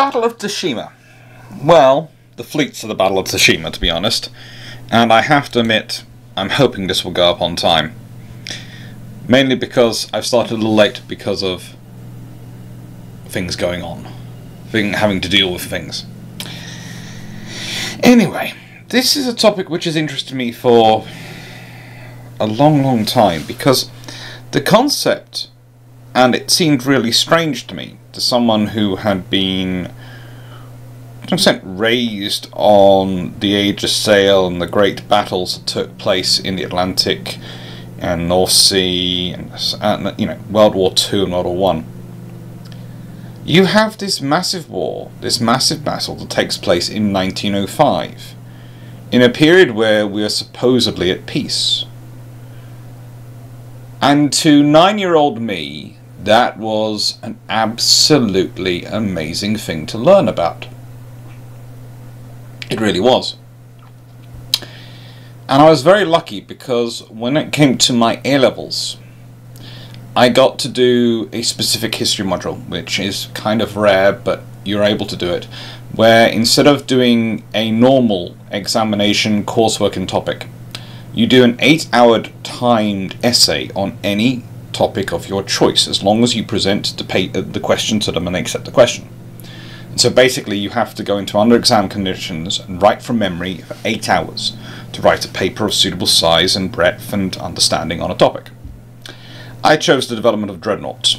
Battle of Tsushima. Well, the fleets of the Battle of Tsushima, to be honest. And I have to admit, I'm hoping this will go up on time. Mainly because I've started a little late because of things going on. Having to deal with things. Anyway, this is a topic which has interested me for a long, long time, because the concept, and it seemed really strange to me, to someone who had been, to an extent, raised on the Age of Sail and the great battles that took place in the Atlantic and North Sea, and you know, World War II and World War I. You have this massive war, this massive battle that takes place in 1905, in a period where we are supposedly at peace. And to 9-year-old me, that was an absolutely amazing thing to learn about. It really was. And I was very lucky because when it came to my A-levels, I got to do a specific history module, which is kind of rare, but you're able to do it, where instead of doing a normal examination, coursework and topic, you do an 8-hour timed essay on any topic of your choice, as long as you present the question to them and they accept the question. And so basically you have to go into under exam conditions and write from memory for 8 hours to write a paper of suitable size and breadth and understanding on a topic. I chose the development of dreadnoughts.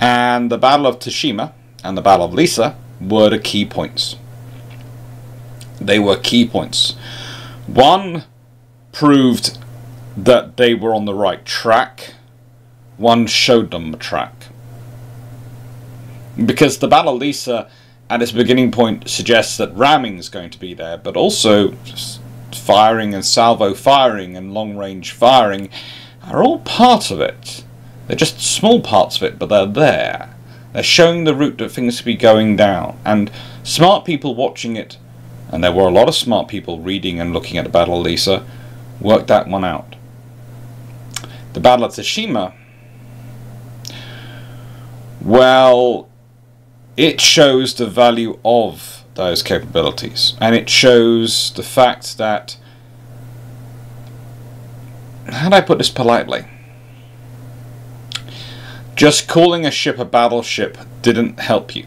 And the Battle of Tsushima and the Battle of Lisa were the key points. They were key points. One proved that they were on the right track. One showed them the track. Because the Battle of Lisa at its beginning point suggests that ramming is going to be there, but also just firing and salvo firing and long-range firing are all part of it. They're just small parts of it, but they're there. They're showing the route that things could be going down. And smart people watching it, and there were a lot of smart people reading and looking at the Battle of Lisa, worked that one out. The Battle of Tsushima, well, it shows the value of those capabilities. And it shows the fact that, how do I put this politely? Just calling a ship a battleship didn't help you.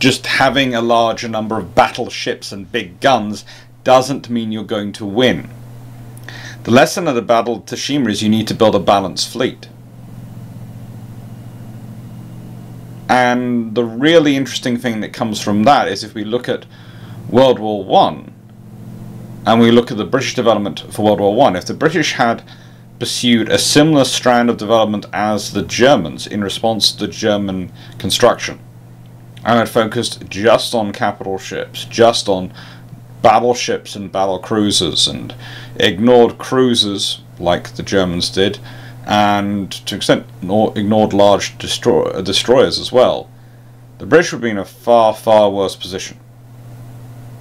Just having a larger number of battleships and big guns doesn't mean you're going to win. The lesson of the Battle of Tsushima is you need to build a balanced fleet. And the really interesting thing that comes from that is if we look at World War I, and we look at the British development for World War I, if the British had pursued a similar strand of development as the Germans in response to the German construction, and had focused just on capital ships, just on battleships and battle cruisers, and ignored cruisers like the Germans did, and to an extent ignored large destroyers as well, the British would be in a far, far worse position.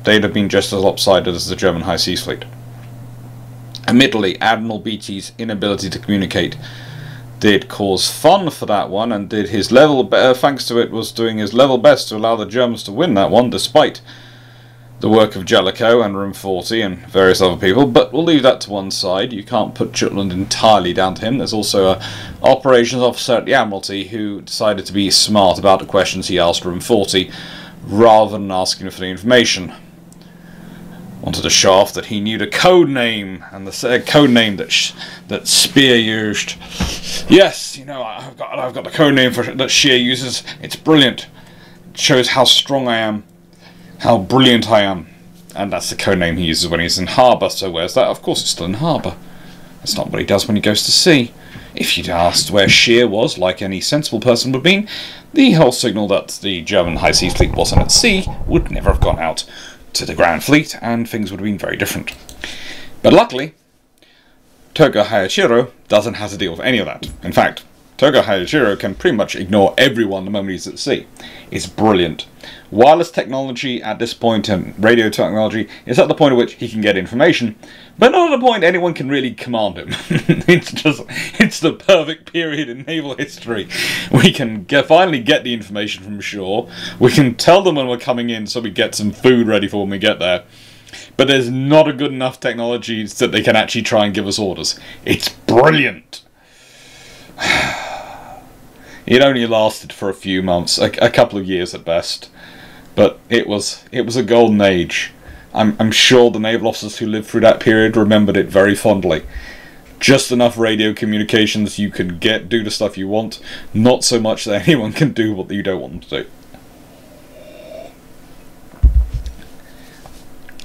They'd have been just as lopsided as the German High Seas Fleet. Admittedly, Admiral Beatty's inability to communicate did cause fun for that one, and did his level thanks to it was doing his level best to allow the Germans to win that one, despite the work of Jellicoe and Room 40 and various other people. But we'll leave that to one side. You can't put Jutland entirely down to him. There's also an operations officer at the Admiralty who decided to be smart about the questions he asked Room 40, rather than asking for the information. Wanted a shaft that he knew the code name, and the code name that Speer used. Yes, you know, I've got the code name for that Speer uses. It's brilliant. It shows how strong I am, how brilliant I am, and that's the code name he uses when he's in harbour. So where's that? Of course, it's still in harbour. That's not what he does when he goes to sea. If you'd asked where Speer was, like any sensible person would have been, the whole signal that the German High Seas Fleet wasn't at sea would never have gone out to the Grand Fleet, and things would have been very different. But luckily, Togo Hayashiro doesn't have to deal with any of that. In fact, Togo Hayashiro can pretty much ignore everyone the moment he's at sea. It's brilliant. Wireless technology at this point and radio technology is at the point at which he can get information, but not at a point anyone can really command him. It's the perfect period in naval history. We can finally get the information from shore. We can tell them when we're coming in so we get some food ready for when we get there. But there's not a good enough technology that they can actually try and give us orders. It's brilliant. It only lasted for a few months, a couple of years at best, but it was a golden age. I'm sure the naval officers who lived through that period remembered it very fondly. Just enough radio communications you could get, do the stuff you want, not so much that anyone can do what you don't want them to do.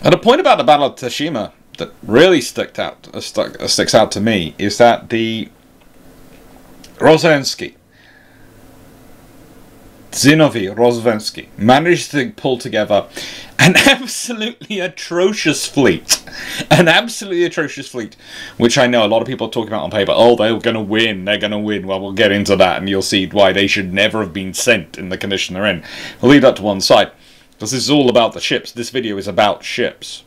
And a point about the Battle of Tsushima that really sticks out to me is that the Rozhensky, Zinovy Rozhensky, managed to pull together an absolutely atrocious fleet. An absolutely atrocious fleet, which I know a lot of people are talking about on paper. Oh, they're going to win, they're going to win. Well, we'll get into that and you'll see why they should never have been sent in the condition they're in. We'll leave that to one side, because this is all about the ships. This video is about ships.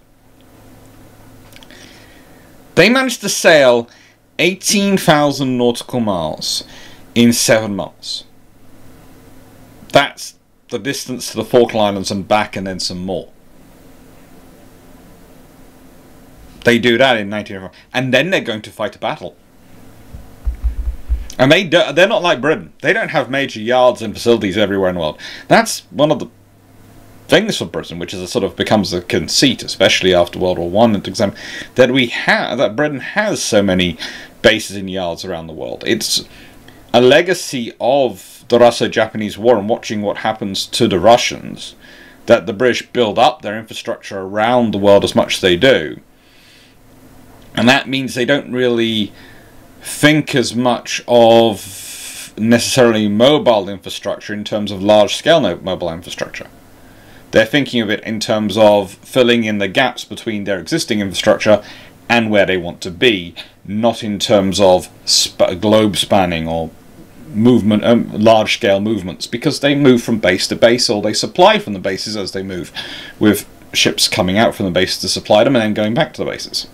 They managed to sail 18,000 nautical miles in 7 months. That's the distance to the Falkland Islands and back, and then some more. They do that in 1905, and then they're going to fight a battle. And they're not like Britain. They don't have major yards and facilities everywhere in the world. That's one of the things for Britain, which is becomes a conceit, especially after World War I, that Britain has so many bases and yards around the world. It's a legacy of the Russo-Japanese War and watching what happens to the Russians, that the British build up their infrastructure around the world as much as they do, and that means they don't really think as much of necessarily mobile infrastructure in terms of large-scale mobile infrastructure. They're thinking of it in terms of filling in the gaps between their existing infrastructure and where they want to be, not in terms of globe spanning or movement, large-scale movements, because they move from base to base, or they supply from the bases as they move, with ships coming out from the bases to supply them and then going back to the bases.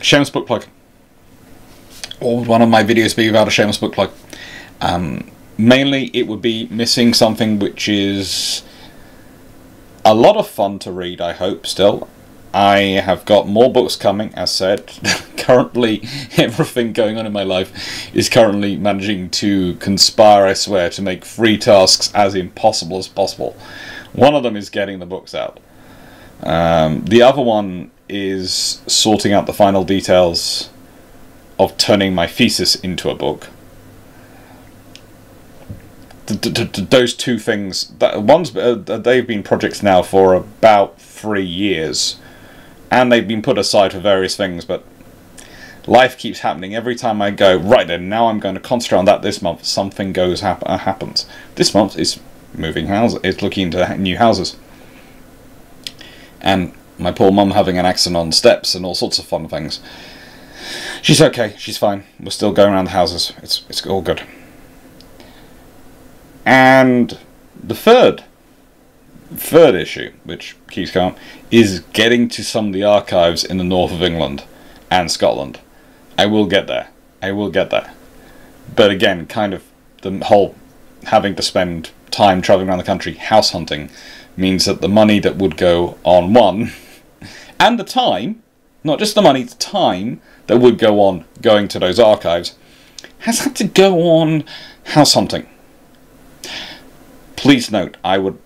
Shameless book plug. What would one of my videos be without a shameless book plug? Mainly it would be missing something which is a lot of fun to read, I hope, still. I have got more books coming, as said. Currently, everything going on in my life is currently managing to conspire, I swear, to make free tasks as impossible as possible. One of them is getting the books out. The other one is sorting out the final details of turning my thesis into a book. Those two things, they've been projects now for about 3 years. And they've been put aside for various things, but life keeps happening. Every time I go, right then, now I'm going to concentrate on that this month, something happens. This month is moving houses, it's looking into new houses. And my poor mum having an accident on steps and all sorts of fun things. She's okay, she's fine. We're still going around the houses, it's all good. And the third issue, which keeps coming up, is getting to some of the archives in the north of England and Scotland. I will get there. I will get there. But again, kind of the whole having to spend time travelling around the country house hunting means that the money that would go on one, and the time, not just the money, the time that would go on going to those archives, has had to go on house hunting. Please note,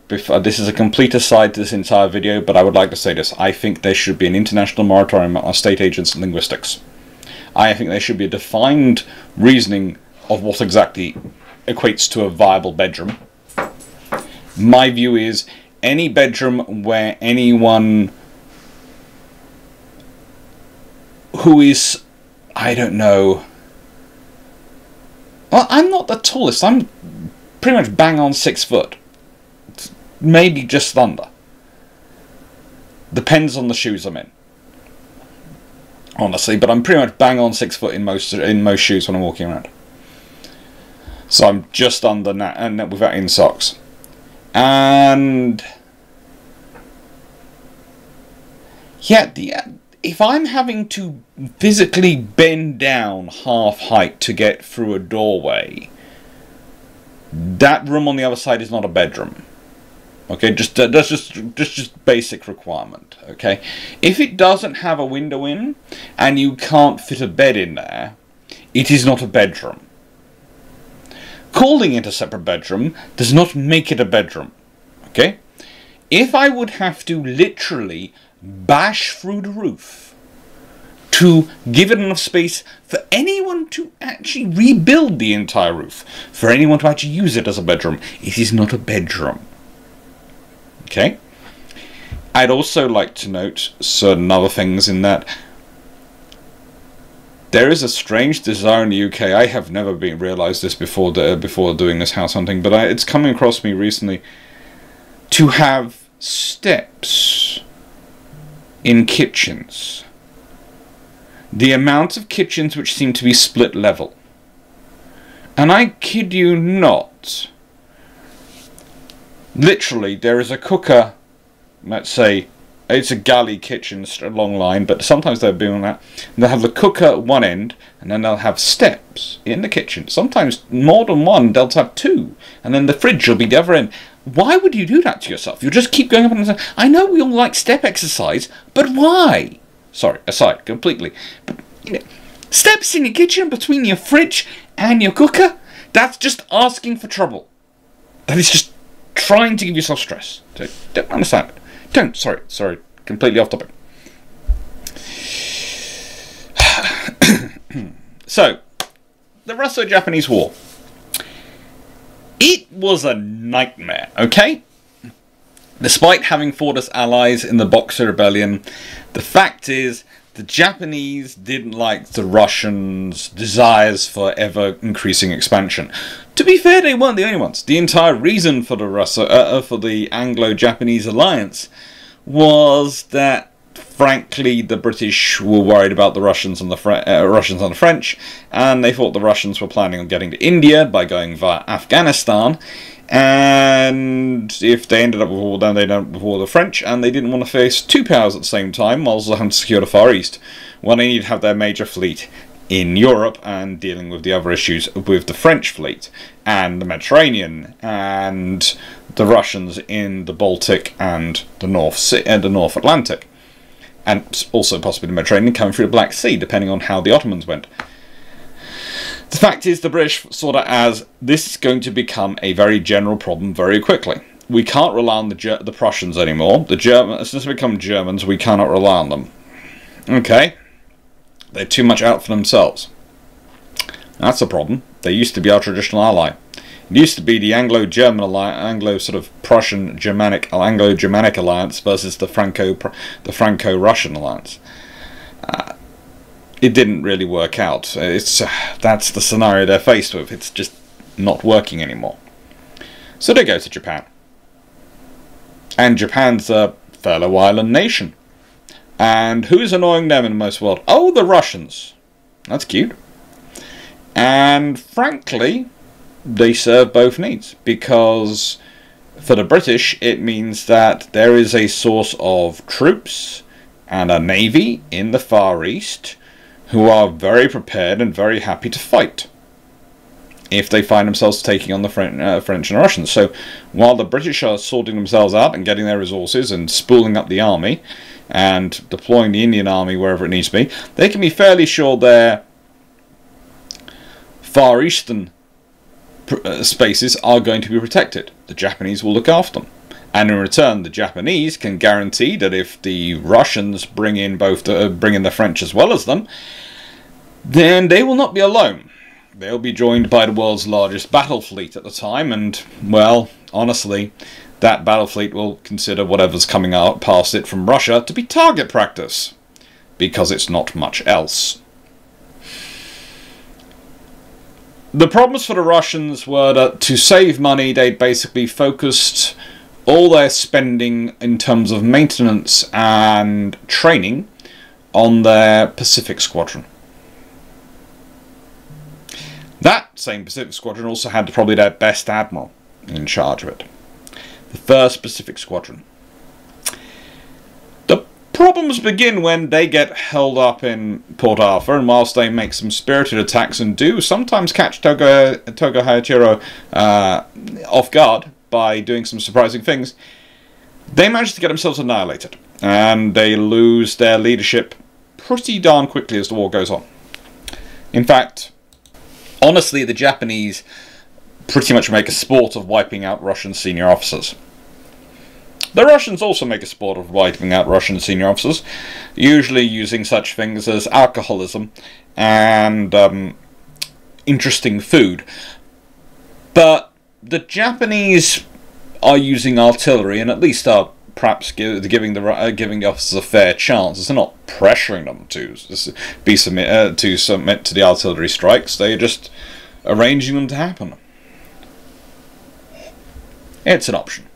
this is a complete aside to this entire video, but I would like to say this. I think there should be an international moratorium on state agents and linguistics. I think there should be a defined reasoning of what exactly equates to a viable bedroom. My view is any bedroom where anyone who is, I don't know... Well, I'm not the tallest, I'm pretty much bang on 6 foot, maybe just under. Depends on the shoes I'm in. honestly, but I'm pretty much bang on 6 foot in most shoes when I'm walking around. So I'm just under that, and without in socks. And yeah, if I'm having to physically bend down half height to get through a doorway, that room on the other side is not a bedroom. Okay, that's just basic requirement. Okay, if it doesn't have a window in and you can't fit a bed in there, it is not a bedroom. Calling it a separate bedroom does not make it a bedroom. Okay, if I would have to literally bash through the roof to give it enough space for anyone to actually rebuild the entire roof, for anyone to actually use it as a bedroom, it is not a bedroom. Okay, I'd also like to note certain other things in that there is a strange desire in the UK. I have never realised this before doing this house hunting, but it's coming across me recently, to have steps in kitchens. The amount of kitchens which seem to be split level. And I kid you not, literally there is a cooker, let's say, it's a galley kitchen, a long line, but sometimes they'll be on that. And they'll have the cooker at one end, and then they'll have steps in the kitchen. Sometimes more than one, they'll have two. And then the fridge will be the other end. Why would you do that to yourself? You'll just keep going up and down. I know we all like step exercise, but why? Sorry, aside, completely. But, you know, steps in your kitchen between your fridge and your cooker? That's just asking for trouble. That is just trying to give yourself stress. So don't understand it. Don't, sorry, completely off topic. So, the Russo-Japanese War. It was a nightmare, okay? Despite having fought as allies in the Boxer Rebellion, the fact is the Japanese didn't like the Russians' desires for ever increasing expansion. To be fair, they weren't the only ones. The entire reason for the Anglo-Japanese alliance was that, frankly, the British were worried about the Russians and the French, and they thought the Russians were planning on getting to India by going via Afghanistan. And if they ended up with war, then they'd end up with war with the French, and they didn't want to face two powers at the same time while also having to secure the Far East. Well, they needed to have their major fleet in Europe and dealing with the other issues with the French fleet and the Mediterranean and the Russians in the Baltic and the North Sea and the North Atlantic, and also possibly the Mediterranean coming through the Black Sea, depending on how the Ottomans went. The fact is, the British saw that as this is going to become a very general problem very quickly. We can't rely on the Prussians anymore. The Germans, since we become Germans, we cannot rely on them. Okay, they're too much out for themselves. That's a problem. They used to be our traditional ally. It used to be the Anglo-German alliance, Anglo-Germanic alliance versus the Franco-Russian alliance. It didn't really work out. That's the scenario they're faced with. It's just not working anymore. So they go to Japan. And Japan's a fellow island nation. And who's annoying them in most world? Oh, the Russians. That's cute. And frankly, they serve both needs. Because for the British, it means that there is a source of troops and a navy in the Far East who are very prepared and very happy to fight if they find themselves taking on the French and Russians. So while the British are sorting themselves out and getting their resources and spooling up the army and deploying the Indian army wherever it needs to be, they can be fairly sure their Far Eastern spaces are going to be protected. The Japanese will look after them. And in return, the Japanese can guarantee that if the Russians bring in the French as well as them, then they will not be alone. They'll be joined by the world's largest battle fleet at the time, and, well, honestly, that battle fleet will consider whatever's coming out past it from Russia to be target practice, because it's not much else. The problems for the Russians were that to save money, they basically focused all their spending in terms of maintenance and training on their Pacific Squadron. That same Pacific Squadron also had probably their best admiral in charge of it. The 1st Pacific Squadron. The problems begin when they get held up in Port Arthur, and whilst they make some spirited attacks and do sometimes catch Togo Hayashiro off guard by doing some surprising things, they manage to get themselves annihilated, and they lose their leadership pretty darn quickly as the war goes on. In fact, honestly, the Japanese pretty much make a sport of wiping out Russian senior officers. The Russians also make a sport of wiping out Russian senior officers, usually using such things as alcoholism and interesting food. But the Japanese are using artillery, and at least are perhaps giving the officers a fair chance. They're not pressuring them to submit to the artillery strikes. They're just arranging them to happen. It's an option.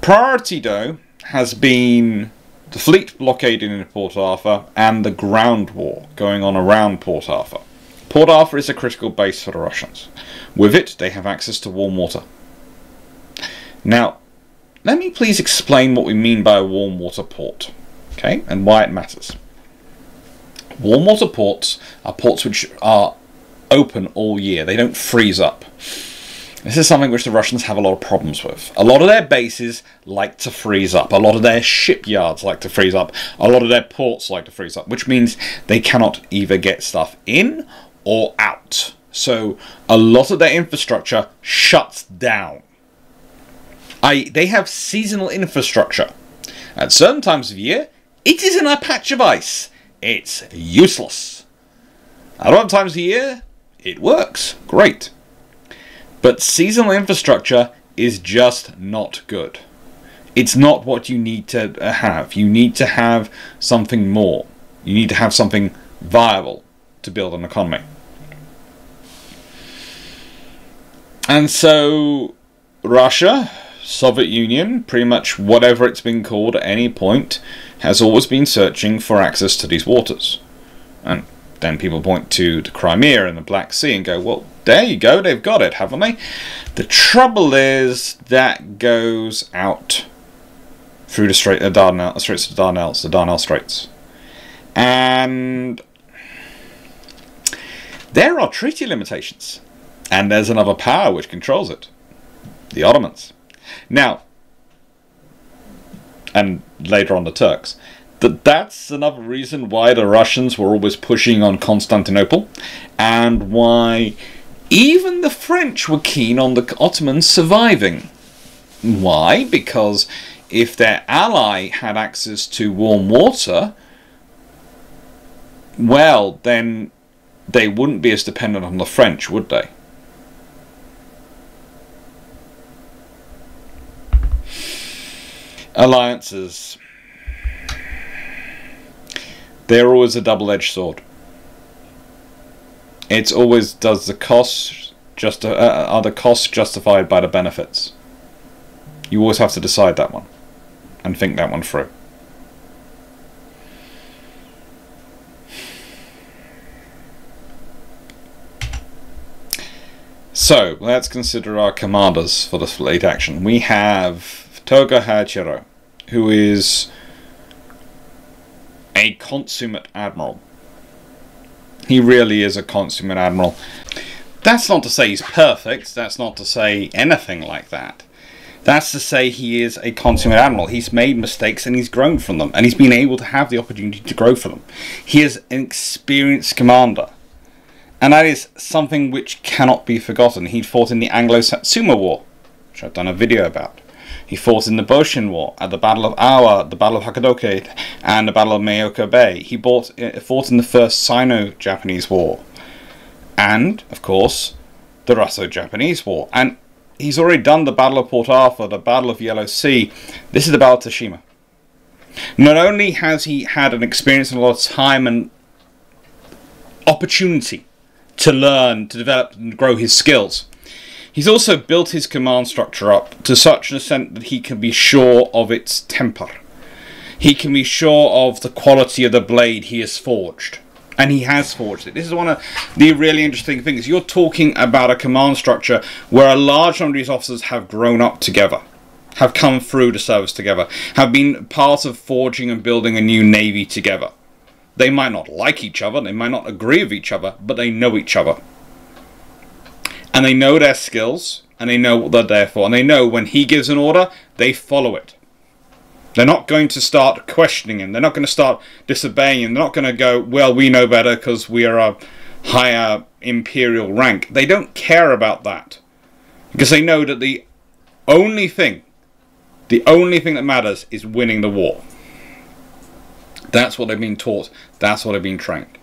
Priority, though, has been the fleet blockading in Port Arthur and the ground war going on around Port Arthur. Port Arthur is a critical base for the Russians. With it, they have access to warm water. Now, let me please explain what we mean by a warm water port, okay, and why it matters. Warm water ports are ports which are open all year. They don't freeze up. This is something which the Russians have a lot of problems with. A lot of their bases like to freeze up. A lot of their shipyards like to freeze up. A lot of their ports like to freeze up, which means they cannot either get stuff in or out. So a lot of their infrastructure shuts down. They have seasonal infrastructure. At certain times of year, it is in a patch of ice. It's useless. At other times of year, it works. Great. But seasonal infrastructure is just not good. It's not what you need to have. You need to have something more. You need to have something viable to build an economy. And so Russia, Soviet Union, pretty much whatever it's been called at any point, has always been searching for access to these waters. And then people point to the Crimea and the Black Sea and go, well, there you go, they've got it, haven't they? The trouble is that goes out through the Dardanelles Straits. And there are treaty limitations. And there's another power which controls it. The Ottomans. Now, and later on the Turks. That's another reason why the Russians were always pushing on Constantinople, and why even the French were keen on the Ottomans surviving. Why? Because if their ally had access to warm water, well, then they wouldn't be as dependent on the French, would they? Alliances. They're always a double-edged sword. It's always, does the costs are the costs justified by the benefits? You always have to decide that one and think that one through. So let's consider our commanders for the fleet action. We have Togo Hayashiro, who is a consummate admiral. He really is a consummate admiral. That's not to say he's perfect. That's not to say anything like that. That's to say he is a consummate admiral. He's made mistakes and he's grown from them, and he's been able to have the opportunity to grow from them. He is an experienced commander, and that is something which cannot be forgotten. He fought in the Anglo-Satsuma War, which I've done a video about. He fought in the Boshin War, at the Battle of Awa, the Battle of Hakodate, and the Battle of Miyoko Bay. He fought in the First Sino-Japanese War. And, of course, the Russo-Japanese War. And he's already done the Battle of Port Arthur, the Battle of Yellow Sea. This is the Battle of Tsushima. Not only has he had an experience and a lot of time and opportunity to learn, to develop and grow his skills, He's also built his command structure up to such an extent that he can be sure of its temper. He can be sure of the quality of the blade he has forged. And he has forged it. This is one of the really interesting things. You're talking about a command structure where a large number of these officers have grown up together, have come through the service together, have been part of forging and building a new navy together. They might not like each other, they might not agree with each other, but they know each other. And they know their skills, and they know what they're there for, and they know when he gives an order, they follow it. They're not going to start questioning him. They're not going to start disobeying him. They're not going to go, well, we know better because we are a higher imperial rank. They don't care about that. Because they know that the only thing that matters is winning the war. That's what they've been taught. That's what they've been trained.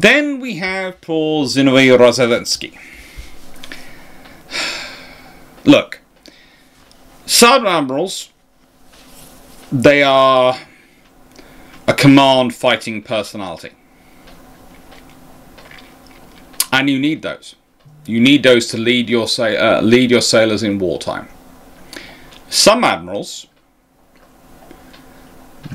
Then we have Paul Zinoviev Rozalensky. Look. Sergeant Admirals, they are a command fighting personality. And you need those. You need those to lead your sailors in wartime. Some Admirals,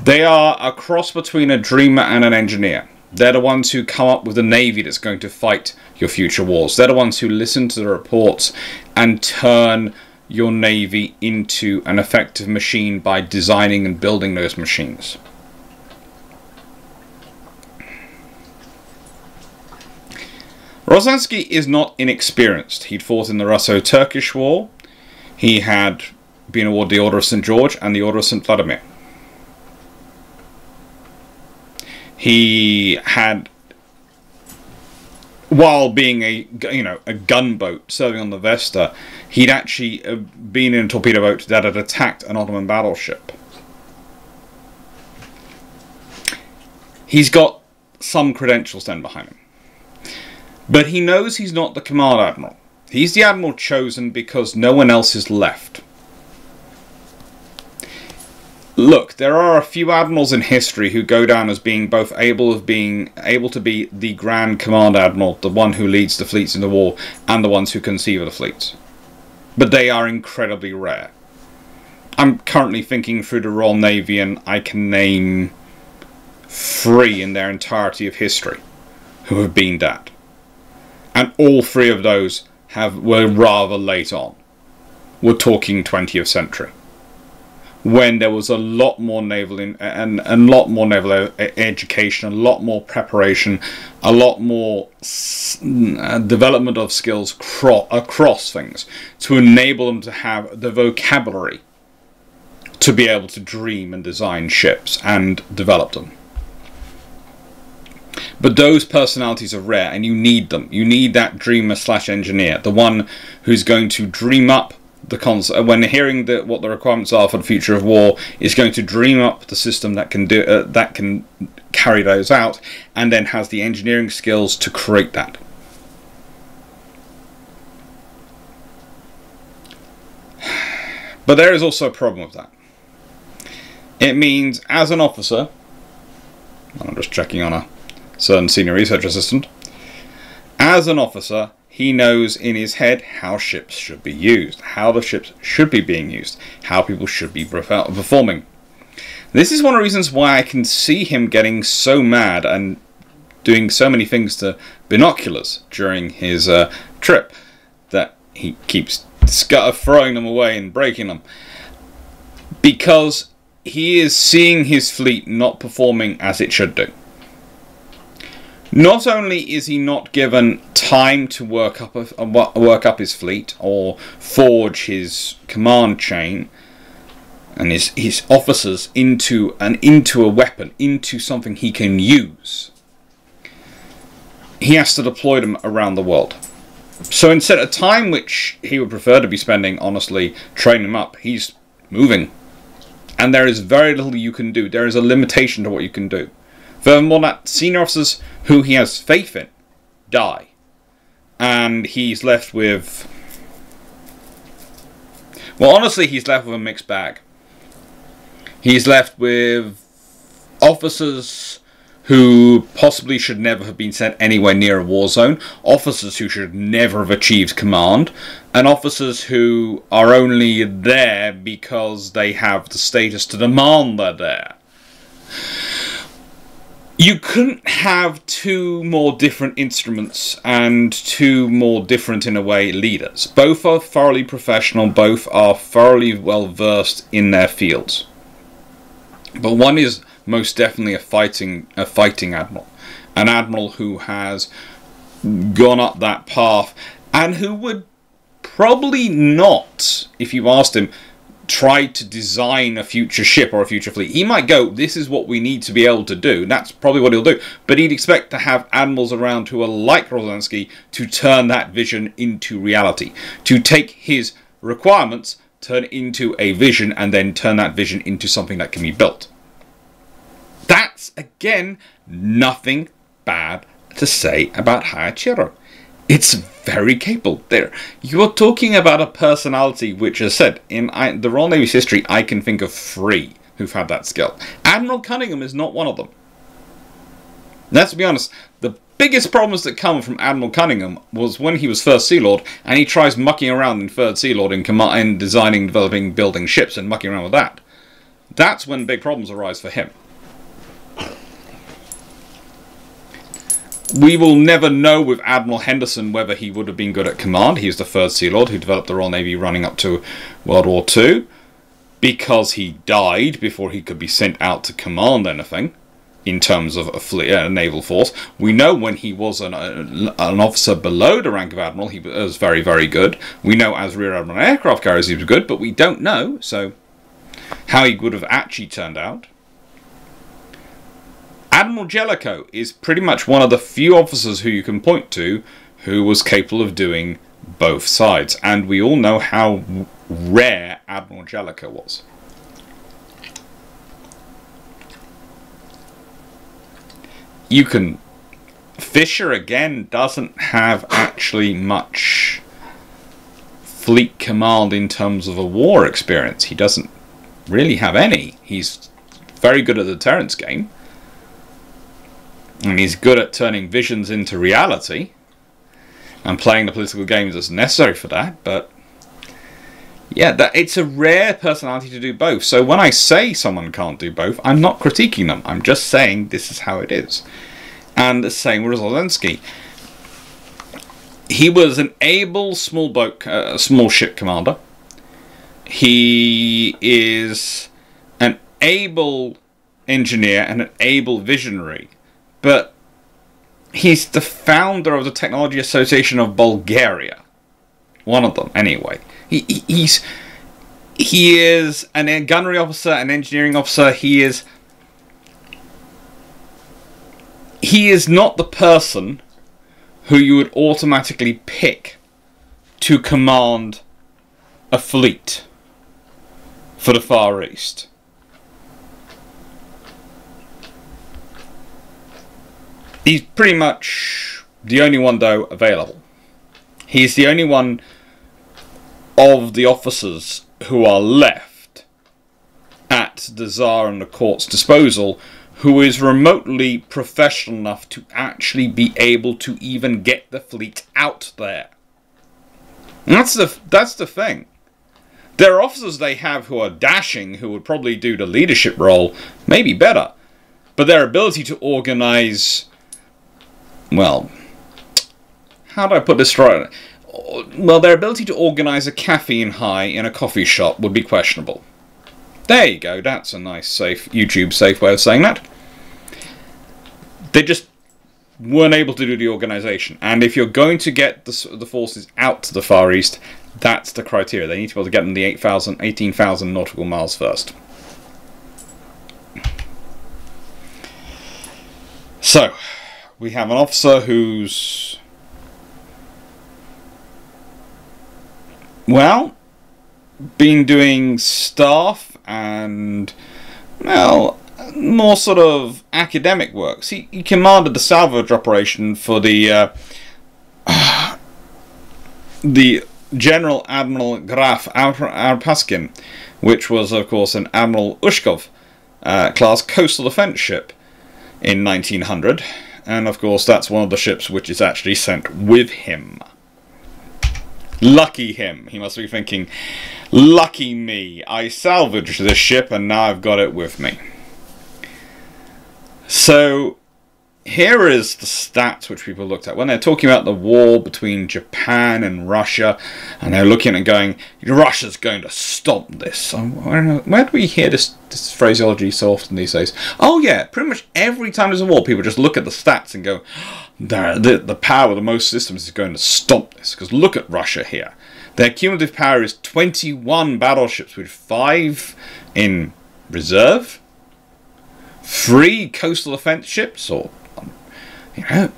they are a cross between a dreamer and an engineer. They're the ones who come up with the navy that's going to fight your future wars. They're the ones who listen to the reports and turn your navy into an effective machine by designing and building those machines. Rozalensky is not inexperienced. He'd fought in the Russo-Turkish War. He had been awarded the Order of St. George and the Order of St. Vladimir. He had, while being a gunboat serving on the Vesta, he'd actually been in a torpedo boat that had attacked an Ottoman battleship. He's got some credentials then behind him. But he knows he's not the command admiral. He's the admiral chosen because no one else is left. Look, there are a few admirals in history who go down as being both able to be the Grand Command Admiral, the one who leads the fleets in the war, and the ones who conceive of the fleets. But they are incredibly rare. I'm currently thinking through the Royal Navy, and I can name 3 in their entirety of history who have been that. And all 3 of those were rather late on. We're talking 20th century. When there was a lot more naval education, a lot more preparation, a lot more development of skills across things to enable them to have the vocabulary to be able to dream and design ships and develop them. But those personalities are rare, and you need them. You need that dreamer/engineer, the one who's going to dream up the concept, when hearing what the requirements are for the future of war, is going to dream up the system that can do that can carry those out, and then has the engineering skills to create that. But there is also a problem with that. It means, as an officer, and I'm just checking on a certain senior research assistant, as an officer, he knows in his head how ships should be used, how the ships should be being used, how people should be performing. This is one of the reasons why I can see him getting so mad and doing so many things to binoculars during his trip, that he keeps throwing them away and breaking them. Because he is seeing his fleet not performing as it should do. Not only is he not given time to work up his fleet or forge his command chain and his officers into a weapon, into something he can use, he has to deploy them around the world. So instead of time which he would prefer to be spending, honestly, training them up, he's moving. And there is very little you can do. There is a limitation to what you can do. Furthermore, that senior officers who he has faith in die, and he's left with, well, honestly, he's left with a mixed bag. He's left with officers who possibly should never have been sent anywhere near a war zone, officers who should never have achieved command, and officers who are only there because they have the status to demand they're there. You couldn't have two more different instruments and two more different, in a way, leaders. Both are thoroughly professional, both are thoroughly well-versed in their fields. But one is most definitely a fighting admiral. An admiral who has gone up that path and who would probably not, if you asked him, try to design a future ship or a future fleet. He might go, this is what we need to be able to do. That's probably what he'll do. But he'd expect to have admirals around who are like Rozanski to turn that vision into reality. To take his requirements, turn it into a vision, and then turn that vision into something that can be built. That's, again, nothing bad to say about Hayachiro. It's very capable there. You're talking about a personality which, as said, in the Royal Navy's history, I can think of three who've had that skill. Admiral Cunningham is not one of them. Let's be honest, the biggest problems that come from Admiral Cunningham was when he was First Sea Lord, and he tries mucking around in Third Sea Lord in designing, developing, building ships and mucking around with that. That's when big problems arise for him. We will never know with Admiral Henderson whether he would have been good at command. He was the Third Sea Lord who developed the Royal Navy running up to World War II, because he died before he could be sent out to command anything in terms of a fleet, a naval force. We know when he was an officer below the rank of Admiral, he was very, very good. We know as Rear Admiral Aircraft Carriers he was good, but we don't know so how he would have actually turned out. Admiral Jellicoe is pretty much one of the few officers who you can point to who was capable of doing both sides. And we all know how rare Admiral Jellicoe was. You can... Fisher, again, doesn't have actually much fleet command in terms of a war experience. He doesn't really have any. He's very good at the deterrence game. And he's good at turning visions into reality and playing the political games that's necessary for that. But yeah, it's a rare personality to do both. So when I say someone can't do both, I'm not critiquing them. I'm just saying this is how it is. And the same with Rozanski. He was an able small ship commander. He is an able engineer and an able visionary. But he's the founder of the Technology Association of Bulgaria. One of them, anyway. He is a gunnery officer, an engineering officer. He is not the person who you would automatically pick to command a fleet for the Far East. He's pretty much the only one, though, available. He's the only one of the officers who are left at the Tsar and the court's disposal who is remotely professional enough to actually be able to even get the fleet out there. And that's the thing. There are officers they have who are dashing, who would probably do the leadership role, maybe better. But their ability to organize... Well, how do I put this right? Well, their ability to organise a caffeine high in a coffee shop would be questionable. There you go. That's a nice, safe, YouTube-safe way of saying that. They just weren't able to do the organisation. And if you're going to get the forces out to the Far East, that's the criteria. They need to be able to get them the 18,000 nautical miles first. So... We have an officer who's, well, been doing staff and, well, more sort of academic works. He commanded the salvage operation for the General Admiral Graf Arpachskin, which was, of course, an Admiral Ushkov class coastal defense ship. in 1900, and of course that's one of the ships which is actually sent with him. Lucky him. He must be thinking, lucky me, I salvaged this ship and now I've got it with me. So here is the stats which people looked at when they're talking about the war between Japan and Russia, and they're looking and going, Russia's going to stop this. I don't know, where do we hear this phraseology so often these days? Oh yeah, pretty much every time there's a war, people just look at the stats and go, the power of the most systems is going to stop this, because look at Russia here. Their cumulative power is 21 battleships with 5 in reserve, 3 coastal defense ships, or 8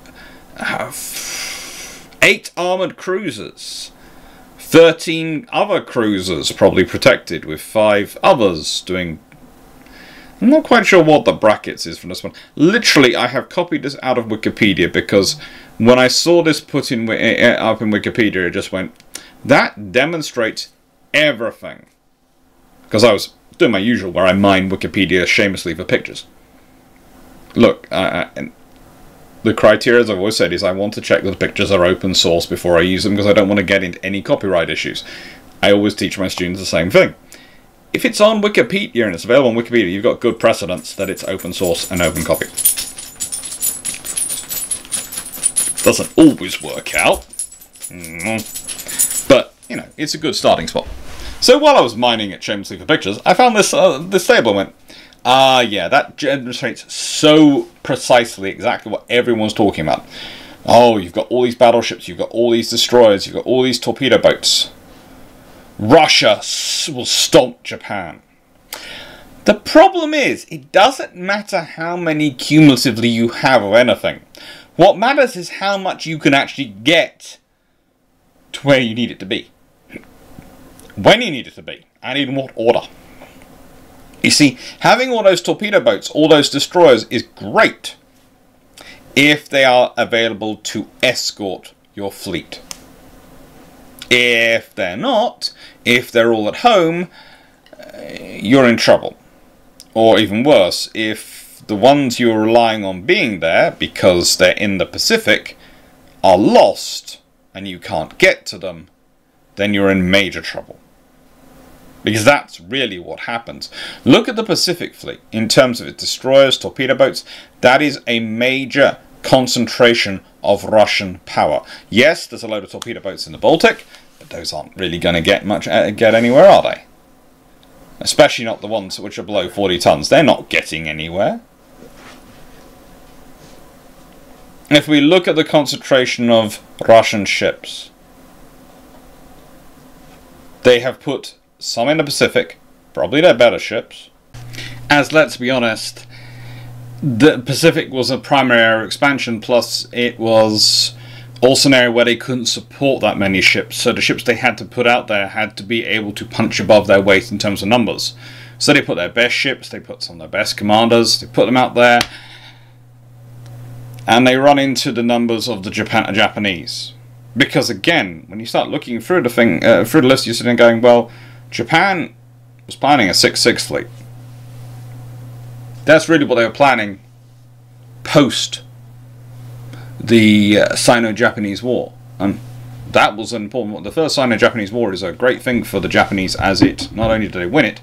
armoured cruisers, 13 other cruisers probably protected, with 5 others doing... I'm not quite sure what the brackets is from this one. Literally, I have copied this out of Wikipedia, because when I saw this put in up in Wikipedia, it just went, that demonstrates everything. Because I was doing my usual where I mine Wikipedia shamelessly for pictures. Look, the criteria, as I've always said, is I want to check that the pictures are open source before I use them, because I don't want to get into any copyright issues. I always teach my students the same thing. If it's on Wikipedia and it's available on Wikipedia, you've got good precedence that it's open source and open copy. Doesn't always work out. But, you know, it's a good starting spot. So while I was mining at shamelessly for pictures, I found this table and went, yeah, that demonstrates so precisely exactly what everyone's talking about. Oh, you've got all these battleships, you've got all these destroyers, you've got all these torpedo boats. Russia will stomp Japan. The problem is, it doesn't matter how many cumulatively you have of anything. What matters is how much you can actually get to where you need it to be. When you need it to be, and in what order. You see, having all those torpedo boats, all those destroyers is great if they are available to escort your fleet. If they're not, if they're all at home, you're in trouble. Or even worse, if the ones you're relying on being there, because they're in the Pacific, are lost and you can't get to them, then you're in major trouble. Because that's really what happens. Look at the Pacific Fleet in terms of its destroyers, torpedo boats. That is a major concentration of Russian power. Yes, there's a load of torpedo boats in the Baltic, but those aren't really going to get anywhere, are they? Especially not the ones which are below 40 tons. They're not getting anywhere. If we look at the concentration of Russian ships, they have put some in the Pacific, probably their better ships. As, let's be honest, the Pacific was a primary area expansion, plus it was also an area where they couldn't support that many ships, so the ships they had to put out there had to be able to punch above their weight in terms of numbers. So they put their best ships, they put some of their best commanders, they put them out there, and they run into the numbers of the Japanese. Because again, when you start looking through the thing, through the list, you're sitting going, well, Japan was planning a 6-6 fleet. That's really what they were planning post the Sino-Japanese War. And that was an important one. The first Sino-Japanese War is a great thing for the Japanese, as it not only did they win it,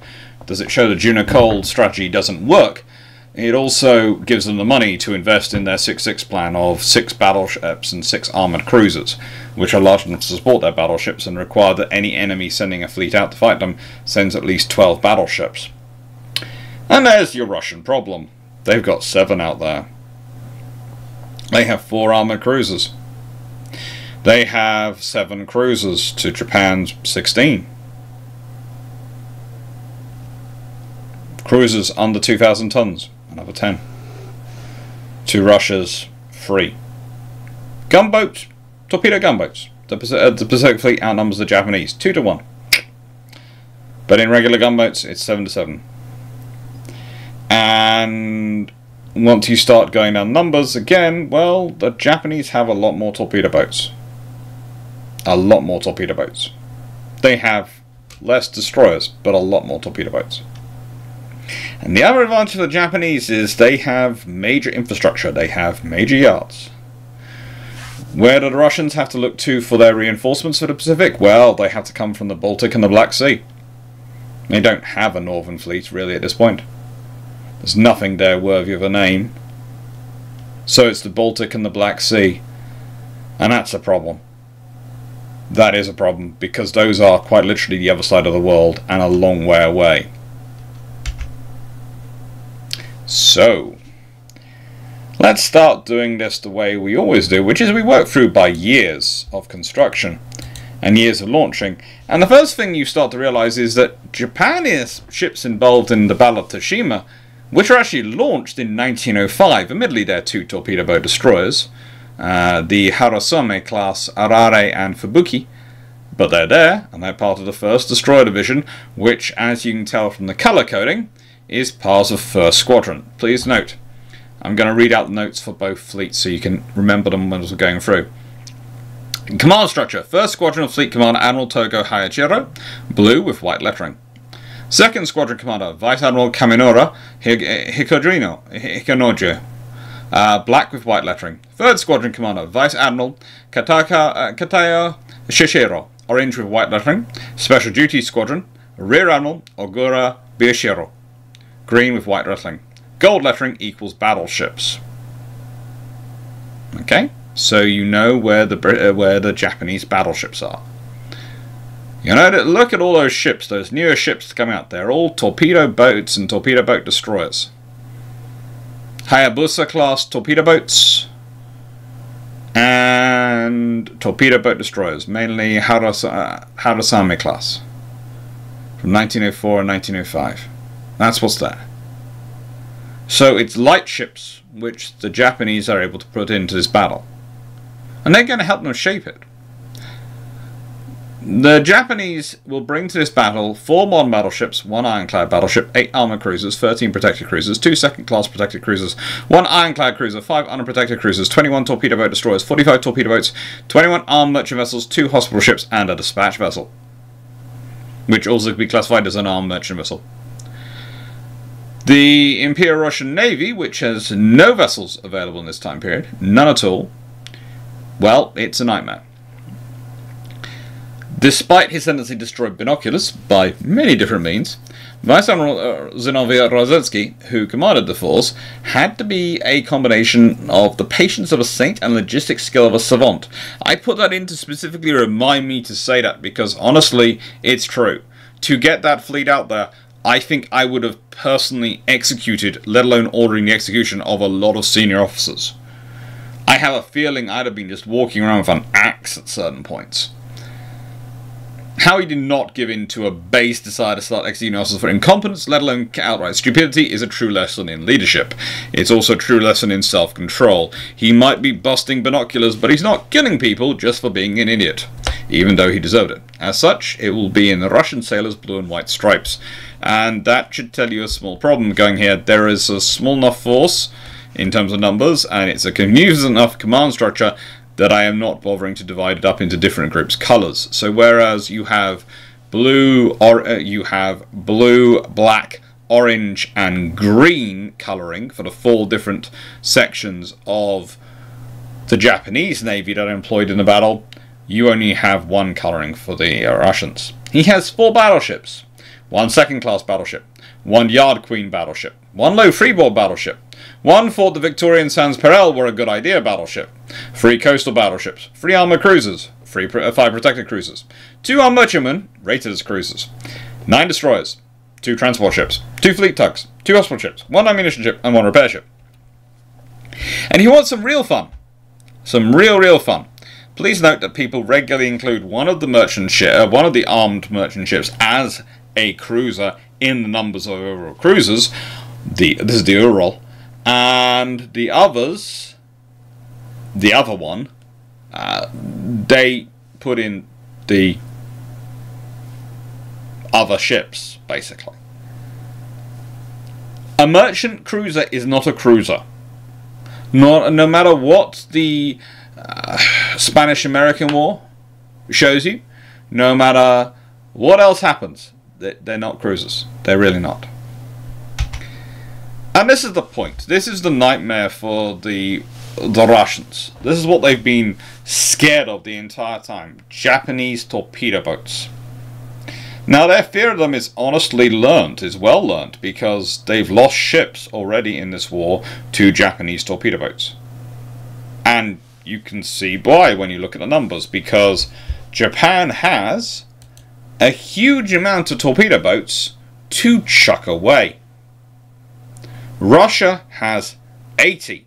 does it show the Juno-Cole strategy doesn't work, it also gives them the money to invest in their 6-6 plan of 6 battleships and 6 armoured cruisers, which are large enough to support their battleships and require that any enemy sending a fleet out to fight them sends at least 12 battleships. And there's your Russian problem. They've got 7 out there. They have 4 armoured cruisers. They have 7 cruisers to Japan's 16. Cruisers under 2,000 tons. Another 10. To Russia's 3. Gunboats, torpedo gunboats. The Pacific Fleet outnumbers the Japanese 2-1. But in regular gunboats, it's 7-7. And once you start going down numbers again, well, the Japanese have a lot more torpedo boats. A lot more torpedo boats. They have less destroyers, but a lot more torpedo boats. And the other advantage of the Japanese is they have major infrastructure, they have major yards. Where do the Russians have to look to for their reinforcements for the Pacific? Well, they have to come from the Baltic and the Black Sea. They don't have a northern fleet, really, at this point. There's nothing there worthy of a name. So it's the Baltic and the Black Sea. And that's a problem. That is a problem, because those are quite literally the other side of the world and a long way away. So, let's start doing this the way we always do, which is we work through by years of construction and years of launching. And the first thing you start to realize is that Japan's ships involved in the Battle of Tsushima, which are actually launched in 1905, admittedly they're two torpedo boat destroyers, the Harasame class Arare and Fubuki, but they're there and they're part of the 1st Destroyer Division, which, as you can tell from the color coding, is part of 1st Squadron. Please note, I'm going to read out the notes for both fleets so you can remember them when we're going through. Command structure. 1st Squadron of Fleet Commander Admiral Togo Hayachiro, blue with white lettering. 2nd Squadron Commander Vice Admiral Kaminura Hikonojo, black with white lettering. 3rd Squadron Commander Vice Admiral Kataya Shishiro, orange with white lettering. Special Duty Squadron Rear Admiral Ogura Bioshiro, green with white lettering. Gold lettering equals battleships. Okay, so you know where the Japanese battleships are. You know, look at all those ships, those newer ships coming out. They're all torpedo boats and torpedo boat destroyers. Hayabusa class torpedo boats and torpedo boat destroyers, mainly Harasame class from 1904 and 1905. That's what's there. So it's light ships which the Japanese are able to put into this battle. And they're going to help them shape it. The Japanese will bring to this battle 4 modern battleships, 1 ironclad battleship, 8 armored cruisers, 13 protected cruisers, 2 second-class protected cruisers, 1 ironclad cruiser, 5 unprotected cruisers, 21 torpedo boat destroyers, 45 torpedo boats, 21 armed merchant vessels, 2 hospital ships, and a dispatch vessel, which also could be classified as an armed merchant vessel. The Imperial Russian Navy, which has no vessels available in this time period, none at all, well, it's a nightmare. Despite his tendency to destroy binoculars by many different means, Vice Admiral Zinoviev Rozhetsky, who commanded the force, had to be a combination of the patience of a saint and logistic skill of a savant. I put that in to specifically remind me to say that, because honestly, it's true. To get that fleet out there, I think I would have personally executed, let alone ordering the execution of a lot of senior officers. I have a feeling I'd have been just walking around with an axe at certain points. How he did not give in to a base desire to start executing officers for incompetence, let alone outright stupidity, is a true lesson in leadership. It's also a true lesson in self-control. He might be busting binoculars, but he's not killing people just for being an idiot, even though he deserved it. As such, it will be in the Russian sailors' blue and white stripes. And that should tell you a small problem going here. There is a small enough force in terms of numbers, and it's a confusing enough command structure that I am not bothering to divide it up into different groups' colors. So whereas you have blue, or black, orange, and green coloring for the 4 different sections of the Japanese Navy that are employed in the battle, you only have 1 colouring for the Russians. He has 4 battleships. 1 second-class battleship, 1 Yard Queen battleship, 1 low freeboard battleship, 1 Fort the Victorian Sans Perel were a good idea battleship, 3 coastal battleships, 3 armoured cruisers, 5 protected cruisers, 2 armed merchantmen, rated as cruisers, 9 destroyers, 2 transport ships, 2 fleet tugs, 2 hospital ships, 1 ammunition ship, and 1 repair ship. And he wants some real fun. Some real fun. Please note that people regularly include one of the armed merchant ships as a cruiser in the numbers of overall cruisers. This is the Ural, and the others, the other one, they put in the other ships basically. A merchant cruiser is not a cruiser. No matter what the Spanish-American War shows you, no matter what else happens, they're not cruisers. They're really not. And this is the point. This is the nightmare for the Russians. This is what they've been scared of the entire time. Japanese torpedo boats. Now their fear of them is honestly learned, is well learned, because they've lost ships already in this war to Japanese torpedo boats. And you can see why when you look at the numbers, because Japan has a huge amount of torpedo boats to chuck away. Russia has 80,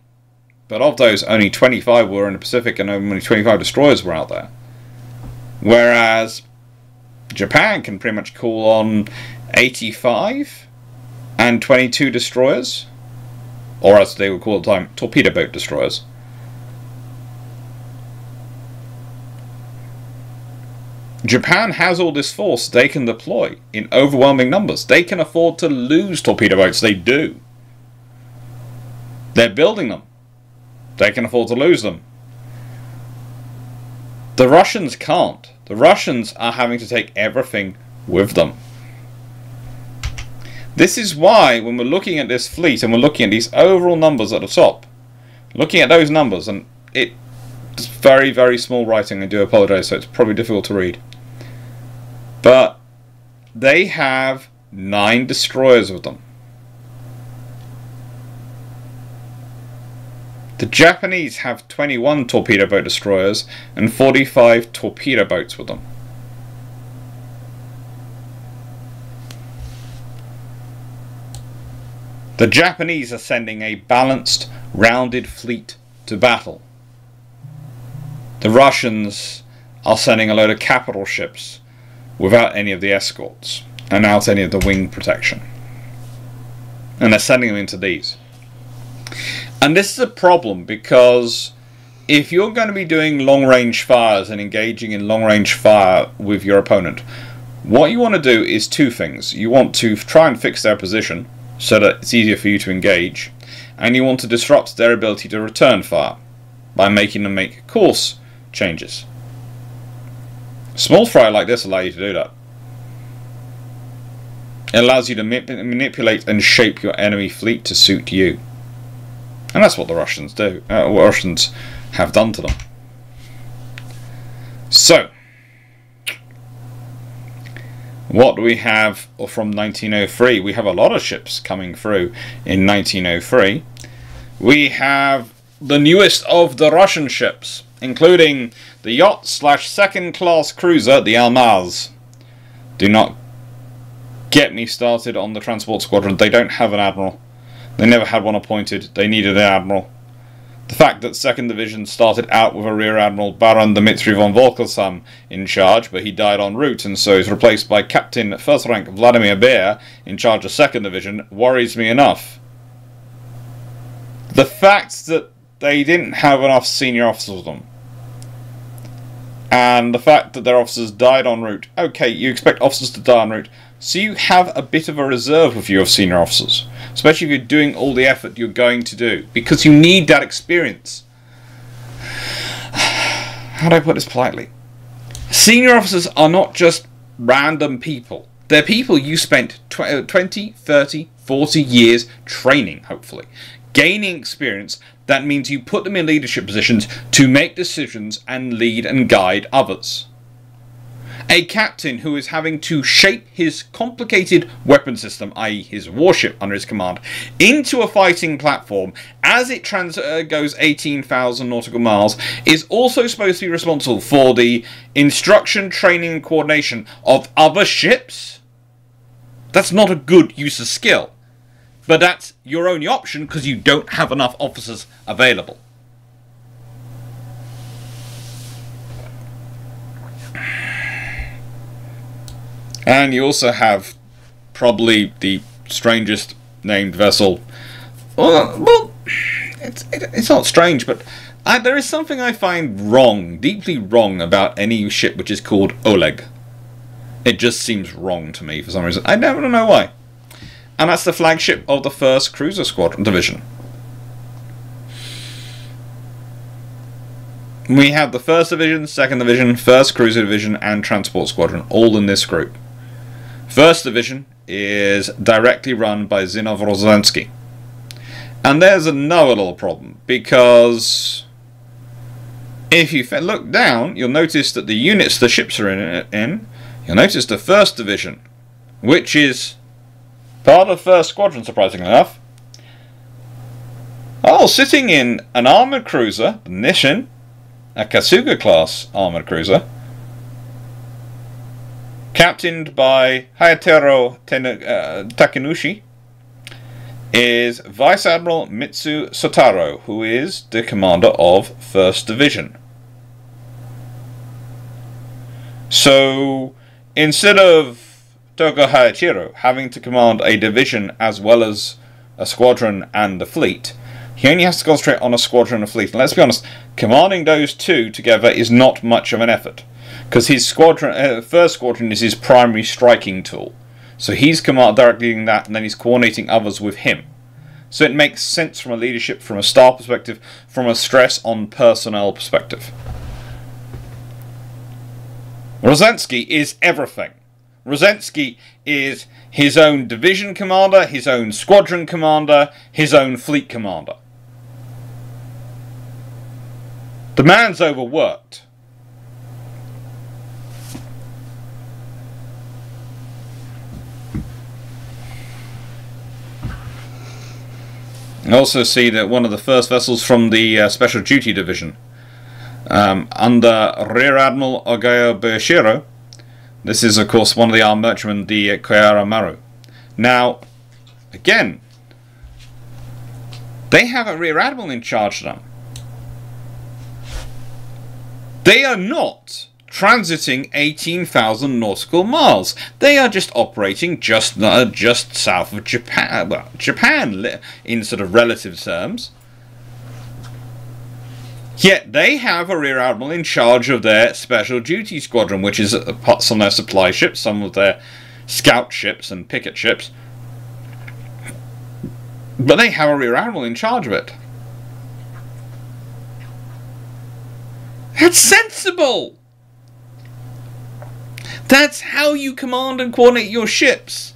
but of those only 25 were in the Pacific and only 25 destroyers were out there. Whereas Japan can pretty much call on 85 and 22 destroyers, or as they would call at the time, torpedo boat destroyers. Japan has all this force they can deploy in overwhelming numbers. They can afford to lose torpedo boats. They do. They're building them. They can afford to lose them. The Russians can't. The Russians are having to take everything with them. This is why when we're looking at this fleet and we're looking at these overall numbers at the top, looking at those numbers, and it's very, very small writing, I do apologize, so it's probably difficult to read. But they have 9 destroyers with them. The Japanese have 21 torpedo boat destroyers and 45 torpedo boats with them. The Japanese are sending a balanced, rounded fleet to battle. The Russians are sending a load of capital ships without any of the escorts and without any of the wing protection. And they're sending them into these. And this is a problem, because if you're going to be doing long-range fires and engaging in long-range fire with your opponent, what you want to do is two things. You want to try and fix their position so that it's easier for you to engage, and you want to disrupt their ability to return fire by making them make course changes. Small fry like this allows you to do that. It allows you to manipulate and shape your enemy fleet to suit you. And that's what the Russians do. What Russians have done to them. So, what do we have from 1903? We have a lot of ships coming through in 1903. We have the newest of the Russian ships, including the yacht/second-class cruiser, the Almaz. Do not get me started on the transport squadron. They don't have an admiral. They never had one appointed. They needed an admiral. The fact that 2nd Division started out with a rear admiral, Baron Dmitry von Volkelsam, in charge, but he died en route and so is replaced by Captain 1st Rank Vladimir Beer, in charge of 2nd Division, worries me enough. The fact that they didn't have enough senior officers with them, and the fact that their officers died en route. Okay, you expect officers to die en route, so you have a bit of a reserve with you of senior officers, especially if you're doing all the effort you're going to do, because you need that experience. How do I put this politely? Senior officers are not just random people. They're people you spent 20, 30, 40 years training, hopefully. Gaining experience, that means you put them in leadership positions to make decisions and lead and guide others. A captain who is having to shape his complicated weapon system, i.e. his warship under his command, into a fighting platform as it goes 18,000 nautical miles is also supposed to be responsible for the instruction, training and coordination of other ships. That's not a good use of skill, but that's your only option because you don't have enough officers available. And you also have probably the strangest named vessel. Well, it's not strange, but there is something I find wrong, deeply wrong, about any ship which is called Oleg. It just seems wrong to me for some reason. I never know why. And that's the flagship of the 1st Cruiser Squadron Division. We have the 1st Division, 2nd Division, 1st Cruiser Division, and Transport Squadron, all in this group. 1st Division is directly run by Zinov Rosansky, And there's another little problem, because if you look down, you'll notice that the units the ships are in, you'll notice the 1st Division, which is part of 1st Squadron, surprisingly enough, sitting in an armoured cruiser, the Nishin, a Kasuga-class armoured cruiser, captained by Hayataro Takenushi, is Vice Admiral Mitsu Sotaro, who is the commander of 1st Division. So, instead of Togo Hayashiro having to command a division as well as a squadron and a fleet, he only has to concentrate on a squadron and a fleet. And let's be honest, commanding those two together is not much of an effort, because his squadron, 1st Squadron is his primary striking tool. So he's directing that, and then he's coordinating others with him. So it makes sense from a leadership, from a star perspective, from a stress on personnel perspective. Rozanski is everything. Rozanski is his own division commander, his own squadron commander, his own fleet commander. The man's overworked. I also see that one of the first vessels from the Special Duty Division, under Rear Admiral Ogeo Boyoshiro. This is, of course, one of the armed merchantmen, the Koyara Maru. Now, again, they have a Rear Admiral in charge of them. They are not transiting 18,000 nautical miles. They are just operating just south of Japan, well, Japan in sort of relative terms. Yet they have a Rear Admiral in charge of their Special Duty Squadron, which is some of their supply ships, some of their scout ships and picket ships. But they have a Rear Admiral in charge of it. That's sensible! That's how you command and coordinate your ships.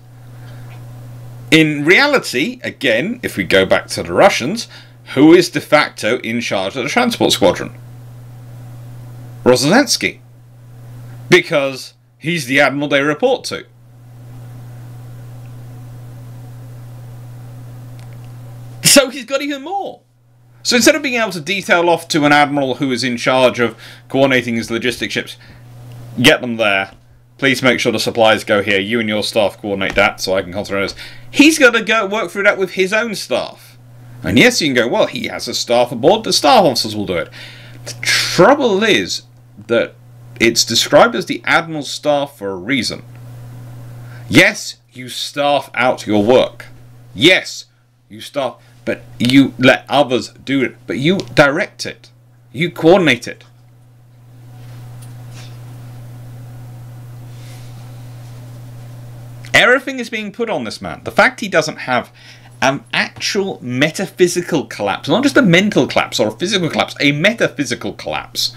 In reality, again, if we go back to the Russians, who is de facto in charge of the transport squadron? Rozanski. Because he's the admiral they report to. So he's got even more. So instead of being able to detail off to an admiral who is in charge of coordinating his logistic ships, get them there, please make sure the supplies go here, you and your staff coordinate that so I can concentrate on this. He's got to go work through that with his own staff. And yes, you can go, well, he has a staff aboard, the staff officers will do it. The trouble is that it's described as the Admiral's staff for a reason. Yes, you staff out your work. Yes, you staff, but you let others do it. But you direct it. You coordinate it. Everything is being put on this man. The fact he doesn't have an actual metaphysical collapse, not just a mental collapse or a physical collapse, a metaphysical collapse.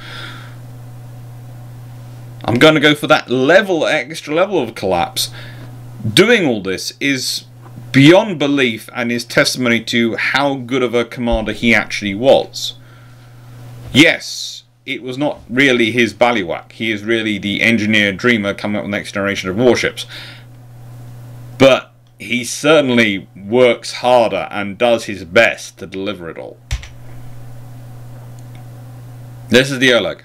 I'm going to go for that level, extra level of collapse. Doing all this is beyond belief and is testimony to how good of a commander he actually was. Yes, it was not really his ballywhack. He is really the engineer dreamer coming up with the next generation of warships. But he certainly works harder and does his best to deliver it all. This is the Oleg,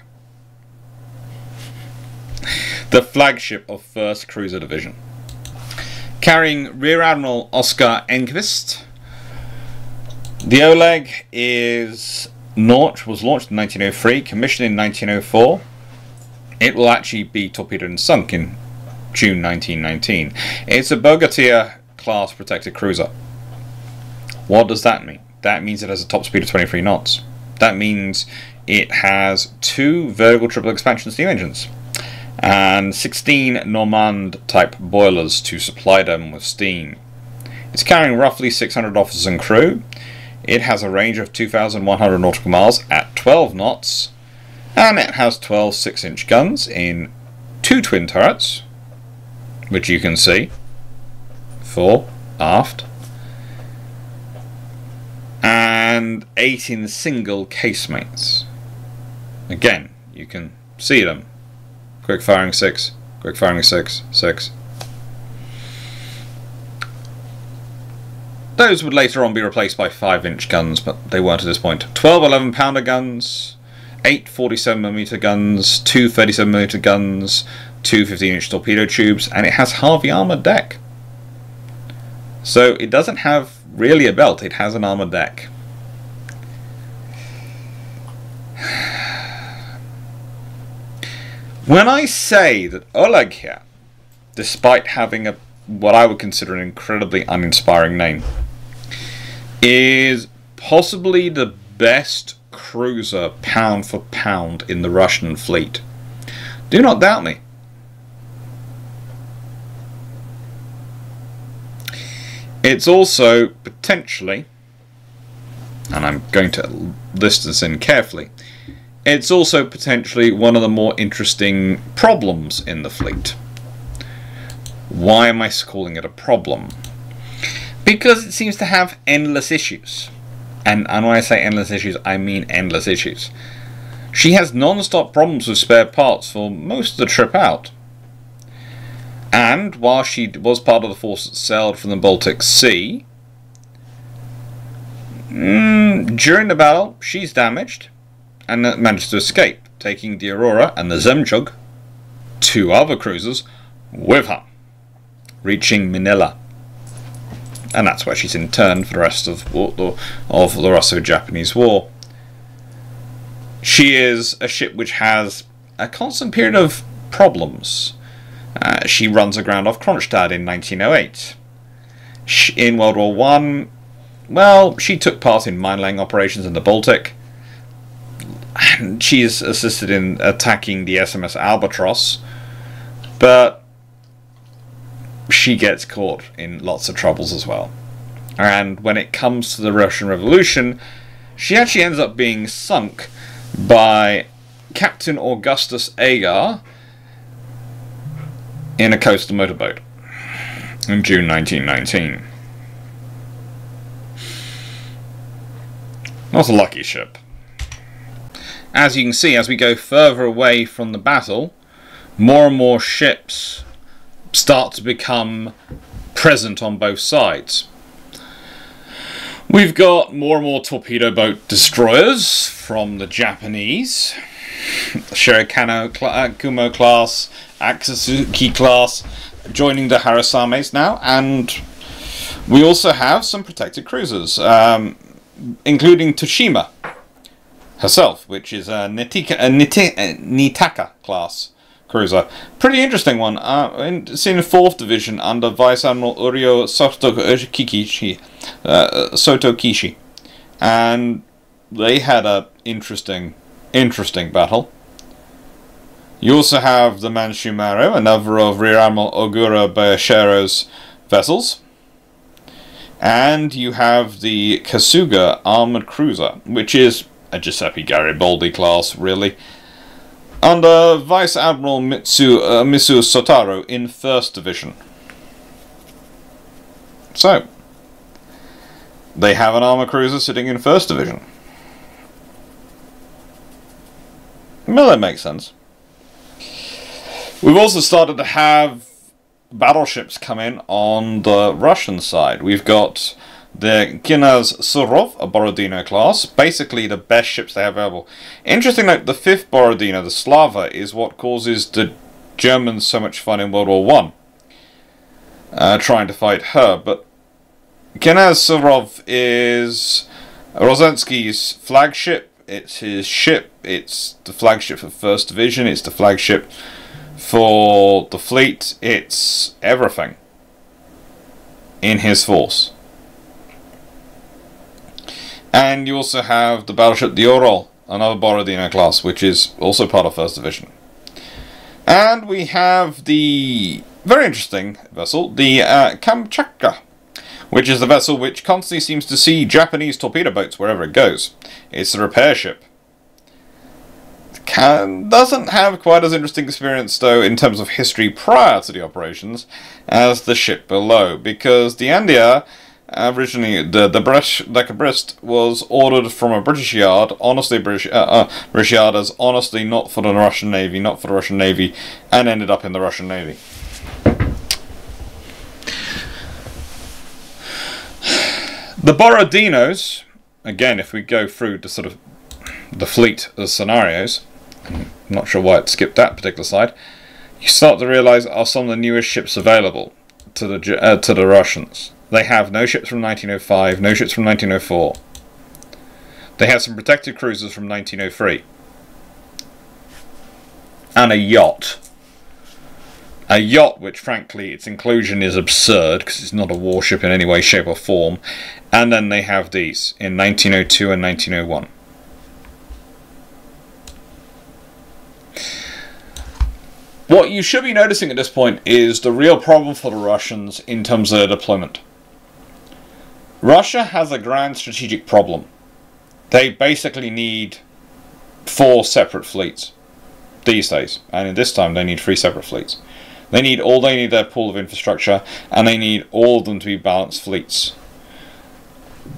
the flagship of 1st Cruiser Division, carrying Rear Admiral Oskar Enqvist. The Oleg was launched in 1903, commissioned in 1904. It will actually be torpedoed and sunk in June 1919. It's a Bogatyr class protected cruiser. What does that mean? That means it has a top speed of 23 knots. That means it has 2 vertical triple expansion steam engines and 16 Normand type boilers to supply them with steam. It's carrying roughly 600 officers and crew. It has a range of 2,100 nautical miles at 12 knots, and it has 12 6-inch guns in 2 twin turrets, which you can see, fore, aft, and 18 single casemates. Again, you can see them. Quick firing 6, quick firing 6, 6. Those would later on be replaced by 5-inch guns, but they weren't at this point. 12 11-pounder guns, 8 47mm guns, 2 37mm guns, 2 15-inch torpedo tubes, and it has half the armoured deck. So it doesn't have really a belt, it has an armoured deck. When I say that Oleg here, despite having a what I would consider an incredibly uninspiring name, is possibly the best cruiser pound for pound in the Russian fleet, do not doubt me. It's also potentially, and I'm going to list this in carefully, it's also potentially one of the more interesting problems in the fleet. Why am I calling it a problem? Because it seems to have endless issues. And when I say endless issues, I mean endless issues. She has non-stop problems with spare parts for most of the trip out. And while she was part of the force that sailed from the Baltic Sea, during the battle, she's damaged and managed to escape, taking the Aurora and the Zemchug, two other cruisers, with her, reaching Manila. And that's where she's interned for the rest of the Russo-Japanese War. She is a ship which has a constant period of problems. She runs aground off Kronstadt in 1908. In World War I, well, she took part in mine-laying operations in the Baltic. And she's assisted in attacking the SMS Albatross, but she gets caught in lots of troubles as well. And when it comes to the Russian Revolution, she actually ends up being sunk by Captain Augustus Agar in a coastal motorboat in June 1919. Not a lucky ship. As you can see, as we go further away from the battle, more and more ships start to become present on both sides. We've got more and more torpedo boat destroyers from the Japanese. Shirikano Kumo class, Akatsuki class, joining the Harasames now, and we also have some protected cruisers, including Toshima herself, which is a Nitaka class cruiser. Pretty interesting one. Seen in 4th Division under Vice Admiral Uryo Sotokishi. And they had a interesting battle. You also have the Manshu Maru, another of Rear Admiral Ogura Bayashiro's vessels. And you have the Kasuga armoured cruiser, which is a Giuseppe Garibaldi class, really, under Vice Admiral Mitsuo Sotaro in 1st Division. So, they have an armor cruiser sitting in 1st Division. Well, that makes sense. We've also started to have battleships come in on the Russian side. We've got the Ginaz Surov, a Borodino class, basically the best ships they have available. Interesting note, the 5th Borodino, the Slava, is what causes the Germans so much fun in World War I, trying to fight her. But Ginaz Surov is Rosensky's flagship. It's his ship. It's the flagship for 1st Division. It's the flagship for the fleet. It's everything in his force. And you also have the battleship the Orol, another Borodino class, which is also part of 1st Division. And we have the very interesting vessel, the Kamchatka, which is the vessel which constantly seems to see Japanese torpedo boats wherever it goes. It's a repair ship. Doesn't have quite as interesting experience, though, in terms of history prior to the operations as the ship below, because the Andia originally the breast was ordered from a British yard. Honestly, British yard as honestly not for the Russian Navy, not for the Russian Navy, and ended up in the Russian Navy. The Borodinos, again, if we go through the sort of the fleet of scenarios, I'm not sure why it skipped that particular slide. You start to realise are some of the newest ships available to the Russians. They have no ships from 1905, no ships from 1904. They have some protected cruisers from 1903, and a yacht. A yacht, which frankly its inclusion is absurd because it's not a warship in any way, shape or form. And then they have these in 1902 and 1901. What you should be noticing at this point is the real problem for the Russians in terms of their deployment. Russia has a grand strategic problem. They basically need 4 separate fleets these days, and in this time they need 3 separate fleets. They need their pool of infrastructure, and they need all of them to be balanced fleets.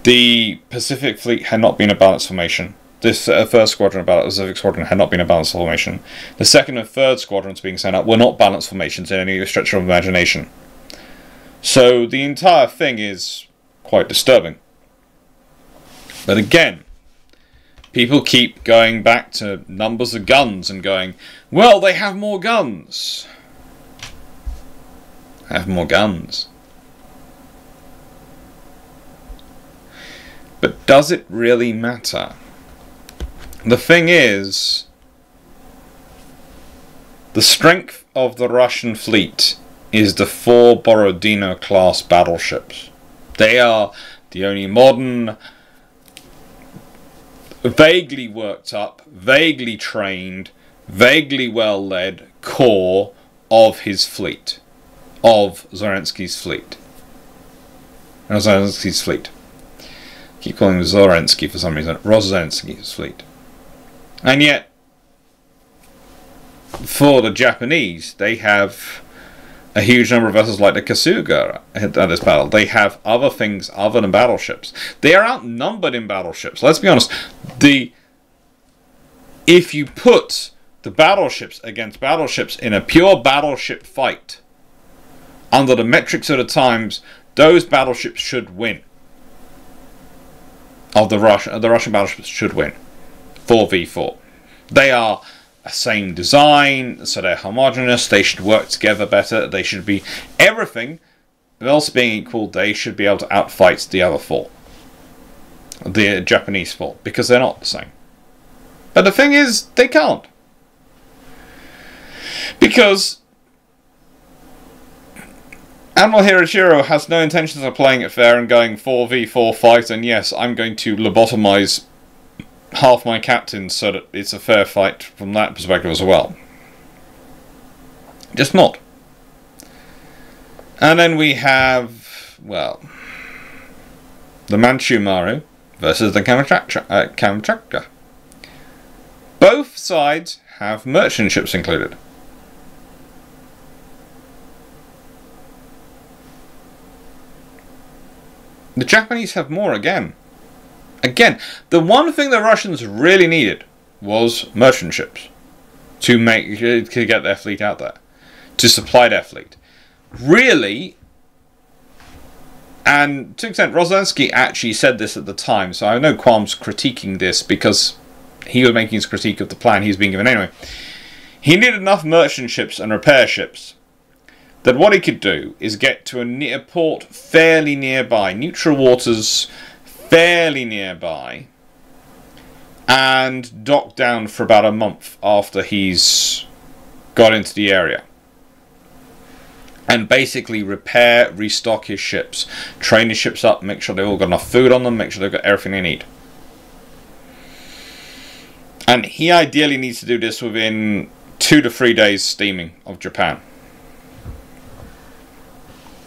The Pacific Fleet had not been a balanced formation. This first squadron, the Pacific Squadron, had not been a balanced formation. The second and third squadrons being sent out were not balanced formations in any stretch of imagination. So the entire thing is quite disturbing. But again, people keep going back to numbers of guns and going, well, they have more guns. Have more guns. But does it really matter? The thing is, the strength of the Russian fleet is the 4 Borodino-class battleships. They are the only modern, vaguely worked up, vaguely trained, vaguely well-led corps of his fleet. Of Zorensky's fleet. Zorensky's fleet. I keep calling him Zorensky for some reason. Rozensky's fleet. And yet, for the Japanese, they have a huge number of vessels like the Kasuga at this battle. They have other things other than battleships. They are outnumbered in battleships. Let's be honest. If you put the battleships against battleships in a pure battleship fight, under the metrics of the times, those battleships should win. The Russian battleships should win. 4v4. They are the same design, so they're homogeneous. They should work together better. They should be everything else being equal. They should be able to outfight the other 4, the Japanese 4, because they're not the same. But the thing is, they can't, because Admiral Hiroshiro has no intentions of playing it fair and going 4v4 fight, and yes, I'm going to lobotomize half my captains so that it's a fair fight from that perspective as well. Just not. And then we have, well, the Manchu Maru versus the Kamchatka. Both sides have merchant ships included. The Japanese have more again. Again, the one thing the Russians really needed was merchant ships to get their fleet out there, to supply their fleet. Really, and to an extent, Rozensky actually said this at the time, so I have no qualms critiquing this because he was making his critique of the plan he was being given anyway. He needed enough merchant ships and repair ships that what he could do is get to a port fairly nearby, neutral waters fairly nearby, and dock down for about a month after he's got into the area. And basically repair, restock his ships, train his ships up, make sure they've all got enough food on them, make sure they've got everything they need. And he ideally needs to do this within 2 to 3 days steaming of Japan.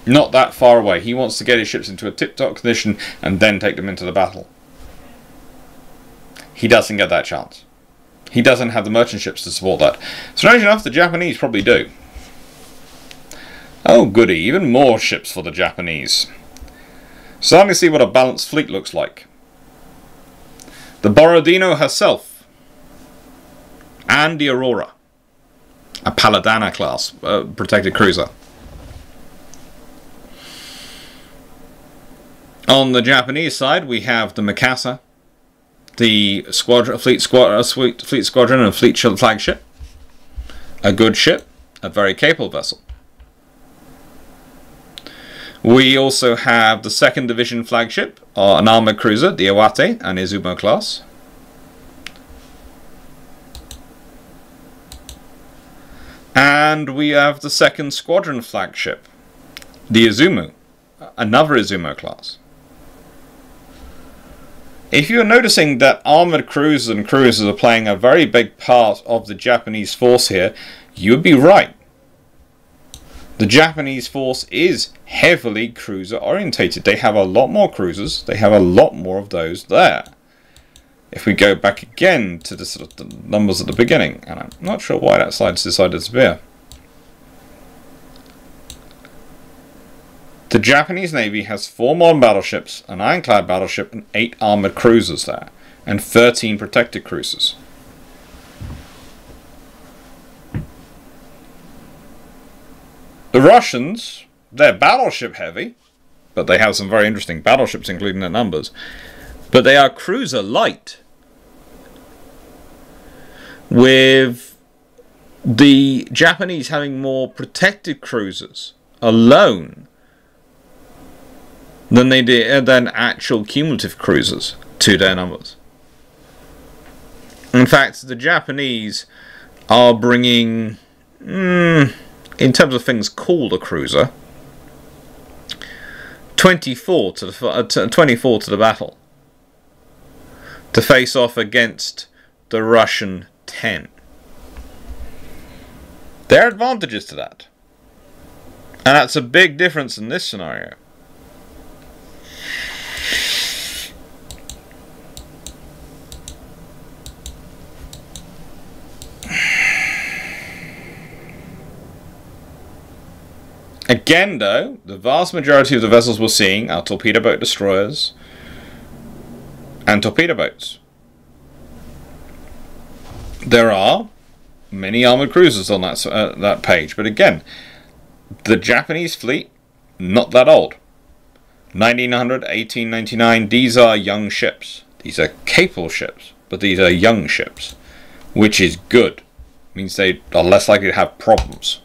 Not that far away. He wants to get his ships into a tip-top condition and then take them into the battle. He doesn't get that chance. He doesn't have the merchant ships to support that. Strange enough, the Japanese probably do. Oh goody, even more ships for the Japanese. So now we see what a balanced fleet looks like. The Borodino herself and the Aurora, a Palladana class protected cruiser. On the Japanese side, we have the Mikasa, the fleet squadron and fleet flagship, a good ship, a very capable vessel. We also have the 2nd Division flagship, an armoured cruiser, the Iwate and Izumo class. And we have the 2nd Squadron flagship, the Izumo, another Izumo class. If you're noticing that armoured cruisers and cruisers are playing a very big part of the Japanese force here, you would be right. The Japanese force is heavily cruiser orientated. They have a lot more cruisers. They have a lot more of those there. If we go back again to the sort of the numbers at the beginning, and I'm not sure why that slide's decided to disappear. The Japanese Navy has 4 modern battleships, an ironclad battleship, and 8 armoured cruisers there, and 13 protected cruisers. The Russians, they're battleship heavy, but they have some very interesting battleships, including their numbers. But they are cruiser light, with the Japanese having more protected cruisers alone than they did than actual cumulative cruisers to their numbers. In fact, the Japanese are bringing, in terms of things called a cruiser, 24 to the battle, to face off against the Russian 10. There are advantages to that, and that's a big difference in this scenario. Again though, the vast majority of the vessels we're seeing are torpedo boat destroyers and torpedo boats. There are many armoured cruisers on that, that page, but again, the Japanese fleet, not that old. 1900, 1899, these are young ships. These are capable ships, but these are young ships, which is good. It means they are less likely to have problems.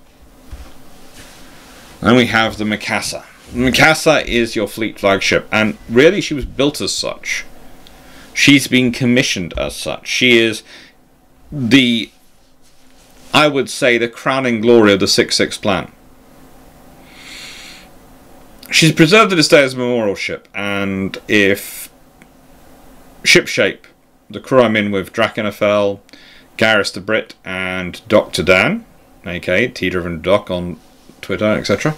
And we have the Mikasa. The Mikasa is your fleet flagship, and really she was built as such. She's been commissioned as such. She is the, I would say, the crowning glory of the 6-6 plan. She's preserved to this day as a memorial ship, and if Shipshape, the crew I'm in with Drakenfell, Garrus the Brit, and Dr. Dan, aka T-Driven Doc on Twitter, etc.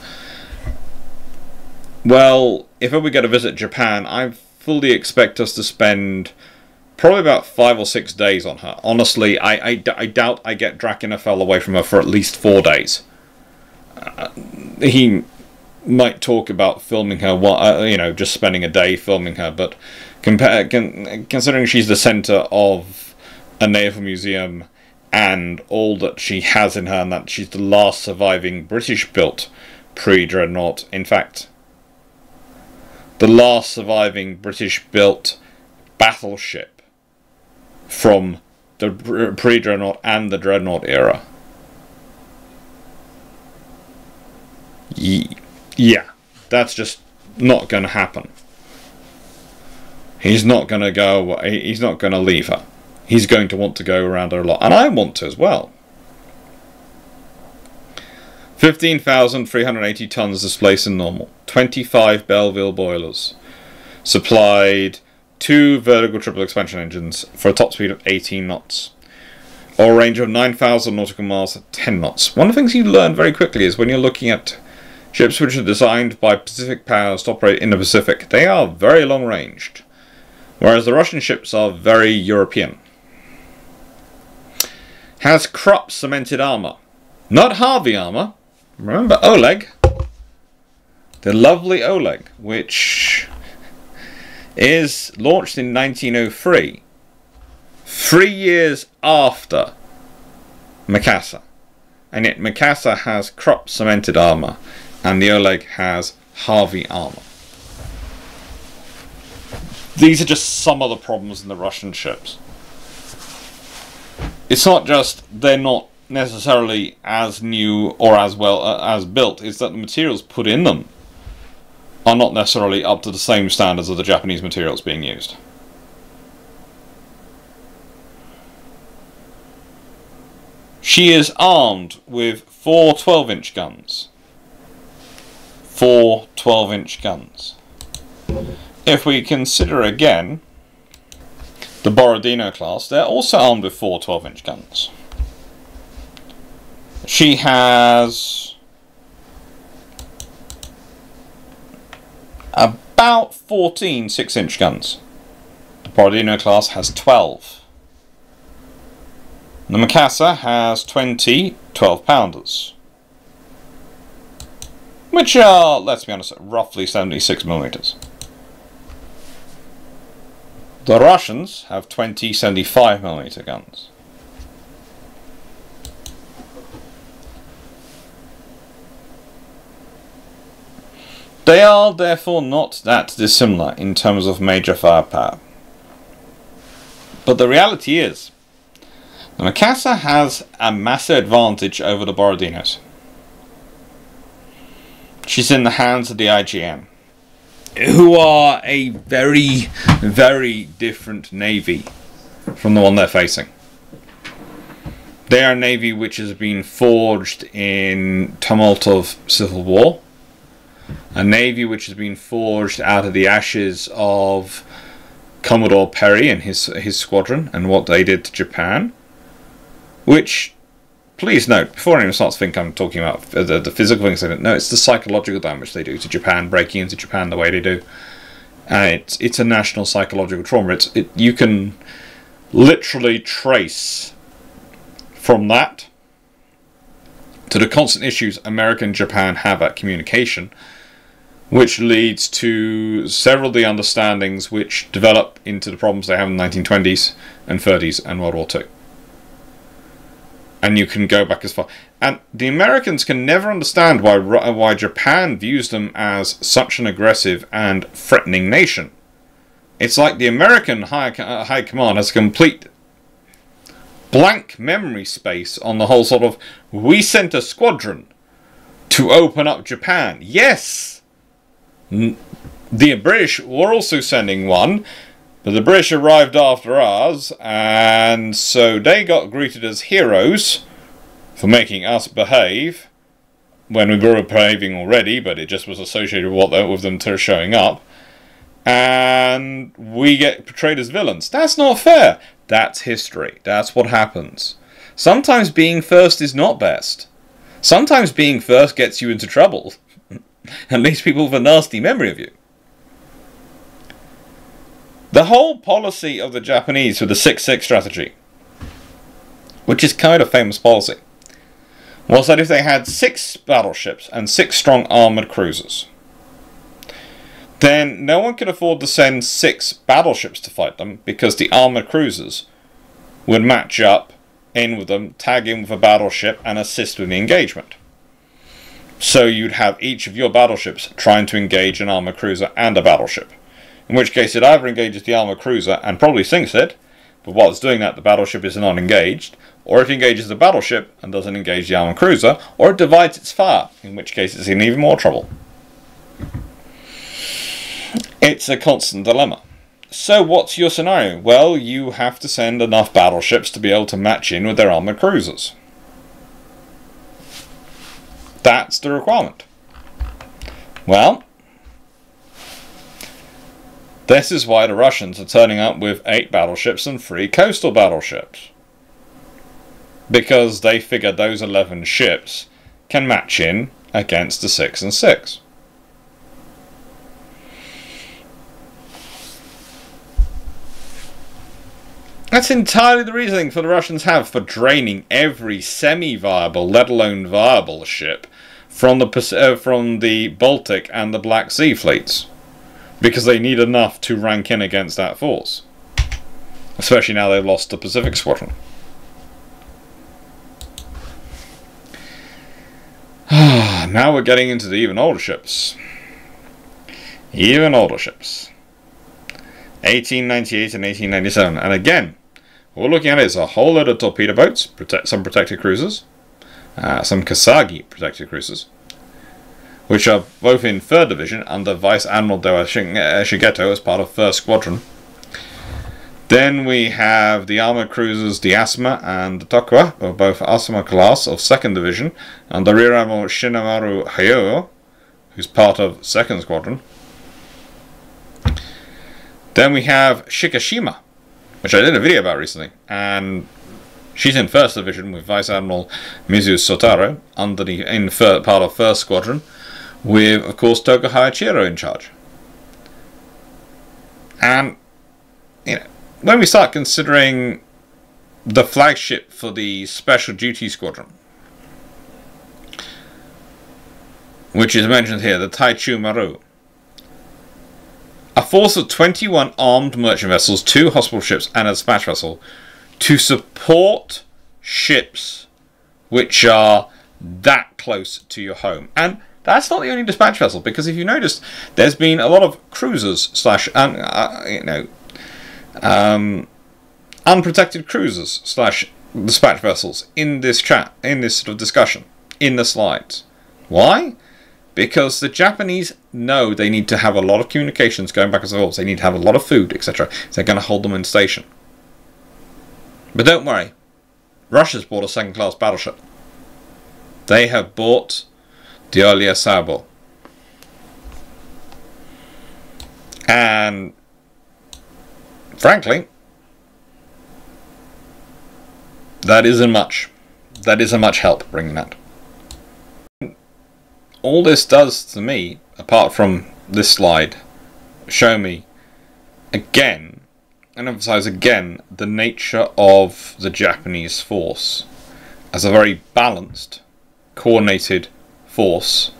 Well, if ever we go to visit Japan, I fully expect us to spend probably about 5 or 6 days on her. Honestly, I doubt I get Drakenfell away from her for at least 4 days. He might talk about filming her, you know, just spending a day filming her, but considering she's the centre of a naval museum, and all that she has in her, and that she's the last surviving British-built pre-dreadnought. In fact, the last surviving British-built battleship from the pre-dreadnought and the dreadnought era. Yeah, that's just not going to happen. He's not going to go away. He's not going to leave her. He's going to want to go around her a lot. And I want to as well. 15,380 tons displaced in normal. 25 Belleville boilers. Supplied 2 vertical triple expansion engines for a top speed of 18 knots. Or a range of 9,000 nautical miles at 10 knots. One of the things you learn very quickly is when you're looking at ships which are designed by Pacific powers to operate in the Pacific, they are very long-ranged. Whereas the Russian ships are very European. Has Krupp cemented armour? Not Harvey armour. Remember Oleg? The lovely Oleg, which is launched in 1903, 3 years after Makassar. And yet Makassar has crop cemented armour and the Oleg has Harvey armour. These are just some of the problems in the Russian ships. It's not just they're not necessarily as new or as well as built, it's that the materials put in them are not necessarily up to the same standards of the Japanese materials being used. She is armed with four 12-inch guns. Four 12-inch guns. If we consider again the Borodino class, they're also armed with four 12-inch guns. She has about 14 6-inch guns. The Borodino class has 12. The Makassar has 20 12-pounders, which are, let's be honest, roughly 76mm. The Russians have 20 75mm guns. They are therefore not that dissimilar in terms of major firepower. But the reality is, the Makassar has a massive advantage over the Borodinos. She's in the hands of the IGM, who are a very, very different navy from the one they're facing. They are a navy which has been forged in tumult of civil war, a navy which has been forged out of the ashes of Commodore Perry and his squadron and what they did to Japan. Which, please note, before anyone starts to think I'm talking about the physical things they don't know, it's the psychological damage they do to Japan, breaking into Japan the way they do. It's a national psychological trauma. You can literally trace from that to the constant issues America and Japan have at communication, which leads to several of the understandings which develop into the problems they have in the 1920s and 30s and World War II. And you can go back as far. And the Americans can never understand why Japan views them as such an aggressive and threatening nation. It's like the American high command has a complete blank memory space on the whole sort of, we sent a squadron to open up Japan. Yes! The British were also sending one. The British arrived after us, and so they got greeted as heroes for making us behave when we were behaving already, but it just was associated with them showing up, and we get portrayed as villains. That's not fair. That's history. That's what happens. Sometimes being first is not best. Sometimes being first gets you into trouble, at least people with a nasty memory of you. The whole policy of the Japanese with the 6-6 strategy, which is kind of famous policy, was that if they had 6 battleships and 6 strong armoured cruisers, then no one could afford to send 6 battleships to fight them, because the armoured cruisers would match up in with them, tag in with a battleship and assist with the engagement. So you'd have each of your battleships trying to engage an armoured cruiser and a battleship. In which case it either engages the armoured cruiser and probably sinks it, but while it's doing that the battleship is not engaged, or it engages the battleship and doesn't engage the armoured cruiser, or it divides its fire, in which case it's in even more trouble. It's a constant dilemma. So what's your scenario? Well, you have to send enough battleships to be able to match in with their armoured cruisers. That's the requirement. Well, this is why the Russians are turning up with 8 battleships and 3 coastal battleships. Because they figure those 11 ships can match in against the 6 and 6. That's entirely the reasoning for the Russians have for draining every semi-viable, let alone viable ship from the Baltic and the Black Sea fleets. because they need enough to rank in against that force. Especially now they lost the Pacific Squadron. Now we're getting into the even older ships. 1898 and 1897. And again, what we're looking at is a whole load of torpedo boats, some protected cruisers, some Kasagi protected cruisers, which are both in 3rd Division under Vice Admiral Dewa Shigeto as part of 1st Squadron. Then we have the armoured cruisers, the Asuma and the Tokwa, of both Asuma class of 2nd Division, under Rear Admiral Shinamaru Hayao, who's part of 2nd Squadron. Then we have Shikishima, which I did a video about recently, and she's in 1st Division with Vice Admiral Mizu Sotaro, under the part of 1st Squadron, with, of course, Toga Hayashiro in charge. And, you know, when we start considering the flagship for the Special Duty Squadron, which is mentioned here, the Taichu Maru, a force of 21 armed merchant vessels, 2 hospital ships, and a dispatch vessel to support ships which are that close to your home. And that's not the only dispatch vessel, because if you notice, there's been a lot of cruisers slash unprotected cruisers slash dispatch vessels in this chat, in this sort of discussion, in the slides. Why? Because the Japanese know they need to have a lot of communications going back and forth. They need to have a lot of food, etc. So they're going to hold them in station. But don't worry, Russia's bought a 2nd-class battleship. They have bought the Olya Sabor. And frankly, that isn't much. That isn't much help bringing that. All this does to me, apart from this slide, show me again, and emphasize again, the nature of the Japanese force as a very balanced, coordinated force,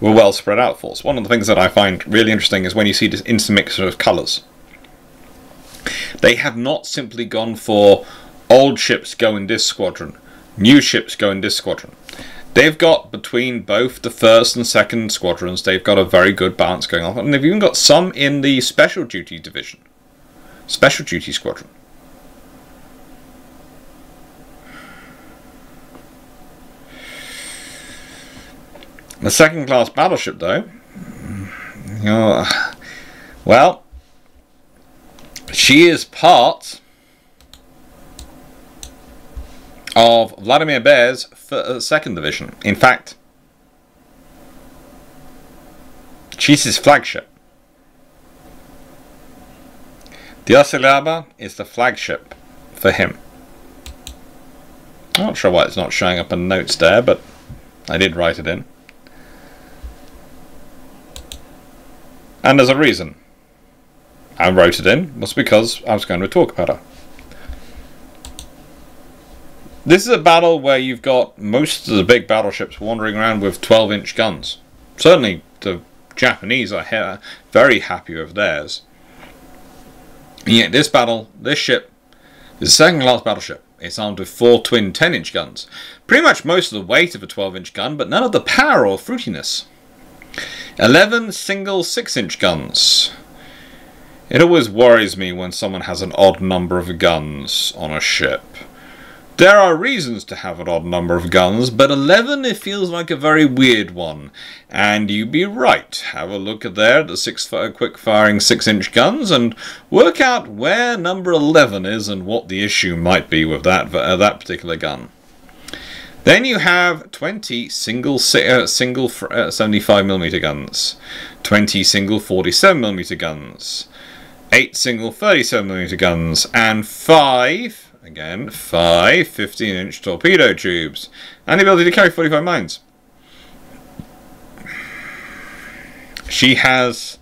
with a well spread out force. One of the things that I find really interesting is when you see this intermixture of colours. They have not simply gone for old ships go in this squadron, new ships go in this squadron. They've got, between both the 1st and 2nd squadrons, they've got a very good balance going on. And they've even got some in the Special Duty Division, Special Duty Squadron. The 2nd-class battleship, though, well, she is part of Vladimir Bear's 2nd Division. In fact, she's his flagship. The Asilaba is the flagship for him. I'm not sure why it's not showing up in notes there, but I did write it in. And there's a reason I wrote it in, was because I was going to talk about her. This is a battle where you've got most of the big battleships wandering around with 12-inch guns. Certainly the Japanese are very happy with theirs. And yet this battle, this ship, is a 2nd-class battleship. It's armed with 4 twin 10-inch guns. Pretty much most of the weight of a 12-inch gun, but none of the power or fruitiness. 11 single 6-inch guns. It always worries me when someone has an odd number of guns on a ship. There are reasons to have an odd number of guns, but 11, it feels like a very weird one. And you'd be right. Have a look at there, the quick-firing 6-inch guns, and work out where number 11 is and what the issue might be with that particular gun. Then you have 20 single 75mm guns, 20 single 47mm guns, 8 single 37mm guns, and 5 15-inch torpedo tubes, and the ability to carry 45 mines. She has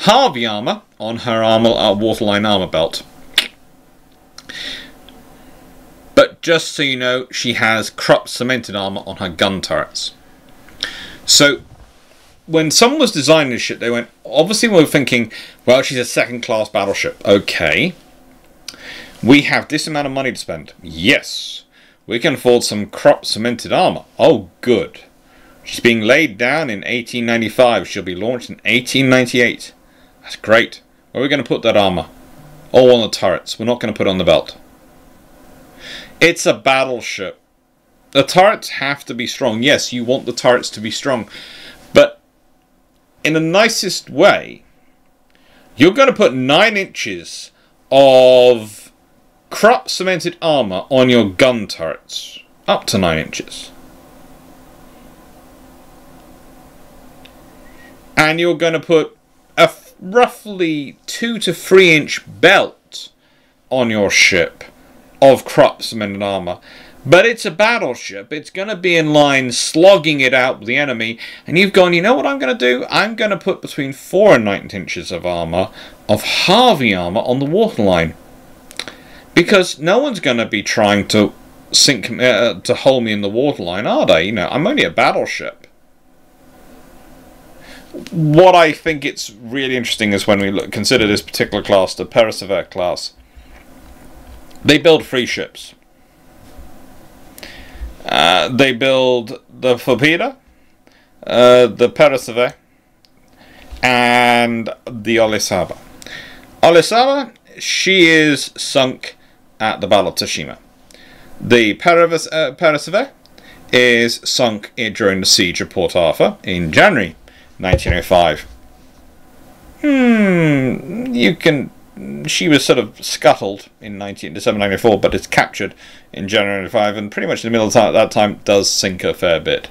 Harvey armour on her waterline armour belt. But just so you know, she has Krupp cemented armour on her gun turrets. So when someone was designing this ship, they went, obviously we were thinking, well, she's a second-class battleship. Okay. We have this amount of money to spend. Yes. We can afford some crop cemented armor. Oh, good. She's being laid down in 1895. She'll be launched in 1898. That's great. Where are we going to put that armor? All on the turrets. We're not going to put it on the belt. It's a battleship. The turrets have to be strong. Yes, you want the turrets to be strong. But in the nicest way, you're going to put 9 inches of Krupp cemented armor on your gun turrets. Up to 9 inches. And you're going to put a roughly 2 to 3 inch belt on your ship of Krupp cemented armor. But it's a battleship. It's going to be in line slogging it out with the enemy. And you've gone, you know what I'm going to do? I'm going to put between 4 and 9 inches of armor, of Harvey armor, on the waterline. Because no one's going to be trying to sink to hold me in the waterline, are they? You know, I'm only a battleship. What I think it's really interesting is when we look, consider this particular class, the Persever class. They build 3 ships. They build the Forbida, the Persever, and the Olisaba. Olisaba, she is sunk at the Battle of Tsushima. The Persever is sunk during the Siege of Port Arthur in January 1905. You can... She was sort of scuttled in December 1994, but it's captured in January 1995, and pretty much in the middle of that time does sink a fair bit.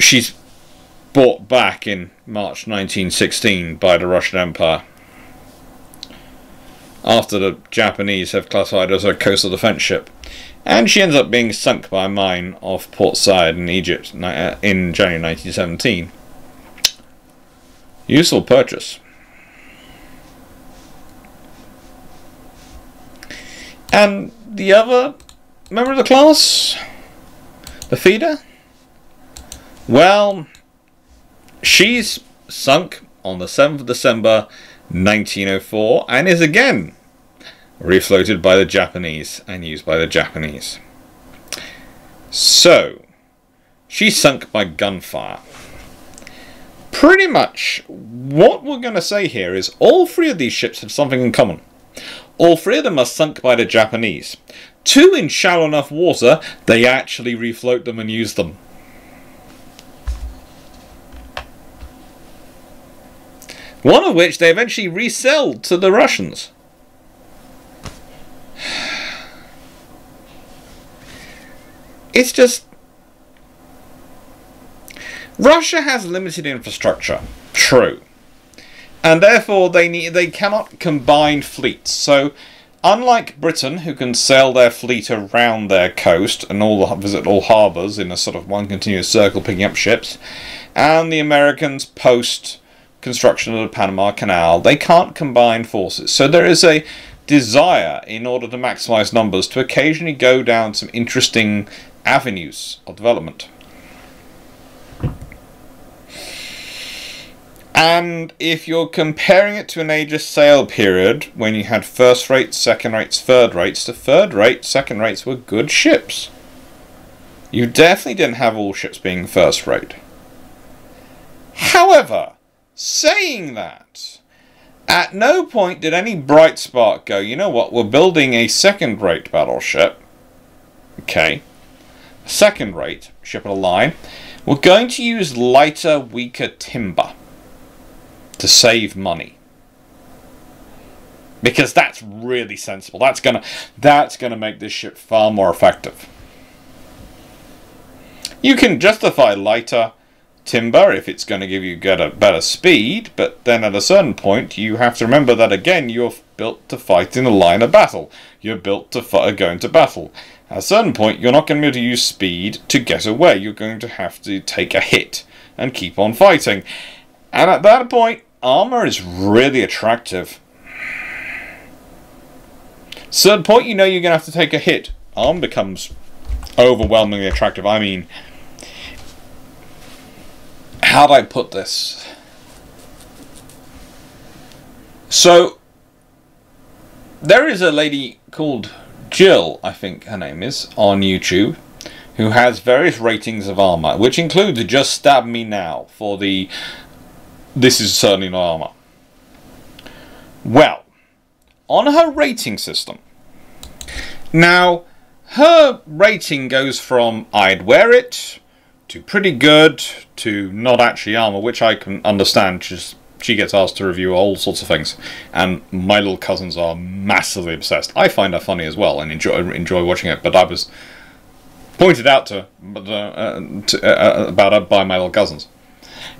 She's bought back in March 1916 by the Russian Empire, after the Japanese have classified her as a coastal defense ship. And she ends up being sunk by a mine off Port Said in Egypt in January 1917. Useful purchase. And the other member of the class, the Feeder, well, she's sunk on the 7th of December 1904 and is again refloated by the Japanese and used by the Japanese. So, she's sunk by gunfire. Pretty much what we're going to say here is all 3 of these ships have something in common. All 3 of them are sunk by the Japanese. 2 in shallow enough water, they actually refloat them and use them. One of which they eventually reselled to the Russians. It's just... Russia has limited infrastructure. True. And therefore, they cannot combine fleets. So, unlike Britain, who can sail their fleet around their coast and visit all harbours in a sort of one continuous circle, picking up ships, and the Americans post-construction of the Panama Canal, they can't combine forces. So there is a desire, in order to maximise numbers, to occasionally go down some interesting avenues of development. And if you're comparing it to an age of sail period, when you had first rates, second rates, third rates, the third rate, second rates were good ships. You definitely didn't have all ships being first rate. However, saying that, at no point did any bright spark go, you know what, we're building a second rate battleship. Okay. Second rate ship of the line. We're going to use lighter, weaker timber to save money, because that's really sensible. That's gonna make this ship far more effective. You can justify lighter timber if it's going to give you better speed, but then at a certain point you have to remember that again you're built to fight in the line of battle. You're built to go into battle. At a certain point you're not going to be able to use speed to get away. You're going to have to take a hit and keep on fighting. And at that point, armor is really attractive. So at the point you know you're going to have to take a hit, armor becomes overwhelmingly attractive. I mean, how do I put this? So there is a lady called Jill, I think her name is, on YouTube, who has various ratings of armor, which includes Just Stab Me Now for the "this is certainly not armor." Well, on her rating system, now her rating goes from "I'd wear it" to "pretty good" to "not actually armor," which I can understand. She gets asked to review all sorts of things, and my little cousins are massively obsessed. I find her funny as well and enjoy watching it, but I was pointed out about her by my little cousins.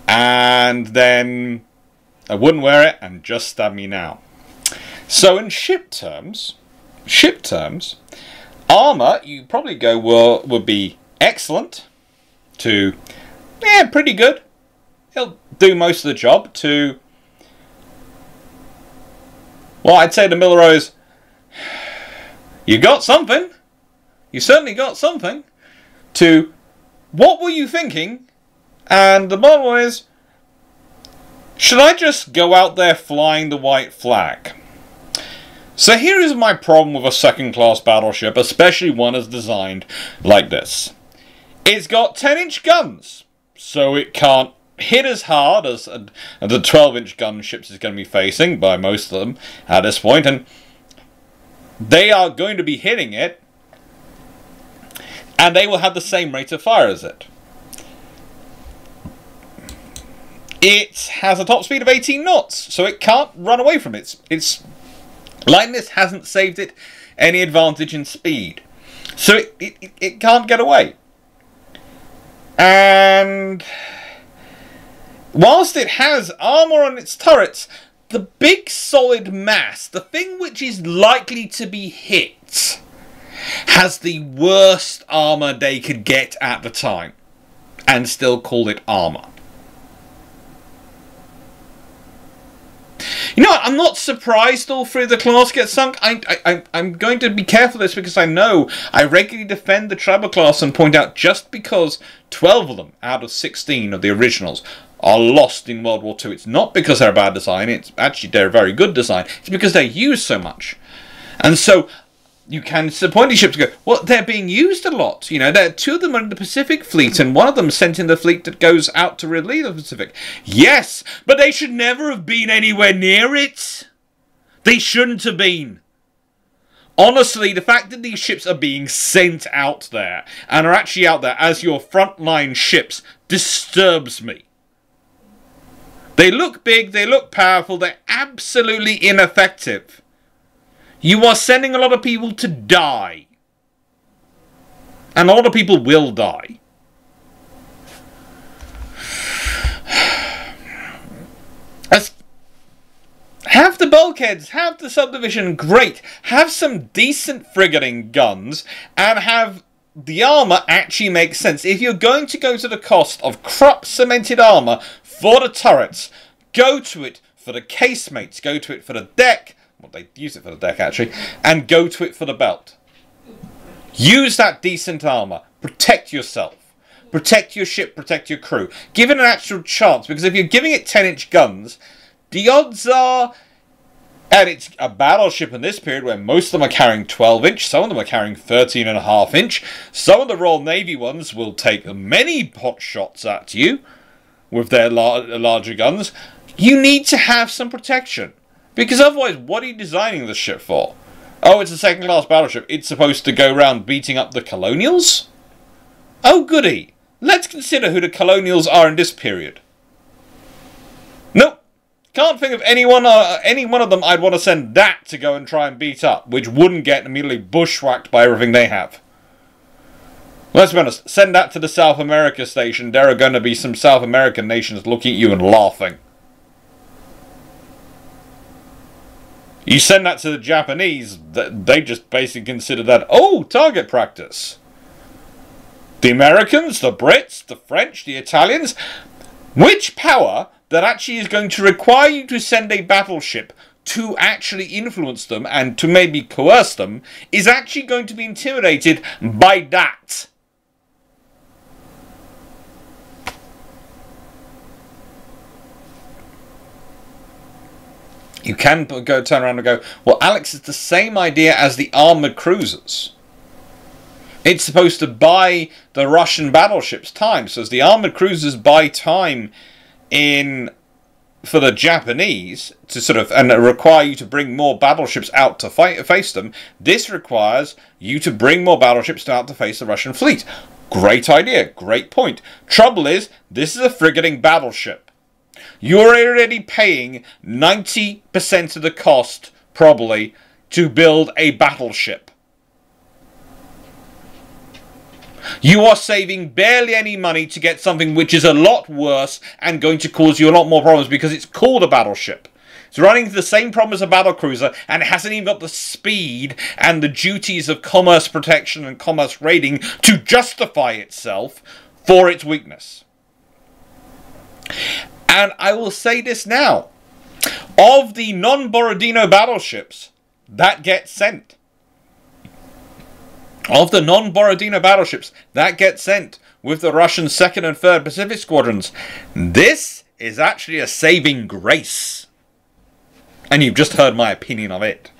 And then I wouldn't wear it and Just Stab Me Now. So in ship terms, armor, you probably go, well, would be excellent to, yeah, pretty good. It'll do most of the job, to, well, I'd say the middle row is, you got something. You certainly got something, to, what were you thinking? And the bottom one is, should I just go out there flying the white flag? So here is my problem with a second-class battleship, especially one as designed like this. It's got 10-inch guns, so it can't hit as hard as the 12-inch gunships is going to be facing by most of them at this point, and they are going to be hitting it, and they will have the same rate of fire as it. It has a top speed of 18 knots, so it can't run away from it. Its lightness hasn't saved it any advantage in speed, so it can't get away. And whilst it has armor on its turrets, the big solid mass, the thing which is likely to be hit, has the worst armor they could get at the time, and still call it armor. You know what, I'm not surprised all three of the class get sunk. I'm going to be careful of this because I know I regularly defend the Tribal class and point out just because 12 of them out of 16 of the originals are lost in World War II, it's not because they're a bad design, it's actually they're a very good design. It's because they're used so much. And so you can disappoint these ships and go, well, they're being used a lot. You know, two of them are in the Pacific Fleet, and one of them sent in the fleet that goes out to relieve the Pacific. Yes, but they should never have been anywhere near it. They shouldn't have been. Honestly, the fact that these ships are being sent out there, and are actually out there as your frontline ships, disturbs me. They look big, they look powerful, they're absolutely ineffective. You are sending a lot of people to die. And a lot of people will die. Have the bulkheads, have the subdivision, great. Have some decent frigating guns, and have the armor actually make sense. If you're going to go to the cost of crop cemented armor for the turrets, go to it for the casemates, go to it for the deck. Well, they use it for the deck, actually. And go to it for the belt. Use that decent armor. Protect yourself. Protect your ship. Protect your crew. Give it an actual chance. Because if you're giving it 10-inch guns, the odds are, and it's a battleship in this period where most of them are carrying 12-inch. Some of them are carrying 13.5-inch. Some of the Royal Navy ones will take many hot shots at you with their larger guns. You need to have some protection. Because otherwise, what are you designing this ship for? Oh, it's a second-class battleship. It's supposed to go around beating up the colonials? Oh, goody. Let's consider who the colonials are in this period. Nope. Can't think of any one of them I'd want to send that to go and try and beat up, which wouldn't get immediately bushwhacked by everything they have. Let's be honest. Send that to the South America station. There are going to be some South American nations looking at you and laughing. You send that to the Japanese, they just basically consider that, oh, target practice. The Americans, the Brits, the French, the Italians. Which power that actually is going to require you to send a battleship to actually influence them and to maybe coerce them is actually going to be intimidated by that? You can go turn around and go, well, Alex, it's the same idea as the armoured cruisers. It's supposed to buy the Russian battleships time. So as the armoured cruisers buy time in for the Japanese to sort of and require you to bring more battleships out to face them, this requires you to bring more battleships out to face the Russian fleet. Great idea, great point. Trouble is, this is a frigating battleship. You're already paying 90% of the cost, probably, to build a battleship. You are saving barely any money to get something which is a lot worse and going to cause you a lot more problems because it's called a battleship. It's running into the same problem as a battlecruiser and it hasn't even got the speed and the duties of commerce protection and commerce raiding to justify itself for its weakness. And I will say this now. Of the non-Borodino battleships that get sent, of the non-Borodino battleships that get sent with the Russian 2nd and 3rd Pacific Squadrons, this is actually a saving grace. And you've just heard my opinion of it.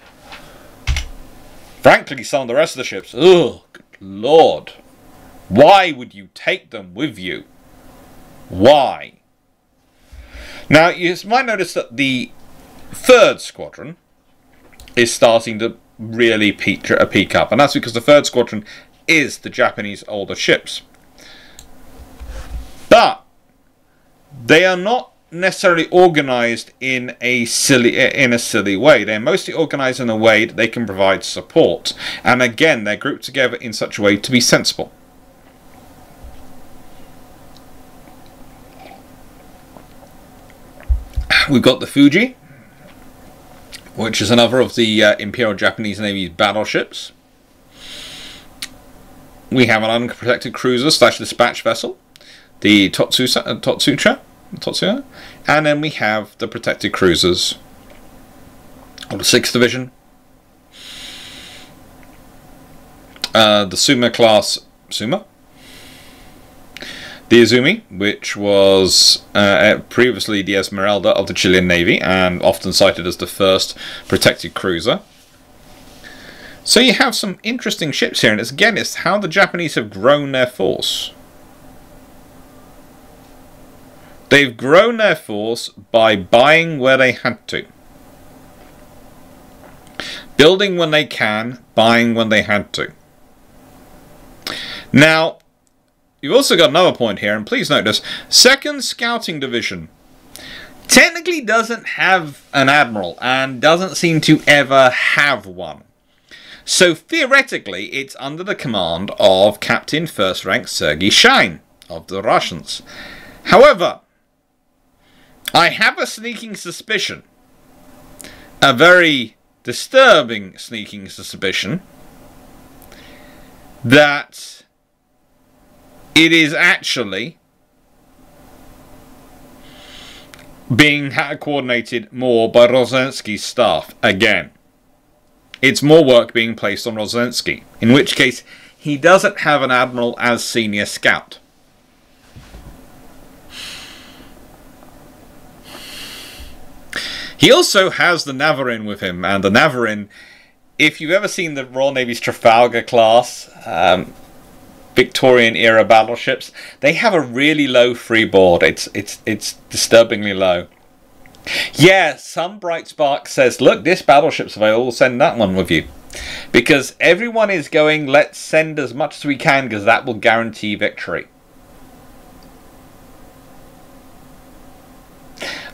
Frankly, some of the rest of the ships, ugh, good lord. Why would you take them with you? Why? Now, you might notice that the 3rd Squadron is starting to really peak up, and that's because the 3rd Squadron is the Japanese older ships, but they are not necessarily organized in a silly way. They're mostly organized in a way that they can provide support, and again they're grouped together in such a way to be sensible. We've got the Fuji, which is another of the Imperial Japanese Navy's battleships. We have an unprotected cruiser / dispatch vessel, the Totsuya, and then we have the protected cruisers of the 6th Division, the Suma class Suma, the Izumi, which was previously the Esmeralda of the Chilean Navy and often cited as the first protected cruiser. So you have some interesting ships here, and it's, again, it's how the Japanese have grown their force. They've grown their force by buying where they had to. Building when they can, buying when they had to. Now, you've also got another point here, and please notice, 2nd Scouting Division technically doesn't have an admiral and doesn't seem to ever have one. So theoretically, it's under the command of Captain First Rank Sergei Shine of the Russians. However, I have a sneaking suspicion, a very disturbing sneaking suspicion, that it is actually being coordinated more by Rosinski's staff again. It's more work being placed on Rosinski, in which case he doesn't have an admiral as senior scout. He also has the Navarin with him, and the Navarin, if you've ever seen the Royal Navy's Trafalgar class, Victorian era battleships, they have a really low freeboard. It's disturbingly low. Yeah, some bright spark says, look, this battleship's available, send that one with you, because everyone is going, let's send as much as we can because that will guarantee victory.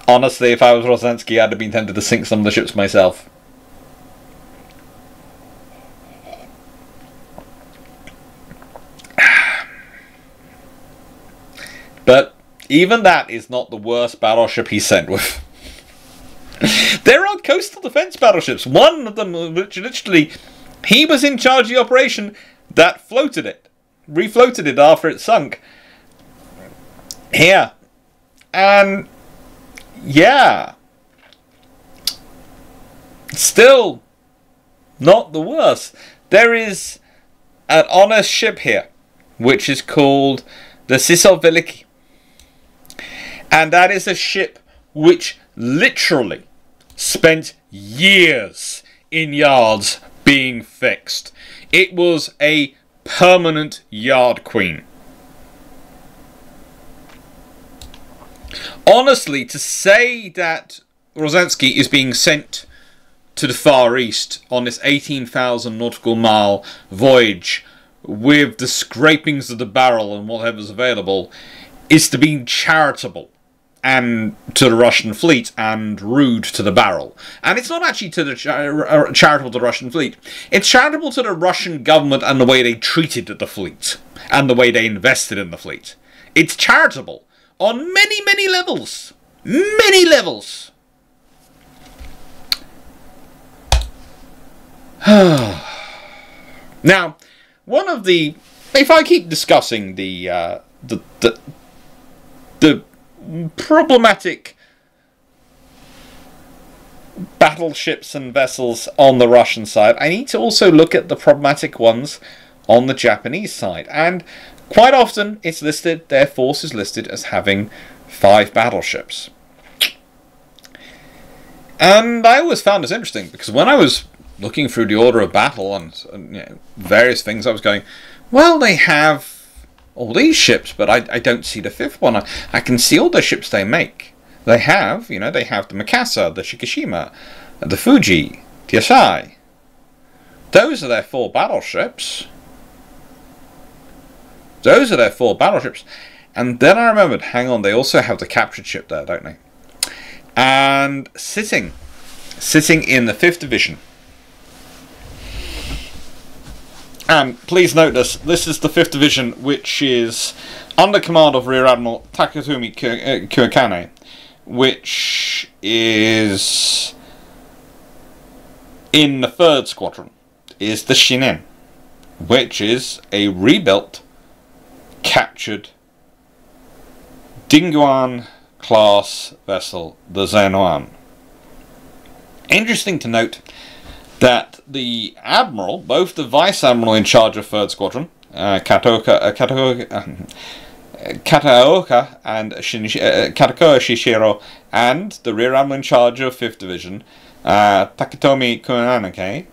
Honestly, if I was Rosinski, I'd have been tempted to sink some of the ships myself. But even that is not the worst battleship he sent with. There are coastal defense battleships. One of them, which literally, he was in charge of the operation that floated it. Refloated it after it sunk. Here. And, yeah. Still, not the worst. There is an honest ship here, which is called the Sisov Veliki. And that is a ship which literally spent years in yards being fixed. It was a permanent yard queen. Honestly, to say that Rozanski is being sent to the Far East on this 18,000 nautical mile voyage with the scrapings of the barrel and whatever's available is to be charitable and to the Russian fleet and rude to the barrel. And it's not actually to the charitable to the Russian fleet. It's charitable to the Russian government and the way they treated the fleet and the way they invested in the fleet. It's charitable on many, many levels. Many levels. Now, one of the... If I keep discussing the problematic battleships and vessels on the Russian side, I need to also look at the problematic ones on the Japanese side. And quite often, it's listed, their force is listed as having 5 battleships. And I always found this interesting, because when I was looking through the order of battle and you know, various things, I was going, well, they have all these ships, but I don't see the 5th one. I can see all the ships they make. They have, you know, they have the Mikasa, the Shikishima, the Fuji, the Asai. Those are their 4 battleships. Those are their 4 battleships. And then I remembered, hang on, they also have the captured ship there, don't they? And sitting in the 5th Division. And please note this is the 5th Division, which is under command of Rear Admiral Takatomi Kuekane, which is in the 3rd Squadron, is the Shinen, which is a rebuilt, captured Dinguan-class vessel, the Zhenhuan. Interesting to note that the Admiral, both the Vice-Admiral in charge of 3rd Squadron, Kataoka and Katakoa Shishiro, and the Rear Admiral in charge of 5th Division, Takatomi Kuenanake,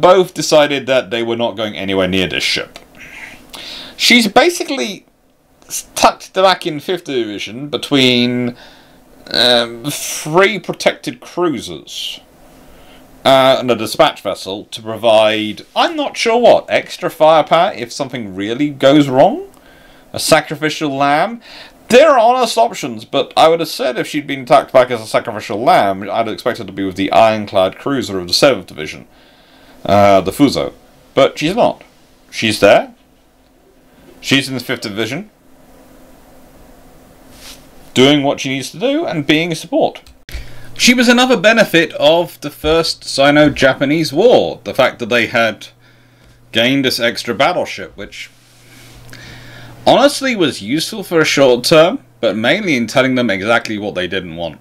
both decided that they were not going anywhere near this ship. She's basically tucked back in 5th Division between 3 protected cruisers and a dispatch vessel to provide, I'm not sure what, extra firepower if something really goes wrong? A sacrificial lamb? There are honest options, but I would have said if she'd been tucked back as a sacrificial lamb, I'd expect her to be with the ironclad cruiser of the 7th Division, the Fuso. But she's not. She's there. She's in the 5th Division, doing what she needs to do and being a support. She was another benefit of the First Sino-Japanese War, the fact that they had gained this extra battleship, which honestly was useful for a short term, but mainly in telling them exactly what they didn't want.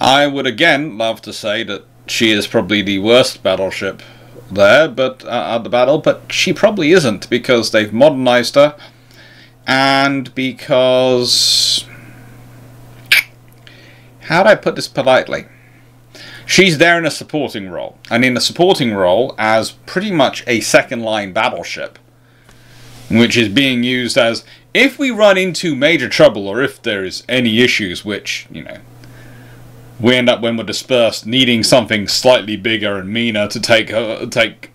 I would again love to say that she is probably the worst battleship there, but at the battle, but she probably isn't, because they've modernized her, and because... How do I put this politely? She's there in a supporting role. And in a supporting role as pretty much a second-line battleship, which is being used as, if we run into major trouble or if there is any issues, which, you know, we end up, when we're dispersed, needing something slightly bigger and meaner to take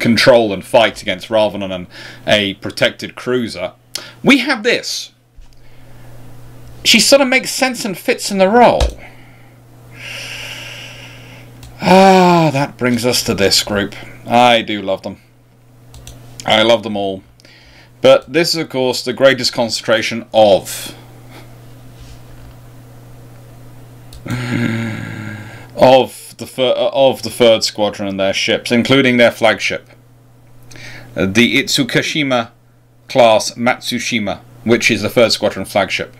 control and fight against rather than a protected cruiser. We have this. She sort of makes sense and fits in the role. Ah, that brings us to this group. I do love them. I love them all. But this is, of course, the greatest concentration of the 3rd Squadron and their ships, including their flagship, the Itsukashima class Matsushima, which is the 3rd Squadron flagship.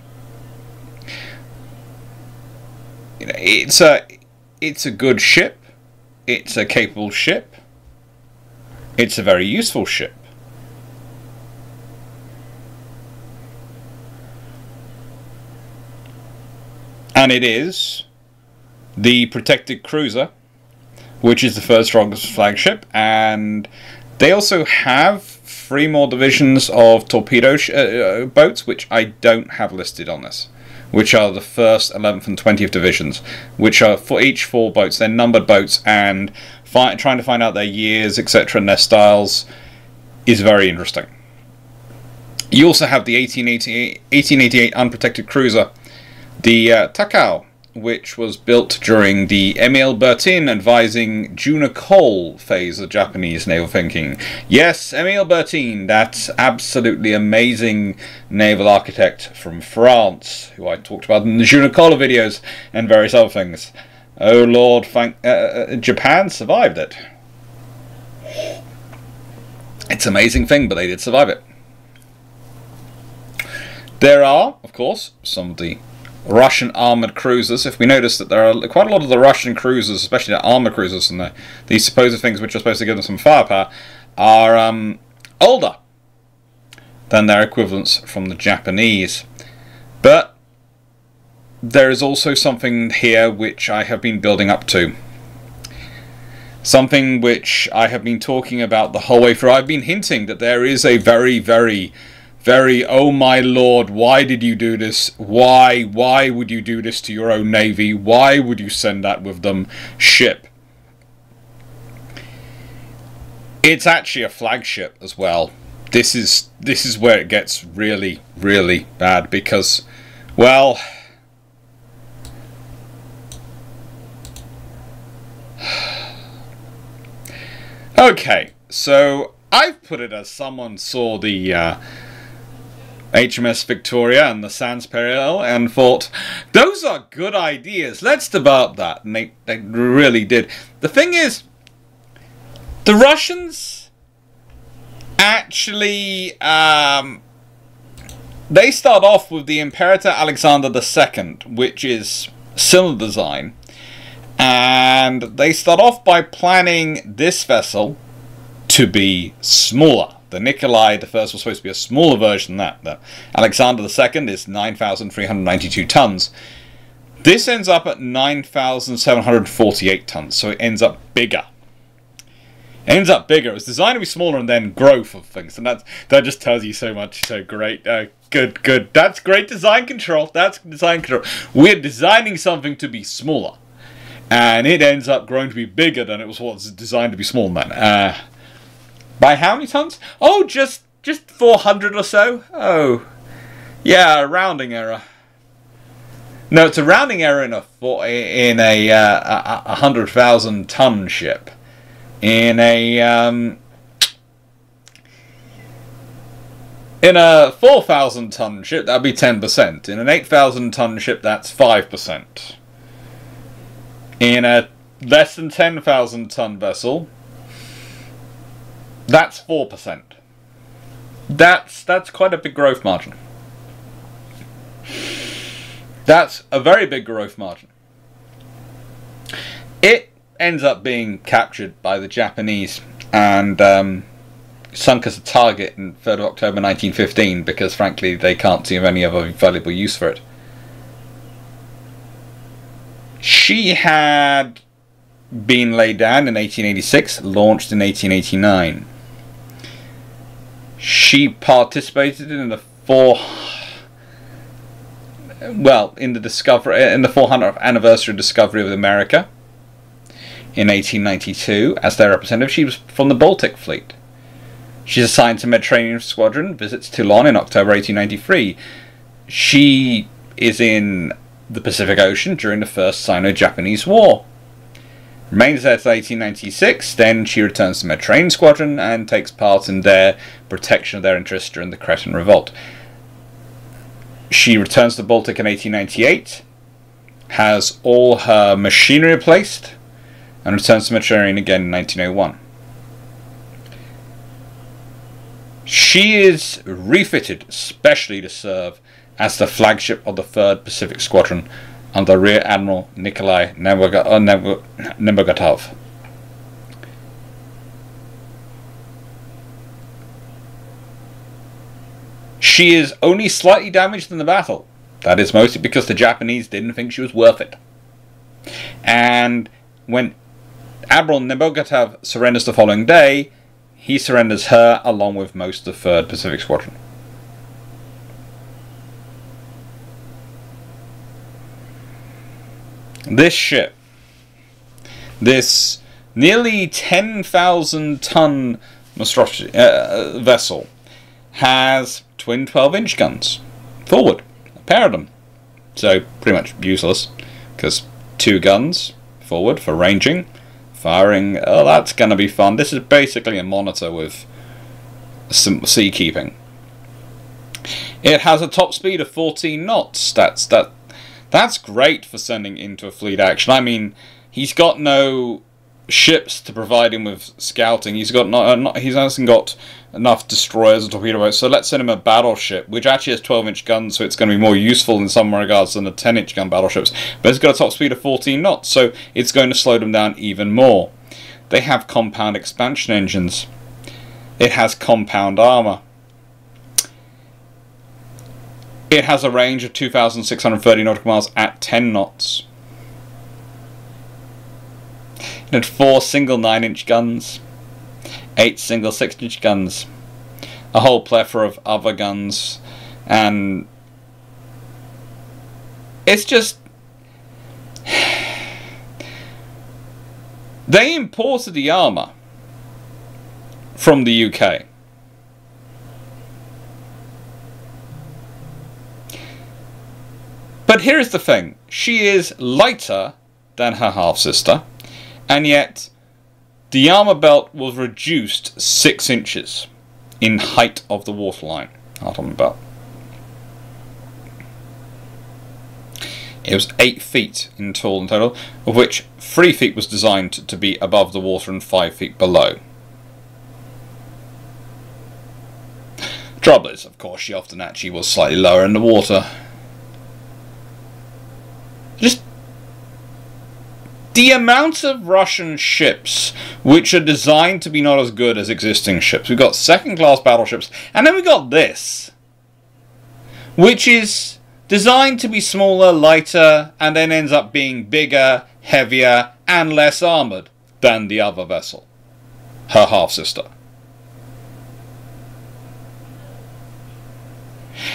It's a good ship, it's a capable ship, it's a very useful ship. And it is the Protected Cruiser, which is the First Strongest flagship, and they also have 3 more divisions of torpedo boats, which I don't have listed on this, which are the 1st, 11th, and 20th divisions, which are for each 4 boats. They're numbered boats, and trying to find out their years, etc., and their styles is very interesting. You also have the 1888 unprotected cruiser, the Takao, which was built during the Emil Bertin advising Junko phase of Japanese naval thinking. Yes, Emil Bertin, that absolutely amazing naval architect from France, who I talked about in the Junko videos and various other things. Oh Lord, Japan survived it. It's an amazing thing, but they did survive it. There are, of course, some of the Russian armoured cruisers. If we notice that there are quite a lot of the Russian cruisers, especially the armoured cruisers and these supposed things which are supposed to give them some firepower, are older than their equivalents from the Japanese. But there is also something here which I have been building up to. Something which I have been talking about the whole way through. I've been hinting that there is a very, very... very, oh my lord, why did you do this? Why would you do this to your own navy? Why would you send that with them? Ship. It's actually a flagship as well. This is where it gets really, really bad because, well, okay, so I've put it as someone saw the HMS Victoria and the Sans Peril and thought, those are good ideas, let's develop that. And they really did. The thing is, the Russians actually, they start off with the Imperator Alexander II, which is similar design. And they start off by planning this vessel to be smaller. The Nikolai I was supposed to be a smaller version than that. The Alexander II is 9,392 tons. This ends up at 9,748 tons, so it ends up bigger. It ends up bigger. It was designed to be smaller and then growth of things, and that just tells you so much. So great, good. That's great design control. That's design control. We're designing something to be smaller, and it ends up growing to be bigger than it was designed to be small. Man. By how many tons? Oh, just 400 or so. Oh, yeah, a rounding error. No, it's a rounding error in a 100,000 ton ship. In a 4,000 ton ship, that'd be 10%. In an 8,000 ton ship, that's 5%. In a less than 10,000 ton vessel, that's 4%. That's quite a big growth margin. That's a very big growth margin. It ends up being captured by the Japanese and sunk as a target in 3rd of October 1915 because, frankly, they can't see any other valuable use for it. She had been laid down in 1886, launched in 1889. She participated in the four hundredth anniversary of discovery of America in 1892 as their representative. She was from the Baltic Fleet. She's assigned to Mediterranean Squadron, visits Toulon in October 1893. She is in the Pacific Ocean during the First Sino-Japanese War. Remains there till 1896, then she returns to Mediterranean Squadron and takes part in their protection of their interests during the Cretan Revolt. She returns to the Baltic in 1898, has all her machinery replaced, and returns to Mediterranean again in 1901. She is refitted specially to serve as the flagship of the 3rd Pacific Squadron under Rear Admiral Nikolai Nebogatov. She is only slightly damaged in the battle, That is mostly because the Japanese didn't think she was worth it. And when Admiral Nebogatyov surrenders the following day, he surrenders her along with most of the 3rd Pacific Squadron. This ship, this nearly 10,000 ton monstrosity vessel, has twin 12-inch guns forward, a pair of them, so pretty much useless, because 2 guns forward for ranging, firing. Oh, that's going to be fun. This is basically a monitor with some seakeeping. It has a top speed of 14 knots. That's great for sending into a fleet action. I mean, he's got no ships to provide him with scouting. He's got he hasn't got enough destroyers and torpedo boats, so let's send him a battleship, which actually has 12-inch guns, so it's going to be more useful in some regards than the 10-inch gun battleships. But it's got a top speed of 14 knots, so it's going to slow them down even more. They have compound expansion engines. It has compound armor. It has a range of 2,630 nautical miles at 10 knots. It had 4 single 9-inch guns, 8 single 6-inch guns, a whole plethora of other guns, and it's just... They imported the armour from the UK. But here is the thing. She is lighter than her half-sister, and yet the armour belt was reduced 6 inches in height of the waterline. Armour belt. It was 8 feet in tall in total, of which 3 feet was designed to be above the water and 5 feet below. Trouble is, of course, she often actually was slightly lower in the water. The amount of Russian ships which are designed to be not as good as existing ships. We've got 2nd-class battleships, and then we got this, which is designed to be smaller, lighter, and then ends up being bigger, heavier, and less armoured than the other vessel, her half-sister.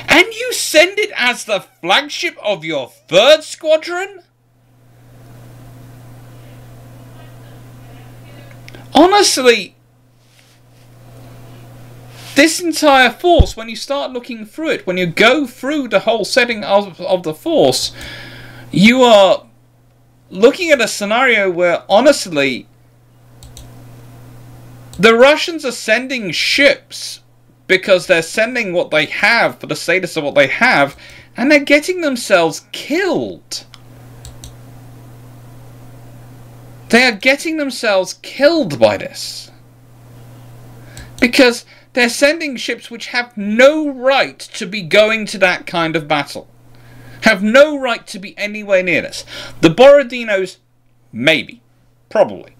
And you send it as the flagship of your 3rd squadron? Honestly, this entire force, when you start looking through it, when you go through the whole setting of the force, you are looking at a scenario where, honestly, the Russians are sending ships because they're sending what they have for the status of what they have, and they're getting themselves killed. They are getting themselves killed by this. Because they're sending ships which have no right to be going to that kind of battle. Have no right to be anywhere near this. The Borodinos, maybe. Probably.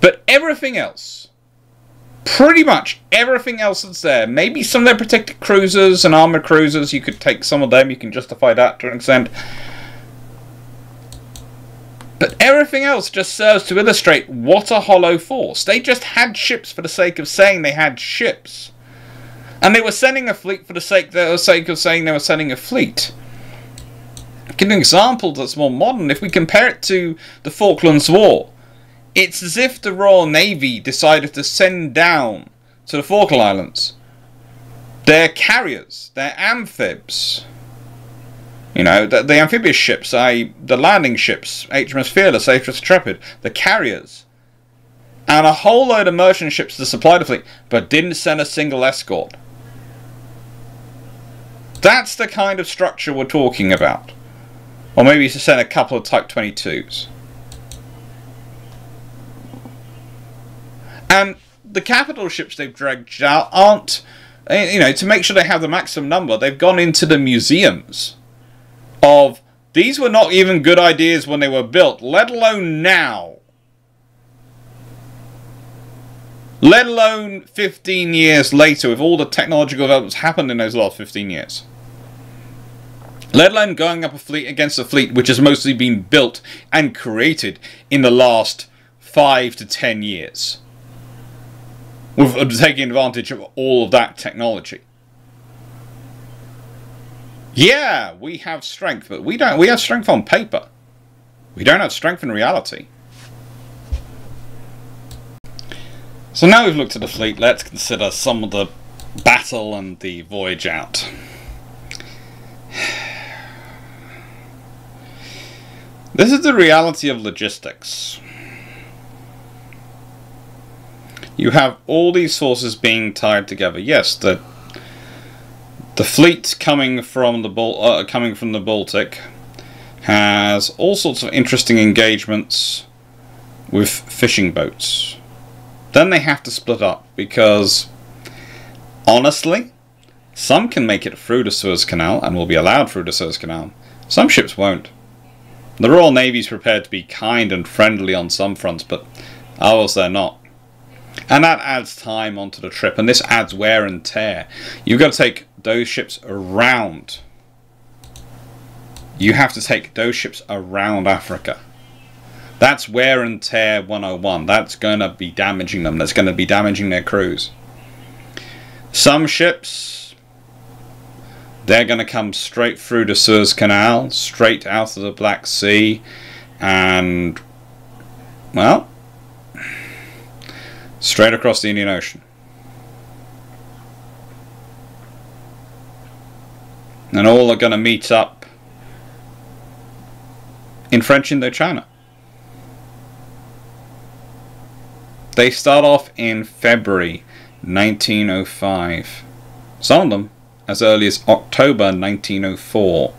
But everything else, pretty much everything else that's there, maybe some of their protected cruisers and armoured cruisers, you could take some of them, you can justify that to an extent. But everything else just serves to illustrate what a hollow force. They just had ships for the sake of saying they had ships. And they were sending a fleet for the sake of saying they were sending a fleet. I'll give you an example that's more modern. If we compare it to the Falklands War, it's as if the Royal Navy decided to send down to the Falkland Islands their carriers, their amphibs. You know, the amphibious ships, the landing ships, HMS Fearless, HMS Intrepid, the carriers, and a whole load of merchant ships to supply the fleet, but didn't send a single escort. That's the kind of structure we're talking about. Or maybe you should send a couple of Type 22s. And the capital ships they've dragged out aren't, you know, to make sure they have the maximum number, they've gone into the museums. Of these were not even good ideas when they were built, let alone now. Let alone 15 years later, with all the technological developments happened in those last 15 years. Let alone going up a fleet against a fleet which has mostly been built and created in the last 5 to 10 years. With taking advantage of all of that technology. Yeah, we have strength, but we have strength on paper. We don't have strength in reality. So now we've looked at the fleet, let's consider some of the battle and the voyage out. This is the reality of logistics. You have all these sources being tied together. Yes, the fleet coming from the Baltic has all sorts of interesting engagements with fishing boats. Then they have to split up because, honestly, some can make it through the Suez Canal and will be allowed through the Suez Canal. Some ships won't. The Royal Navy is prepared to be kind and friendly on some fronts, but others they're not. And that adds time onto the trip, and this adds wear and tear. You've got to take those ships around. You have to take those ships around Africa. That's wear and tear 101. That's going to be damaging them. That's going to be damaging their crews. Some ships, they're going to come straight through the Suez Canal, straight out of the Black Sea, and, well, straight across the Indian Ocean. And all are going to meet up in French Indochina. They start off in February 1905. Some of them as early as October 1904.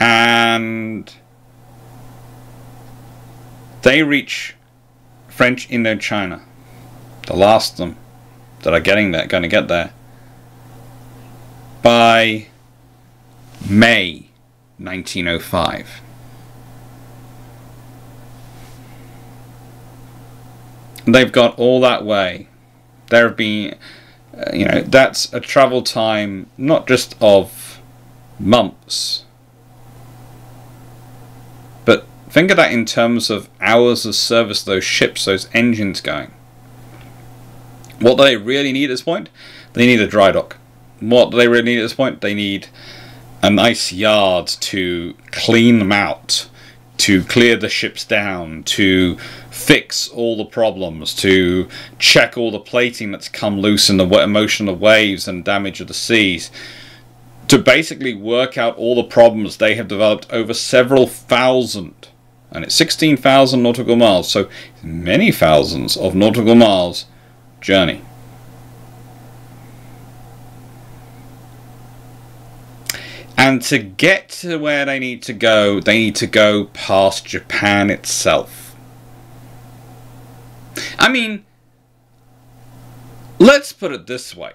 And they reach French Indochina. The last of them that are going to get there by May 1905. They've got all that way. There have been, you know, that's a travel time not just of months, but think of that in terms of hours of service, those ships, those engines going. What they really need at this point, they need a dry dock. What they really need at this point, they need a nice yard to clean them out, to clear the ships down, to fix all the problems, to check all the plating that's come loose in the motion of the waves and damage of the seas, to basically work out all the problems they have developed over several thousand, and it's 16,000 nautical miles, so many thousands of nautical miles journey. And to get to where they need to go past Japan itself. I mean, let's put it this way.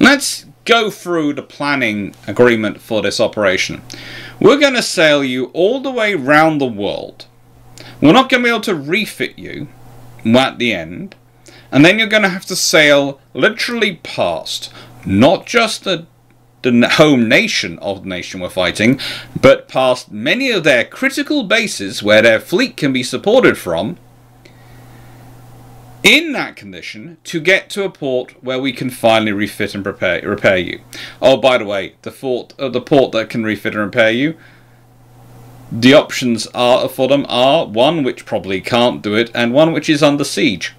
Let's go through the planning agreement for this operation. We're going to sail you all the way round the world. We're not going to be able to refit you at the end. And then you're going to have to sail literally past, not just the home nation of the nation we're fighting, but past many of their critical bases where their fleet can be supported from, in that condition, to get to a port where we can finally refit and repair you. Oh, by the way, the port that can refit and repair you, the options are for them are one which probably can't do it, and one which is under siege.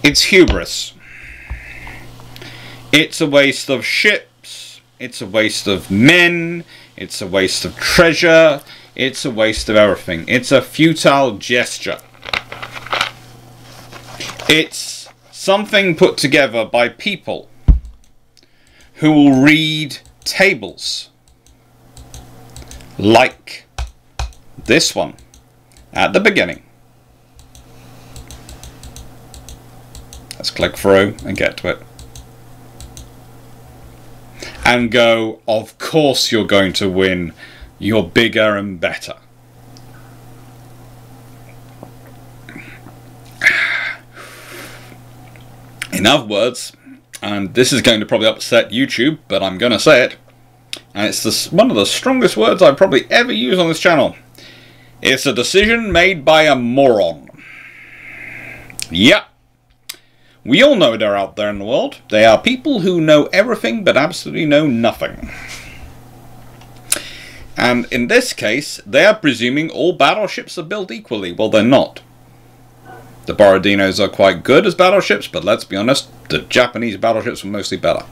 It's hubris. It's a waste of ships. It's a waste of men. It's a waste of treasure. It's a waste of everything. It's a futile gesture. It's something put together by people who will read tables like this one at the beginning. Let's click through and get to it. And go, of course you're going to win. You're bigger and better. In other words, and this is going to probably upset YouTube, but I'm going to say it, and it's one of the strongest words I've probably ever used on this channel. It's a decision made by a moron. Yeah. We all know they're out there in the world. They are people who know everything but absolutely know nothing. And in this case, they are presuming all battleships are built equally. Well, they're not. The Borodinos are quite good as battleships, but let's be honest, the Japanese battleships were mostly better.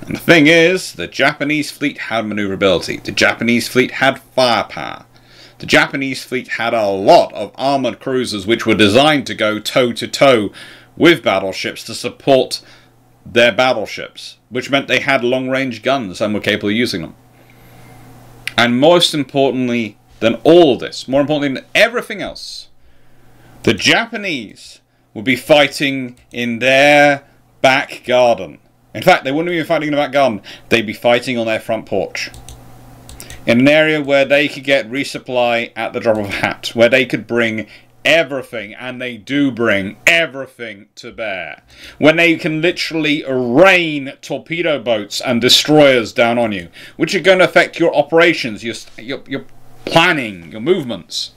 And the thing is, the Japanese fleet had maneuverability. The Japanese fleet had firepower. The Japanese fleet had a lot of armoured cruisers which were designed to go toe-to-toe with battleships to support their battleships, which meant they had long-range guns and were capable of using them. And most importantly than all this, more importantly than everything else, the Japanese would be fighting in their back garden. In fact, they wouldn't be fighting in the back garden. They'd be fighting on their front porch. In an area where they could get resupply at the drop of a hat. Where they could bring everything, and they do bring everything to bear. When they can literally rain torpedo boats and destroyers down on you. Which are going to affect your operations, your planning, your movements.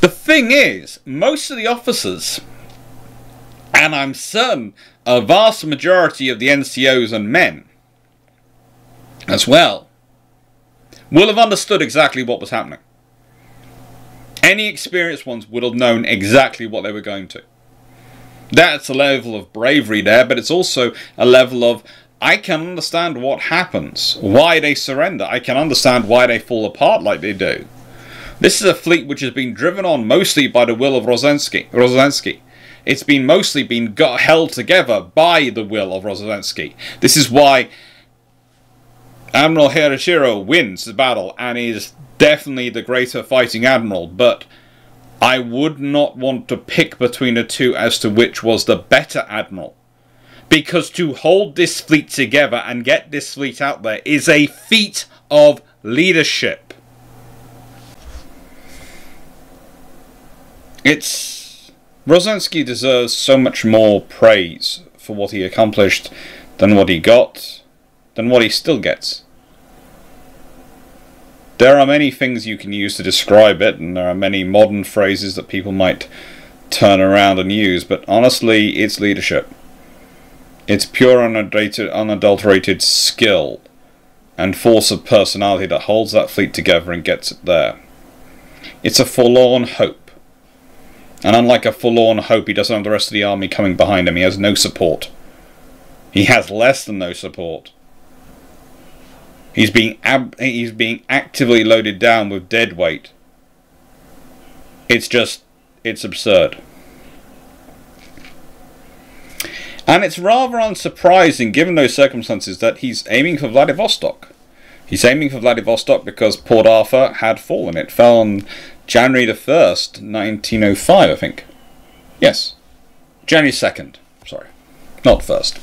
The thing is, most of the officers, and I'm certain a vast majority of the NCOs and men as well, will have understood exactly what was happening. Any experienced ones would have known exactly what they were going to. That's a level of bravery there, but it's also a level of, I can understand what happens, why they surrender, I can understand why they fall apart like they do. This is a fleet which has been driven on mostly by the will of Rozanski. It's been mostly held together by the will of Rozanski. This is why Admiral Hiroshiro wins the battle and is definitely the greater fighting admiral. But I would not want to pick between the two as to which was the better admiral. Because to hold this fleet together and get this fleet out there is a feat of leadership. Rozanski deserves so much more praise for what he accomplished than what he got, than what he still gets. There are many things you can use to describe it, and there are many modern phrases that people might turn around and use, but honestly, it's leadership. It's pure, unadulterated skill and force of personality that holds that fleet together and gets it there. It's a forlorn hope. And unlike a forlorn hope, he doesn't have the rest of the army coming behind him. He has no support. He has less than no support. He's being actively loaded down with dead weight. It's absurd. And it's rather unsurprising, given those circumstances, that he's aiming for Vladivostok. He's aiming for Vladivostok because Port Arthur had fallen. It fell on January the 1st, 1905, I think. Yes. January 2nd. Sorry. Not 1st.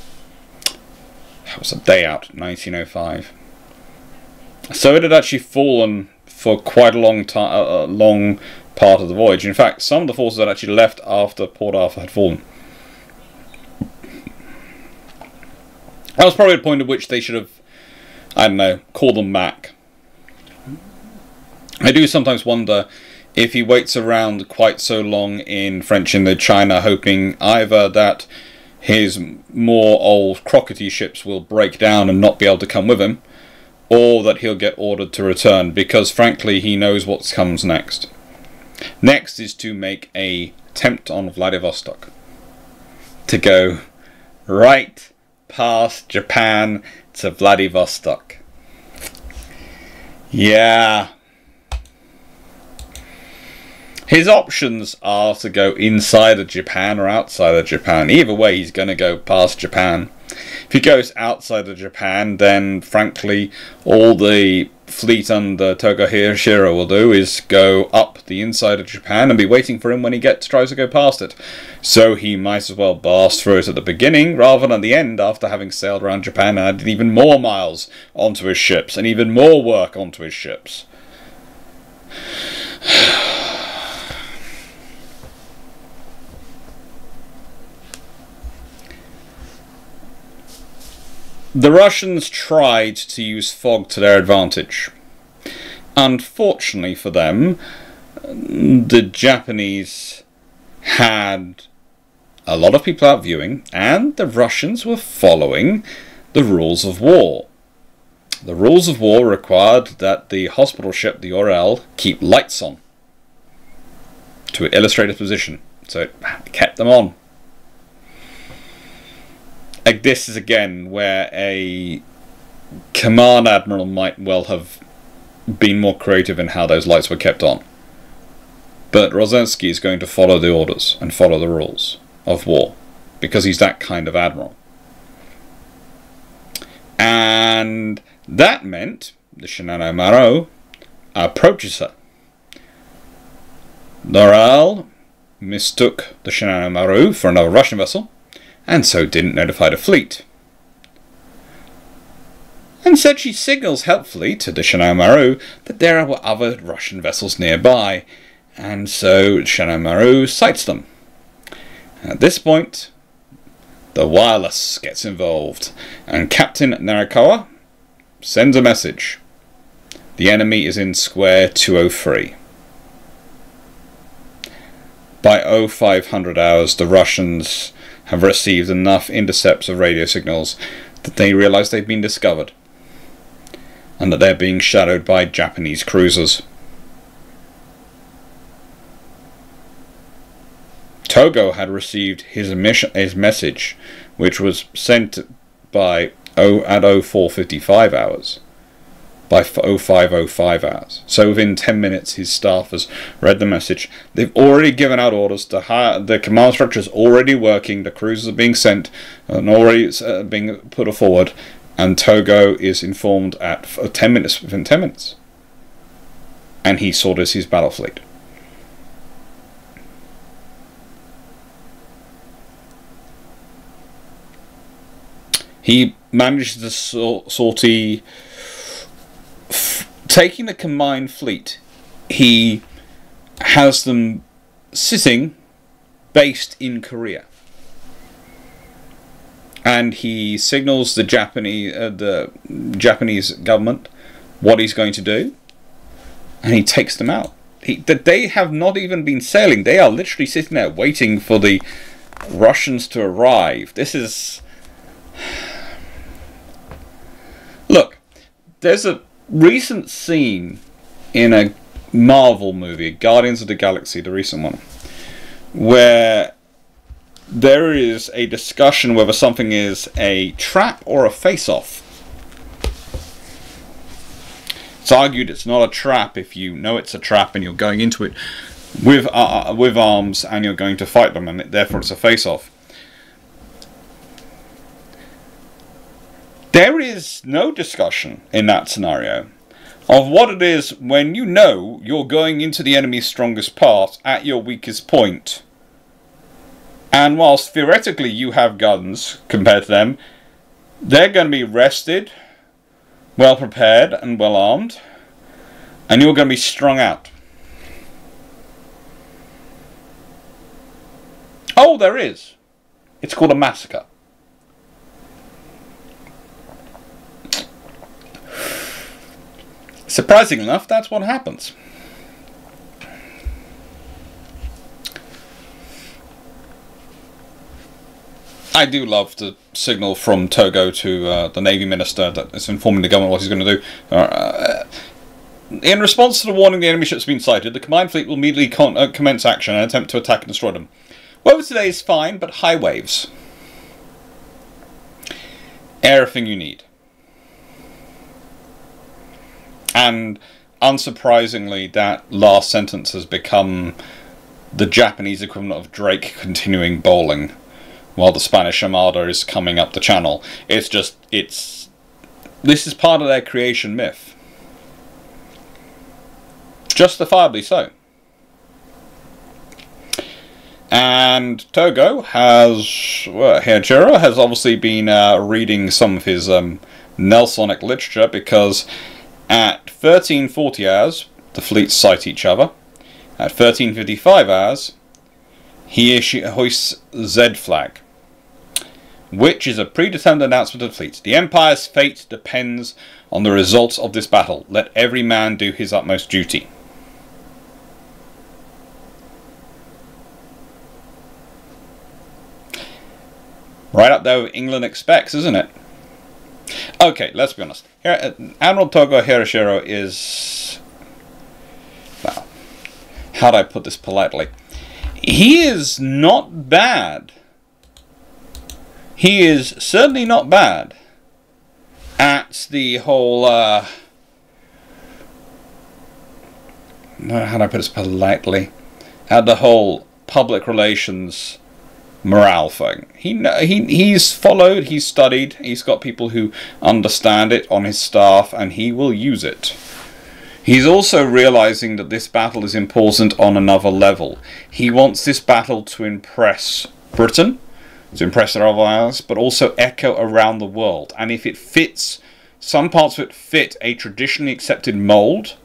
That was a day out, 1905. So it had actually fallen for quite a long time, a long part of the voyage. In fact, some of the forces had actually left after Port Arthur had fallen. That was probably the point at which they should have, I don't know, called them back. I do sometimes wonder if he waits around quite so long in French Indochina, hoping either that his more old crockety ships will break down and not be able to come with him, or that he'll get ordered to return, because frankly he knows what comes next. Next is to make an attempt on Vladivostok. To go right past Japan to Vladivostok. Yeah. His options are to go inside of Japan or outside of Japan. Either way, he's going to go past Japan. If he goes outside of Japan, then frankly, all the fleet under Tokuhiro will do is go up the inside of Japan and be waiting for him when he tries to go past it. So he might as well blast through it at the beginning rather than at the end, after having sailed around Japan and added even more miles onto his ships and even more work onto his ships. The Russians tried to use fog to their advantage. Unfortunately for them, the Japanese had a lot of people out viewing, and the Russians were following the rules of war. The rules of war required that the hospital ship, the Orel, keep lights on to illustrate its position, so it kept them on. This is again where a command admiral might well have been more creative in how those lights were kept on. But Rozensky is going to follow the orders and follow the rules of war because he's that kind of admiral. And that meant the Shinano Maru approaches her. L'Oréal mistook the Shinano Maru for another Russian vessel, and so didn't notify the fleet. Instead, she signals helpfully to the Shinano Maru that there were other Russian vessels nearby, and so Shinano Maru sights them. At this point, the wireless gets involved, and Captain Narakawa sends a message. The enemy is in square 203. By 0500 hours, the Russians have received enough intercepts of radio signals that they realize they've been discovered and that they're being shadowed by Japanese cruisers. Togo had received his message, which was sent by at 0455 hours, by 0505 hours. So within 10 minutes his staff has read the message. They've already given out orders, the command structure is already working, the cruisers are being sent and already being put forward, and Togo is informed at 10 minutes, within 10 minutes. And he orders his battle fleet. He manages the sortie. Taking the combined fleet, he has them sitting based in Korea, and he signals the Japanese government what he's going to do, and he takes them out. They have not even been sailing. They are literally sitting there waiting for the Russians to arrive. This is... Look, there's a recent scene in a Marvel movie, Guardians of the Galaxy, the recent one, where there is a discussion whether something is a trap or a face-off. It's argued it's not a trap if you know it's a trap and you're going into it with arms and you're going to fight them, and therefore it's a face-off. There is no discussion in that scenario of what it is when you know you're going into the enemy's strongest part at your weakest point. And whilst theoretically you have guns compared to them, they're going to be rested, well prepared and well armed, and you're going to be strung out. Oh, there is. It's called a massacre. Surprisingly enough, that's what happens. I do love the signal from Togo to the Navy Minister that is informing the government what he's going to do. In response to the warning the enemy ship's been sighted, the combined fleet will immediately commence action and attempt to attack and destroy them. Weather today is fine, but high waves. Everything you need. And unsurprisingly, that last sentence has become the Japanese equivalent of Drake continuing bowling while the Spanish Armada is coming up the channel. This is part of their creation myth. justifiably so. And Togo has, well, Hajira has obviously been reading some of his Nelsonic literature, because at 1340 hours, the fleets sight each other. At 1355 hours, he hoists Z flag, which is a predetermined announcement of the fleets. The Empire's fate depends on the results of this battle. Let every man do his utmost duty. Right up there with England expects, isn't it? Okay, let's be honest. Here, Admiral Togo Hirashiro is... well, how do I put this politely? He is not bad. He is certainly not bad at the whole... how do I put this politely? At the whole public relations... morale thing. He's followed, he's studied, he's got people who understand it on his staff, and he will use it. He's also realizing that this battle is important on another level. He wants this battle to impress Britain, to impress their allies, but also echo around the world. And if it fits, some parts of it fit a traditionally accepted mold,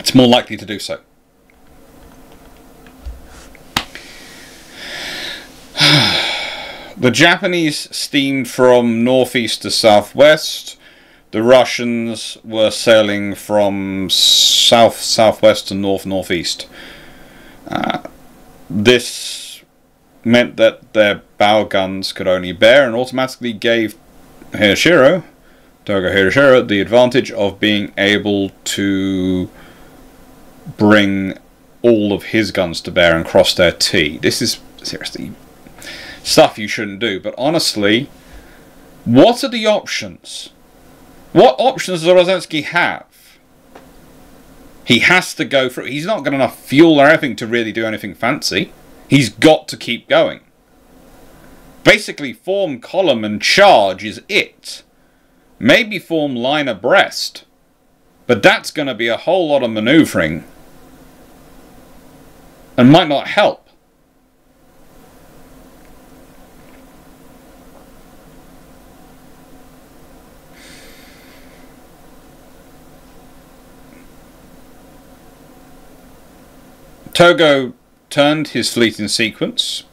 it's more likely to do so. The Japanese steamed from northeast to southwest. The Russians were sailing from south-southwest to north-northeast. This meant that their bow guns could only bear, and automatically gave Togo Hirashiro the advantage of being able to bring all of his guns to bear and cross their T. This is seriously... stuff you shouldn't do, but honestly, what are the options? What options does Rozensky have? He has to go through. He's not got enough fuel or anything to really do anything fancy. He's got to keep going. Basically, form column and charge is it. Maybe form line abreast, but that's going to be a whole lot of manoeuvring and might not help. Togo turned his fleet in sequence,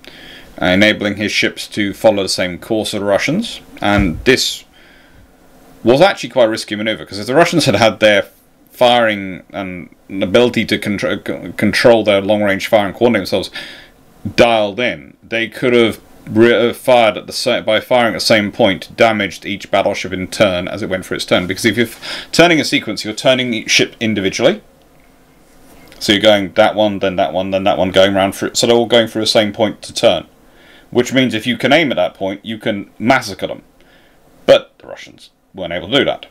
enabling his ships to follow the same course of the Russians, and this was actually quite a risky manoeuvre, because if the Russians had had their firing and ability to control their long-range fire and coordinate themselves dialed in, they could have fired at the same, by firing at the same point, damaged each battleship in turn as it went for its turn, because if you're turning a sequence, you're turning each ship individually. So you're going that one, then that one, then that one, going round through. So they're all going through the same point to turn. Which means if you can aim at that point, you can massacre them. But the Russians weren't able to do that.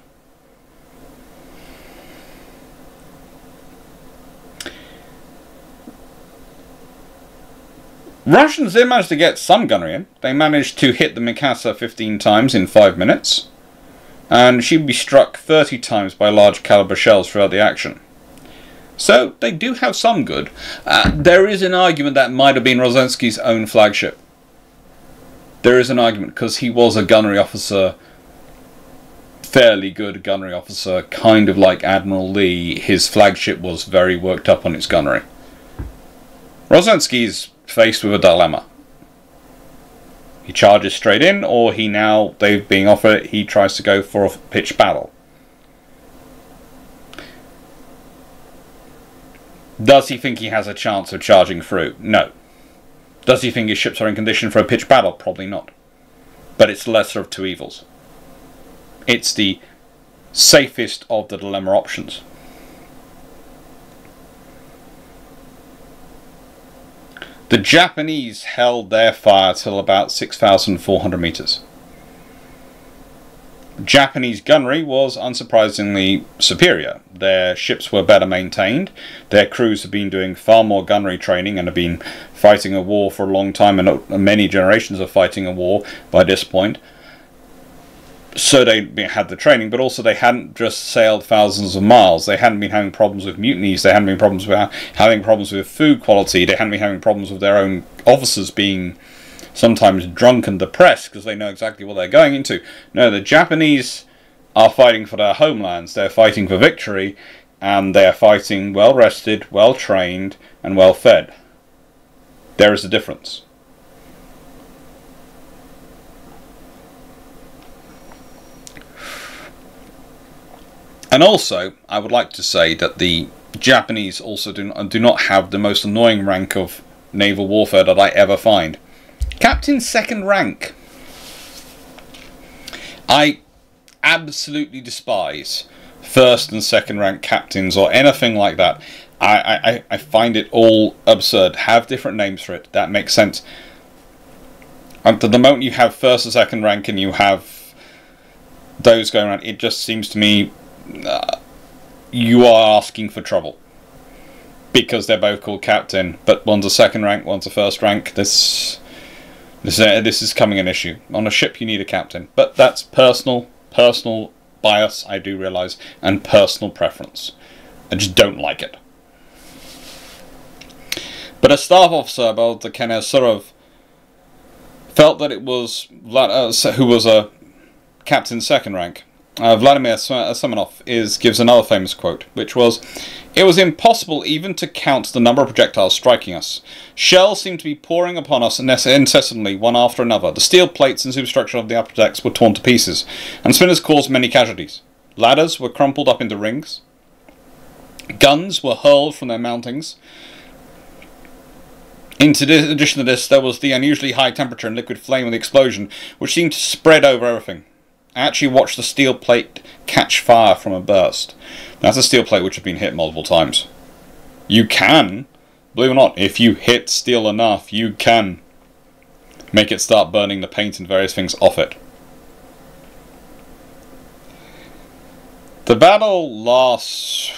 Russians did manage to get some gunnery in. They managed to hit the Mikasa 15 times in 5 minutes. And she'd be struck 30 times by large caliber shells throughout the action. So, they do have some good. There is an argument that might have been Rozensky's own flagship. There is an argument, because he was a gunnery officer, fairly good gunnery officer, kind of like Admiral Lee. His flagship was very worked up on its gunnery. Rozensky's faced with a dilemma. He charges straight in, or he now, they've been offered, he tries to go for a pitched battle. Does he think he has a chance of charging through? No. Does he think his ships are in condition for a pitched battle? Probably not. But it's the lesser of two evils. It's the safest of the dilemma options. The Japanese held their fire till about 6,400 metres. Japanese gunnery was unsurprisingly superior. Their ships were better maintained, their crews have been doing far more gunnery training and have been fighting a war for a long time, and many generations of fighting a war by this point. so they had the training, but also they hadn't just sailed thousands of miles. They hadn't been having problems with mutinies. They hadn't been having problems with food quality. They hadn't been having problems with their own officers being sometimes drunk and depressed because they know exactly what they're going into. No, the Japanese are fighting for their homelands. They're fighting for victory, and they're fighting well-rested, well-trained, and well-fed. There is a difference. And also, I would like to say that the Japanese also do not have the most annoying rank of naval warfare that I ever find. Captain Second Rank. I absolutely despise first and second rank captains or anything like that. I find it all absurd. Have different names for it. That makes sense. And the moment you have first and second rank and you have those going around, it just seems to me you are asking for trouble, because they're both called captain, but one's a second rank, one's a first rank. This is becoming an issue. On a ship you need a captain, but that's personal bias, I do realise, and personal preference. I just don't like it. But a staff officer aboard the Kanesurov felt that it was who was a captain second rank. Vladimir Semenov gives another famous quote, which was, "It was impossible even to count the number of projectiles striking us. Shells seemed to be pouring upon us incessantly, one after another. The steel plates and superstructure of the upper decks were torn to pieces, and spinners caused many casualties. Ladders were crumpled up into rings. Guns were hurled from their mountings. In addition to this, there was the unusually high temperature and liquid flame of the explosion, which seemed to spread over everything. I actually watched the steel plate catch fire from a burst." That's a steel plate which had been hit multiple times. You can, believe it or not, if you hit steel enough, you can make it start burning the paint and various things off it. The battle lasts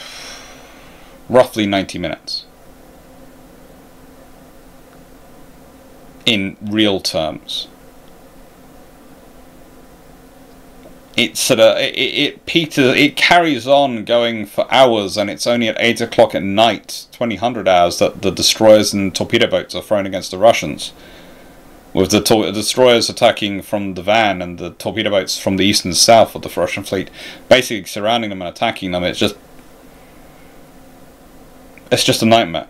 roughly 90 minutes. In real terms. It carries on going for hours, and it's only at 8 o'clock at night, 2000 hours, that the destroyers and torpedo boats are thrown against the Russians, with the destroyers attacking from the van and the torpedo boats from the east and south of the Russian fleet, basically surrounding them and attacking them. It's just a nightmare.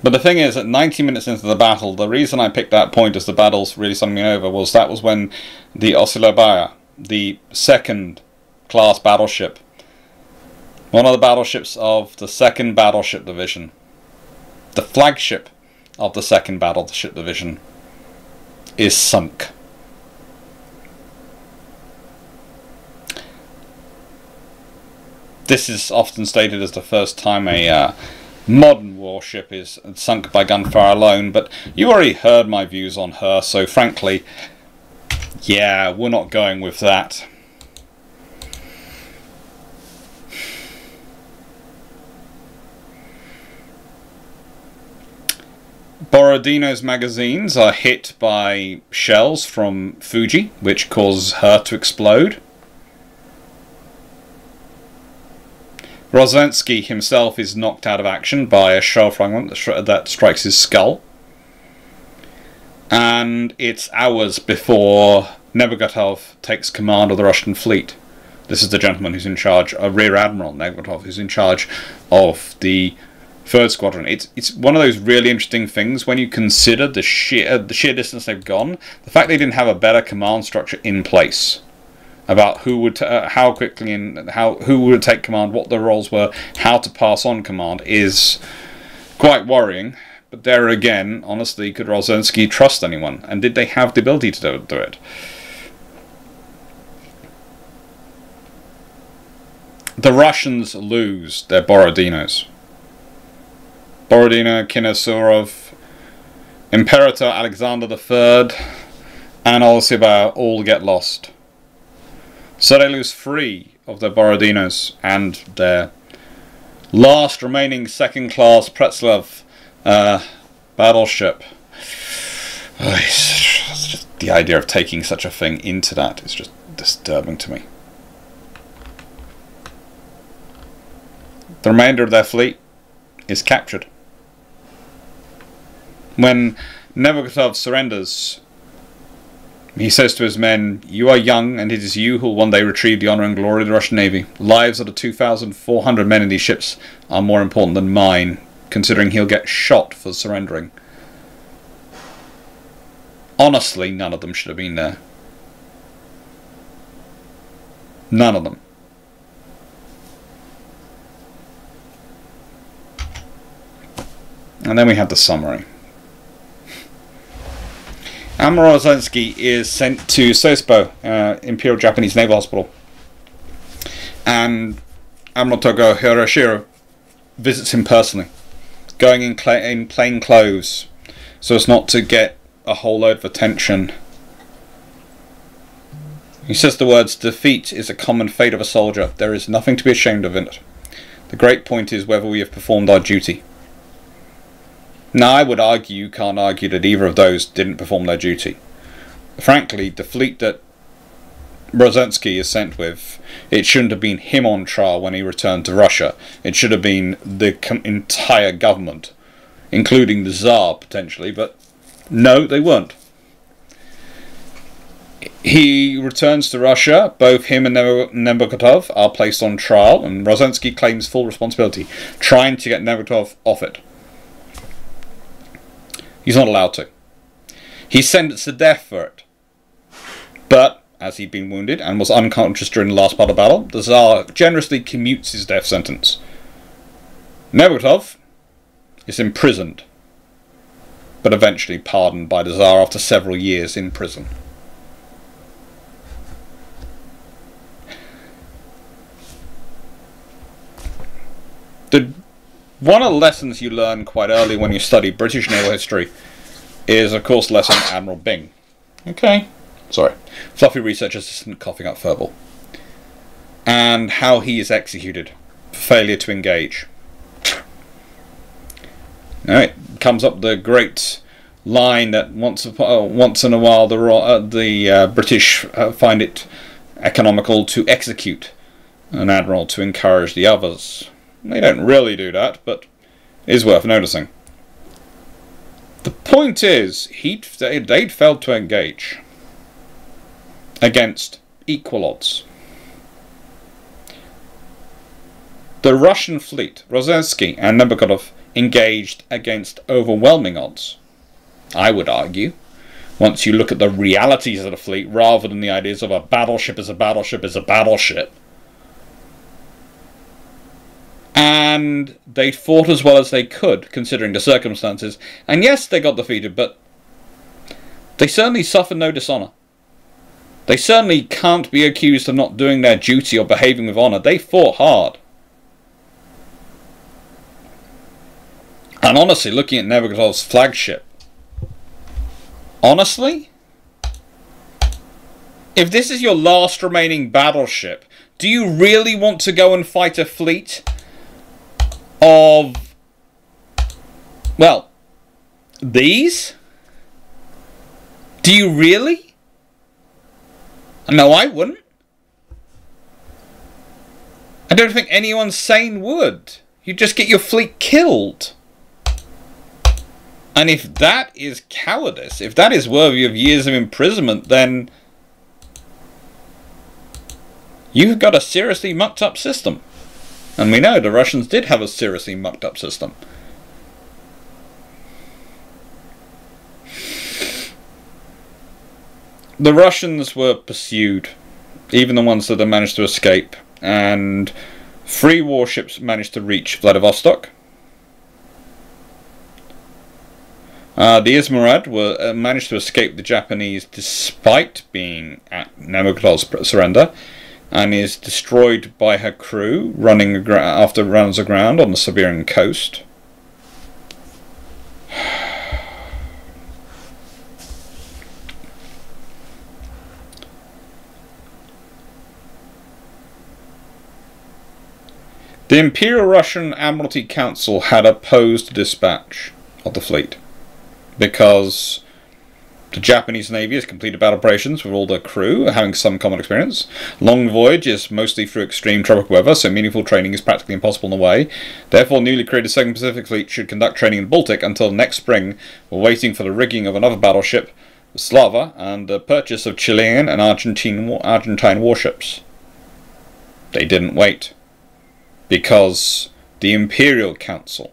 But the thing is, at 90 minutes into the battle, the reason I picked that point as the battle's really something over was that was when the Osilobaya, the second-class battleship, one of the battleships of the 2nd Battleship Division, the flagship of the 2nd Battleship Division, is sunk. This is often stated as the first time a modern warship is sunk by gunfire alone, but you already heard my views on her, so frankly, yeah, we're not going with that. Borodino's magazines are hit by shells from Fuji, which causes her to explode. Rozensky himself is knocked out of action by a shell fragment that strikes his skull. And it's hours before Nebukhatov takes command of the Russian fleet. This is the gentleman who's in charge, a Rear Admiral Nebukhatov, who's in charge of the 3rd Squadron. It's one of those really interesting things when you consider the sheer distance they've gone. The fact they didn't have a better command structure in place about who would, how quickly, and who would take command, what their roles were, how to pass on command, is quite worrying. But there again, honestly, could Rozensky trust anyone? And did they have the ability to do it? The Russians lose their Borodinos. Borodino, Kinosurov, Imperator Alexander III, and Osilobaya all get lost. So they lose 3 of their Borodinos, and their last remaining 2nd-class Pretslav battleship Just the idea of taking such a thing into that is just disturbing to me. The remainder of their fleet is captured. When Nebuchadnezzar surrenders, he says to his men, "You are young, and it is you who will one day retrieve the honor and glory of the Russian Navy. Lives of the 2,400 men in these ships are more important than mine," considering he'll get shot for surrendering. Honestly, none of them should have been there. None of them. And then we have the summary. Admiral Osinski is sent to Sosbo, Imperial Japanese Naval Hospital, and Admiral Togo Hiroshiro visits him personally, going in plain clothes so as not to get a whole load of attention. He says the words, "Defeat is a common fate of a soldier. There is nothing to be ashamed of in it. The great point is whether we have performed our duty." Now, I would argue you can't argue that either of those didn't perform their duty. Frankly, the fleet that Brzezinski is sent with, it shouldn't have been him on trial when he returned to Russia. It should have been the entire government, including the Tsar potentially, but no, they weren't. He returns to Russia. Both him and Nebukatov are placed on trial, and Brzezinski claims full responsibility, trying to get Nebukatov off it. He's not allowed to. He's sentenced to death for it. But, as he'd been wounded and was unconscious during the last part of the battle, the Tsar generously commutes his death sentence. Nebukatov is imprisoned, but eventually pardoned by the Tsar after several years in prison. One of the lessons you learn quite early when you study British naval history is, of course, lesson Admiral Byng. Okay. Sorry. Fluffy research assistant coughing up verbal. And how he is executed for failure to engage. Alright. Comes up the great line that once in a while the British find it economical to execute an admiral to encourage the others. They don't really do that, but it is worth noticing. The point is, they'd failed to engage against equal odds. The Russian fleet, Brzezinski and Nebukadov, engaged against overwhelming odds, I would argue, once you look at the realities of the fleet rather than the ideas of a battleship is a battleship is a battleship. And they fought as well as they could, considering the circumstances. And yes, they got defeated, but they certainly suffered no dishonour. They certainly can't be accused of not doing their duty or behaving with honour. They fought hard. And honestly, looking at Nebuchadnezzar's flagship, honestly, if this is your last remaining battleship, do you really want to go and fight a fleet of, well, these? Do you really? No, I wouldn't. I don't think anyone sane would. You'd just get your fleet killed. And if that is cowardice, if that is worthy of years of imprisonment, then you've got a seriously mucked up system. And we know the Russians did have a seriously mucked up system. The Russians were pursued, even the ones that managed to escape, and 3 warships managed to reach Vladivostok. The Izmorad managed to escape the Japanese despite being at Nebukadnezzar's surrender, and is destroyed by her crew after runs aground on the Siberian coast. The Imperial Russian Admiralty Council had opposed dispatch of the fleet because The Japanese Navy has completed battle operations with all their crew having some common experience. Long voyage is mostly through extreme tropical weather, so meaningful training is practically impossible in a way. Therefore, newly created 2nd Pacific Fleet should conduct training in the Baltic until next spring, while waiting for the rigging of another battleship, the Slava, and the purchase of Chilean and Argentine warships. They didn't wait. Because the Imperial Council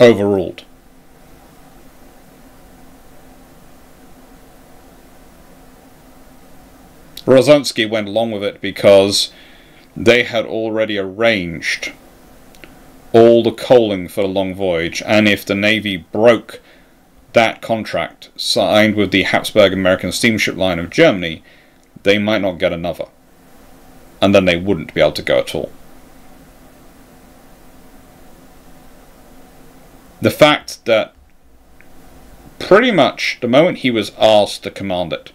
overruled. Rozanski went along with it because they had already arranged all the coaling for the long voyage, and if the Navy broke that contract signed with the Habsburg American Steamship Line of Germany, they might not get another, and then they wouldn't be able to go at all. The fact that pretty much the moment he was asked to command it,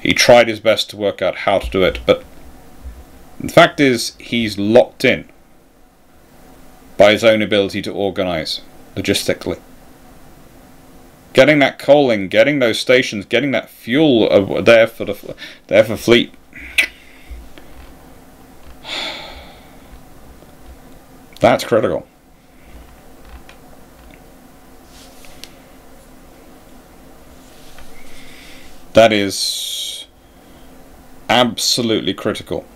he tried his best to work out how to do it, but the fact is he's locked in by his own ability to organize logistically. Getting that coaling, getting those stations, getting that fuel there for fleet. That's critical. That is absolutely critical.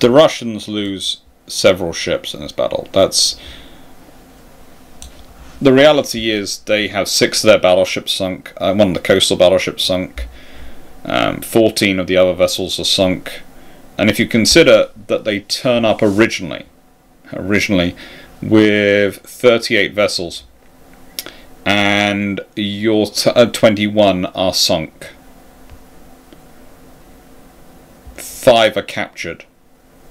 The Russians lose several ships in this battle. That's the reality. Is they have 6 of their battleships sunk, one of the coastal battleships sunk, 14 of the other vessels are sunk. And if you consider that they turn up originally with 38 vessels, and your 21 are sunk, 5 are captured,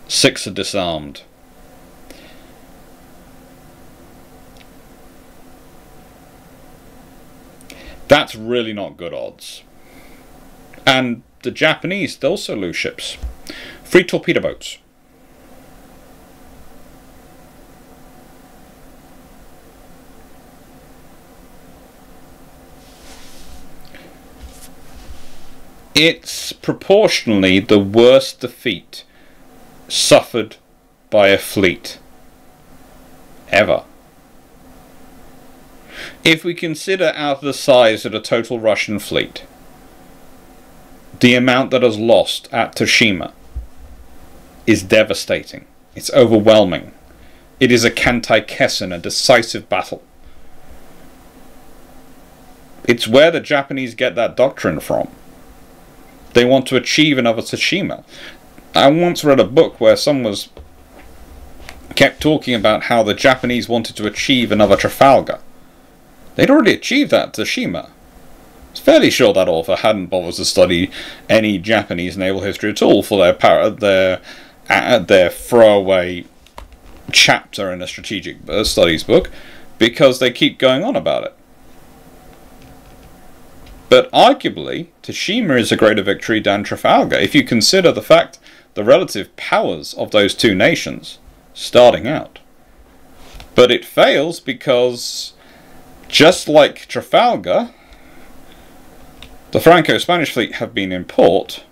6 are disarmed. That's really not good odds. And the Japanese, they also lose ships. 3 torpedo boats. It's proportionally the worst defeat suffered by a fleet ever. If we consider out of the size of the total Russian fleet, the amount that is lost at Toshima is devastating. It's overwhelming. It is a Kantai Kessen, a decisive battle. It's where the Japanese get that doctrine from. They want to achieve another Toshima. I once read a book where someone was kept talking about how the Japanese wanted to achieve another Trafalgar. They'd already achieved that at Toshima. I was fairly sure that author hadn't bothered to study any Japanese naval history at all for their throwaway chapter in a strategic studies book, because they keep going on about it. But arguably, Toshima is a greater victory than Trafalgar, if you consider the fact the relative powers of those two nations starting out. But it fails because, just like Trafalgar, the Franco-Spanish fleet have been in port.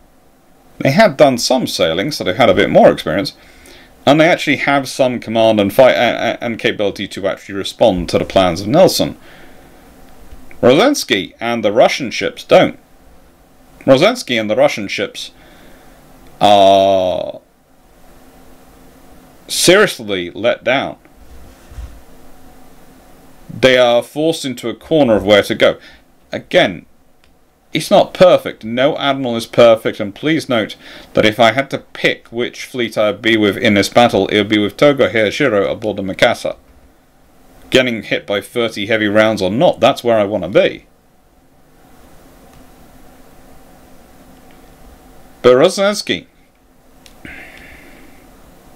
They have done some sailing, so they've had a bit more experience, and they actually have some command and fight and capability to actually respond to the plans of Nelson. Rozanski and the Russian ships don't. Rozanski and the Russian ships are seriously let down. They are forced into a corner of where to go. Again, it's not perfect. No admiral is perfect, and please note that if I had to pick which fleet I'd be with in this battle, it would be with Togo Heishiro aboard the Mikasa. Getting hit by 30 heavy rounds or not, that's where I want to be. But Rozanski,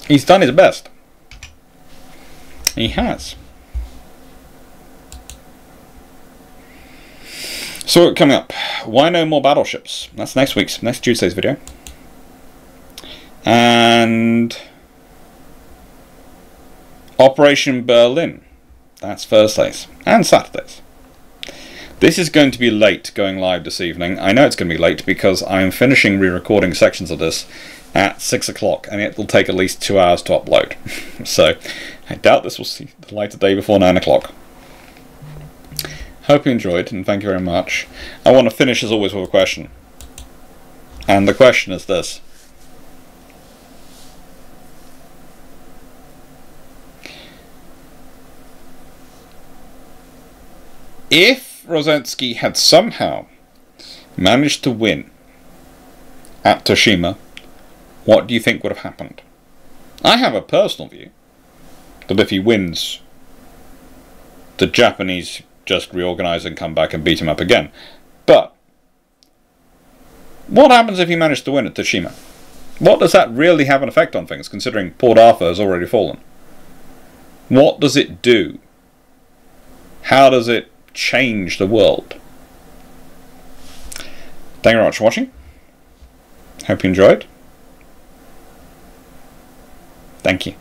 he's done his best. He has. So coming up, why no more battleships? That's next Tuesday's video. And Operation Berlin, that's Thursdays and Saturdays. This is going to be late going live this evening. I know it's going to be late because I'm finishing re-recording sections of this at 6 o'clock, and it will take at least 2 hours to upload. So I doubt this will see the light of day before 9 o'clock. Hope you enjoyed, and thank you very much. I want to finish as always with a question. And the question is this. If Rozensky had somehow managed to win at Toshima, what do you think would have happened? I have a personal view that if he wins, the Japanese just reorganize and come back and beat him up again. But what happens if he managed to win at Toshima? What does that really have an effect on things, considering Port Arthur has already fallen? What does it do? How does it change the world? Thank you very much for watching. Hope you enjoyed. Thank you.